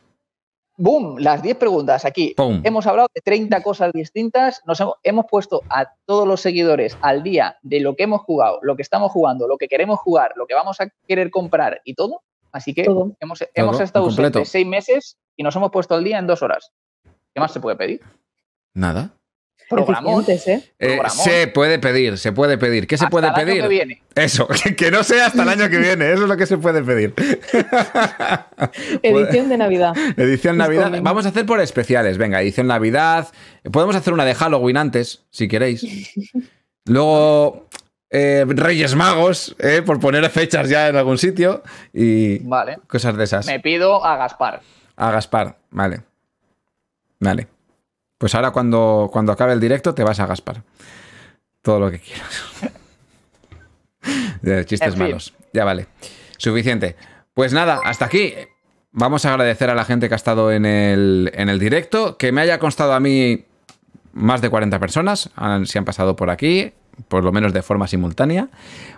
¡Boom! Las 10 preguntas aquí. ¡Pum! Hemos hablado de 30 cosas distintas. Nos hemos puesto a todos los seguidores al día de lo que hemos jugado, lo que estamos jugando, lo que queremos jugar, lo que vamos a querer comprar y todo. Así que todo. Hemos estado ausentes 6 meses y nos hemos puesto al día en 2 horas. ¿Qué más se puede pedir? Nada. Programamos, se puede pedir. ¿Qué se hasta puede el pedir? Año que viene. Eso, que no sea hasta el año que viene. Eso es lo que se puede pedir. Edición de Navidad. Edición Navidad. Vamos a hacer por especiales. Venga, edición Navidad. Podemos hacer una de Halloween antes, si queréis. Luego, Reyes Magos, por poner fechas ya en algún sitio. Y vale, cosas de esas. Me pido a Gaspar. A Gaspar, vale. Vale. Pues ahora cuando acabe el directo te vas a Gaspar. Todo lo que quieras. De chistes malos. Ya vale. Suficiente. Pues nada, hasta aquí. Vamos a agradecer a la gente que ha estado en el directo. Que me haya constado a mí más de 40 personas. Se han pasado por aquí, por lo menos de forma simultánea.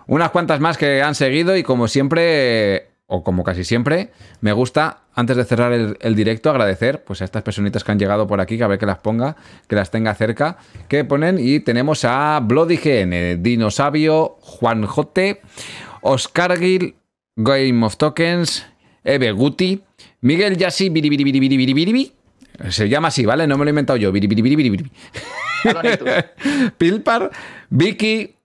Unas cuantas más que han seguido y como siempre, o como casi siempre, me gusta, antes de cerrar el directo, agradecer pues a estas personitas que han llegado por aquí, que a ver que las ponga, que las tenga cerca, que ponen. Y tenemos a Bloody GN, Dinosabio, Juanjote, Oscar Gil, Game of Tokens, Eve Guti, Miguel Yassi, biribiribiribiribiribi. Se llama así, ¿vale? No me lo he inventado yo. Biribiribiribiribi. Pilpar, Vicky,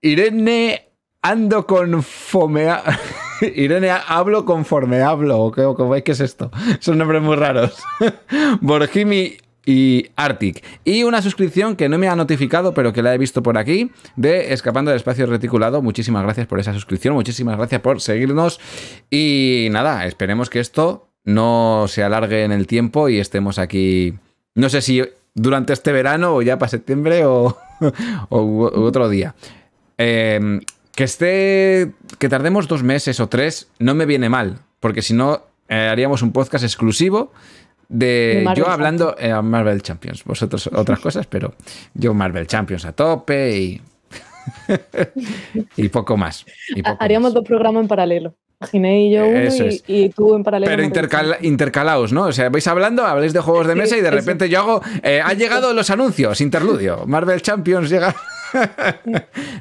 Irene, ando conforme a... Irene, hablo conforme hablo. ¿Qué es esto? Son nombres muy raros. Borjimi y Arctic. Y una suscripción que no me ha notificado, pero que la he visto por aquí, de Escapando del Espacio Reticulado. Muchísimas gracias por esa suscripción. Muchísimas gracias por seguirnos. Y nada, esperemos que esto no se alargue en el tiempo y estemos aquí. No sé si durante este verano o ya para septiembre o otro día. Que tardemos 2 meses o 3 no me viene mal, porque si no haríamos un podcast exclusivo de yo hablando a Marvel Champions, vosotros otras cosas, pero yo Marvel Champions a tope y y poco más. Haríamos 2 programas en paralelo. Ginés y yo uno y tú en paralelo. Pero intercalaos, ¿no? O sea, vais hablando, habléis de juegos de mesa y de repente yo hago... han llegado los anuncios, interludio. Marvel Champions llega...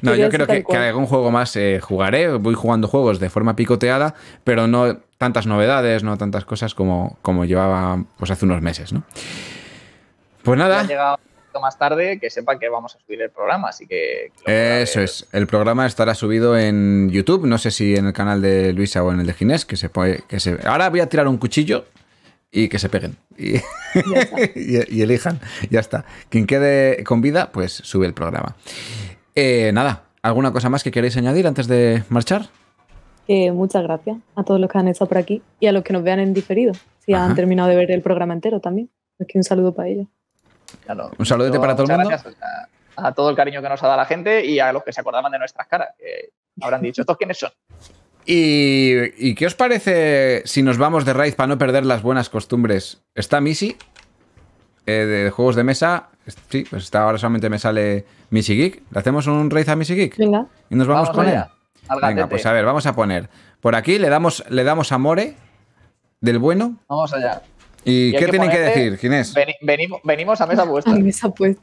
No, yo creo que algún juego más jugaré. Voy jugando juegos de forma picoteada, pero no tantas novedades, no tantas cosas como llevaba pues hace unos meses, ¿no? Pues nada. Si ha llegado un poquito más tarde, que sepan que vamos a subir el programa, así que... Eso es. El programa estará subido en YouTube. No sé si en el canal de Luisa o en el de Ginés, que se... Ahora voy a tirar un cuchillo y que se peguen. Y elijan. Ya está. Quien quede con vida, pues sube el programa. Nada, ¿alguna cosa más que queréis añadir antes de marchar? Muchas gracias a todos los que han estado por aquí y a los que nos vean en diferido. Si han terminado de ver el programa entero también. Es que un saludo para ellos. Claro, un saludete para todo el mundo. Gracias a todo el cariño que nos ha dado la gente y a los que se acordaban de nuestras caras. Que habrán dicho, ¿estos quiénes son? ¿Y qué os parece si nos vamos de raíz para no perder las buenas costumbres? Está Missy, de juegos de mesa. Sí, pues está, ahora solamente me sale Missy Geek. ¿Le hacemos un raid a Missy Geek? Venga. Y nos vamos con ella. Venga, pues a ver, vamos a poner. Por aquí le damos a More, del bueno. Vamos allá. ¿Y qué tienen que decir, Ginés? Venimos a mesa puesta. A mesa puesta.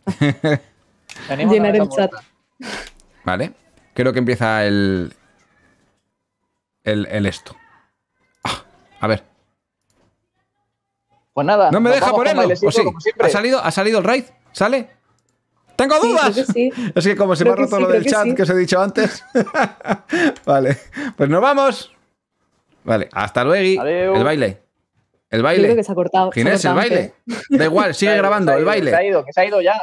Llenar el chat. Vale. Creo que empieza el esto. Ah, a ver. Pues nada. No me deja ponerlo. O sí. ¿Ha salido el raid? ¿Sale? ¡Tengo dudas! Sí, creo que sí. Es que como se me ha roto lo del chat que os he dicho antes. Vale. Pues nos vamos. Vale. Hasta luego. Adiós. El baile. El baile. Creo que se ha cortado. Ginés, el baile. Da igual, sigue grabando. El baile. Que se ha ido ya.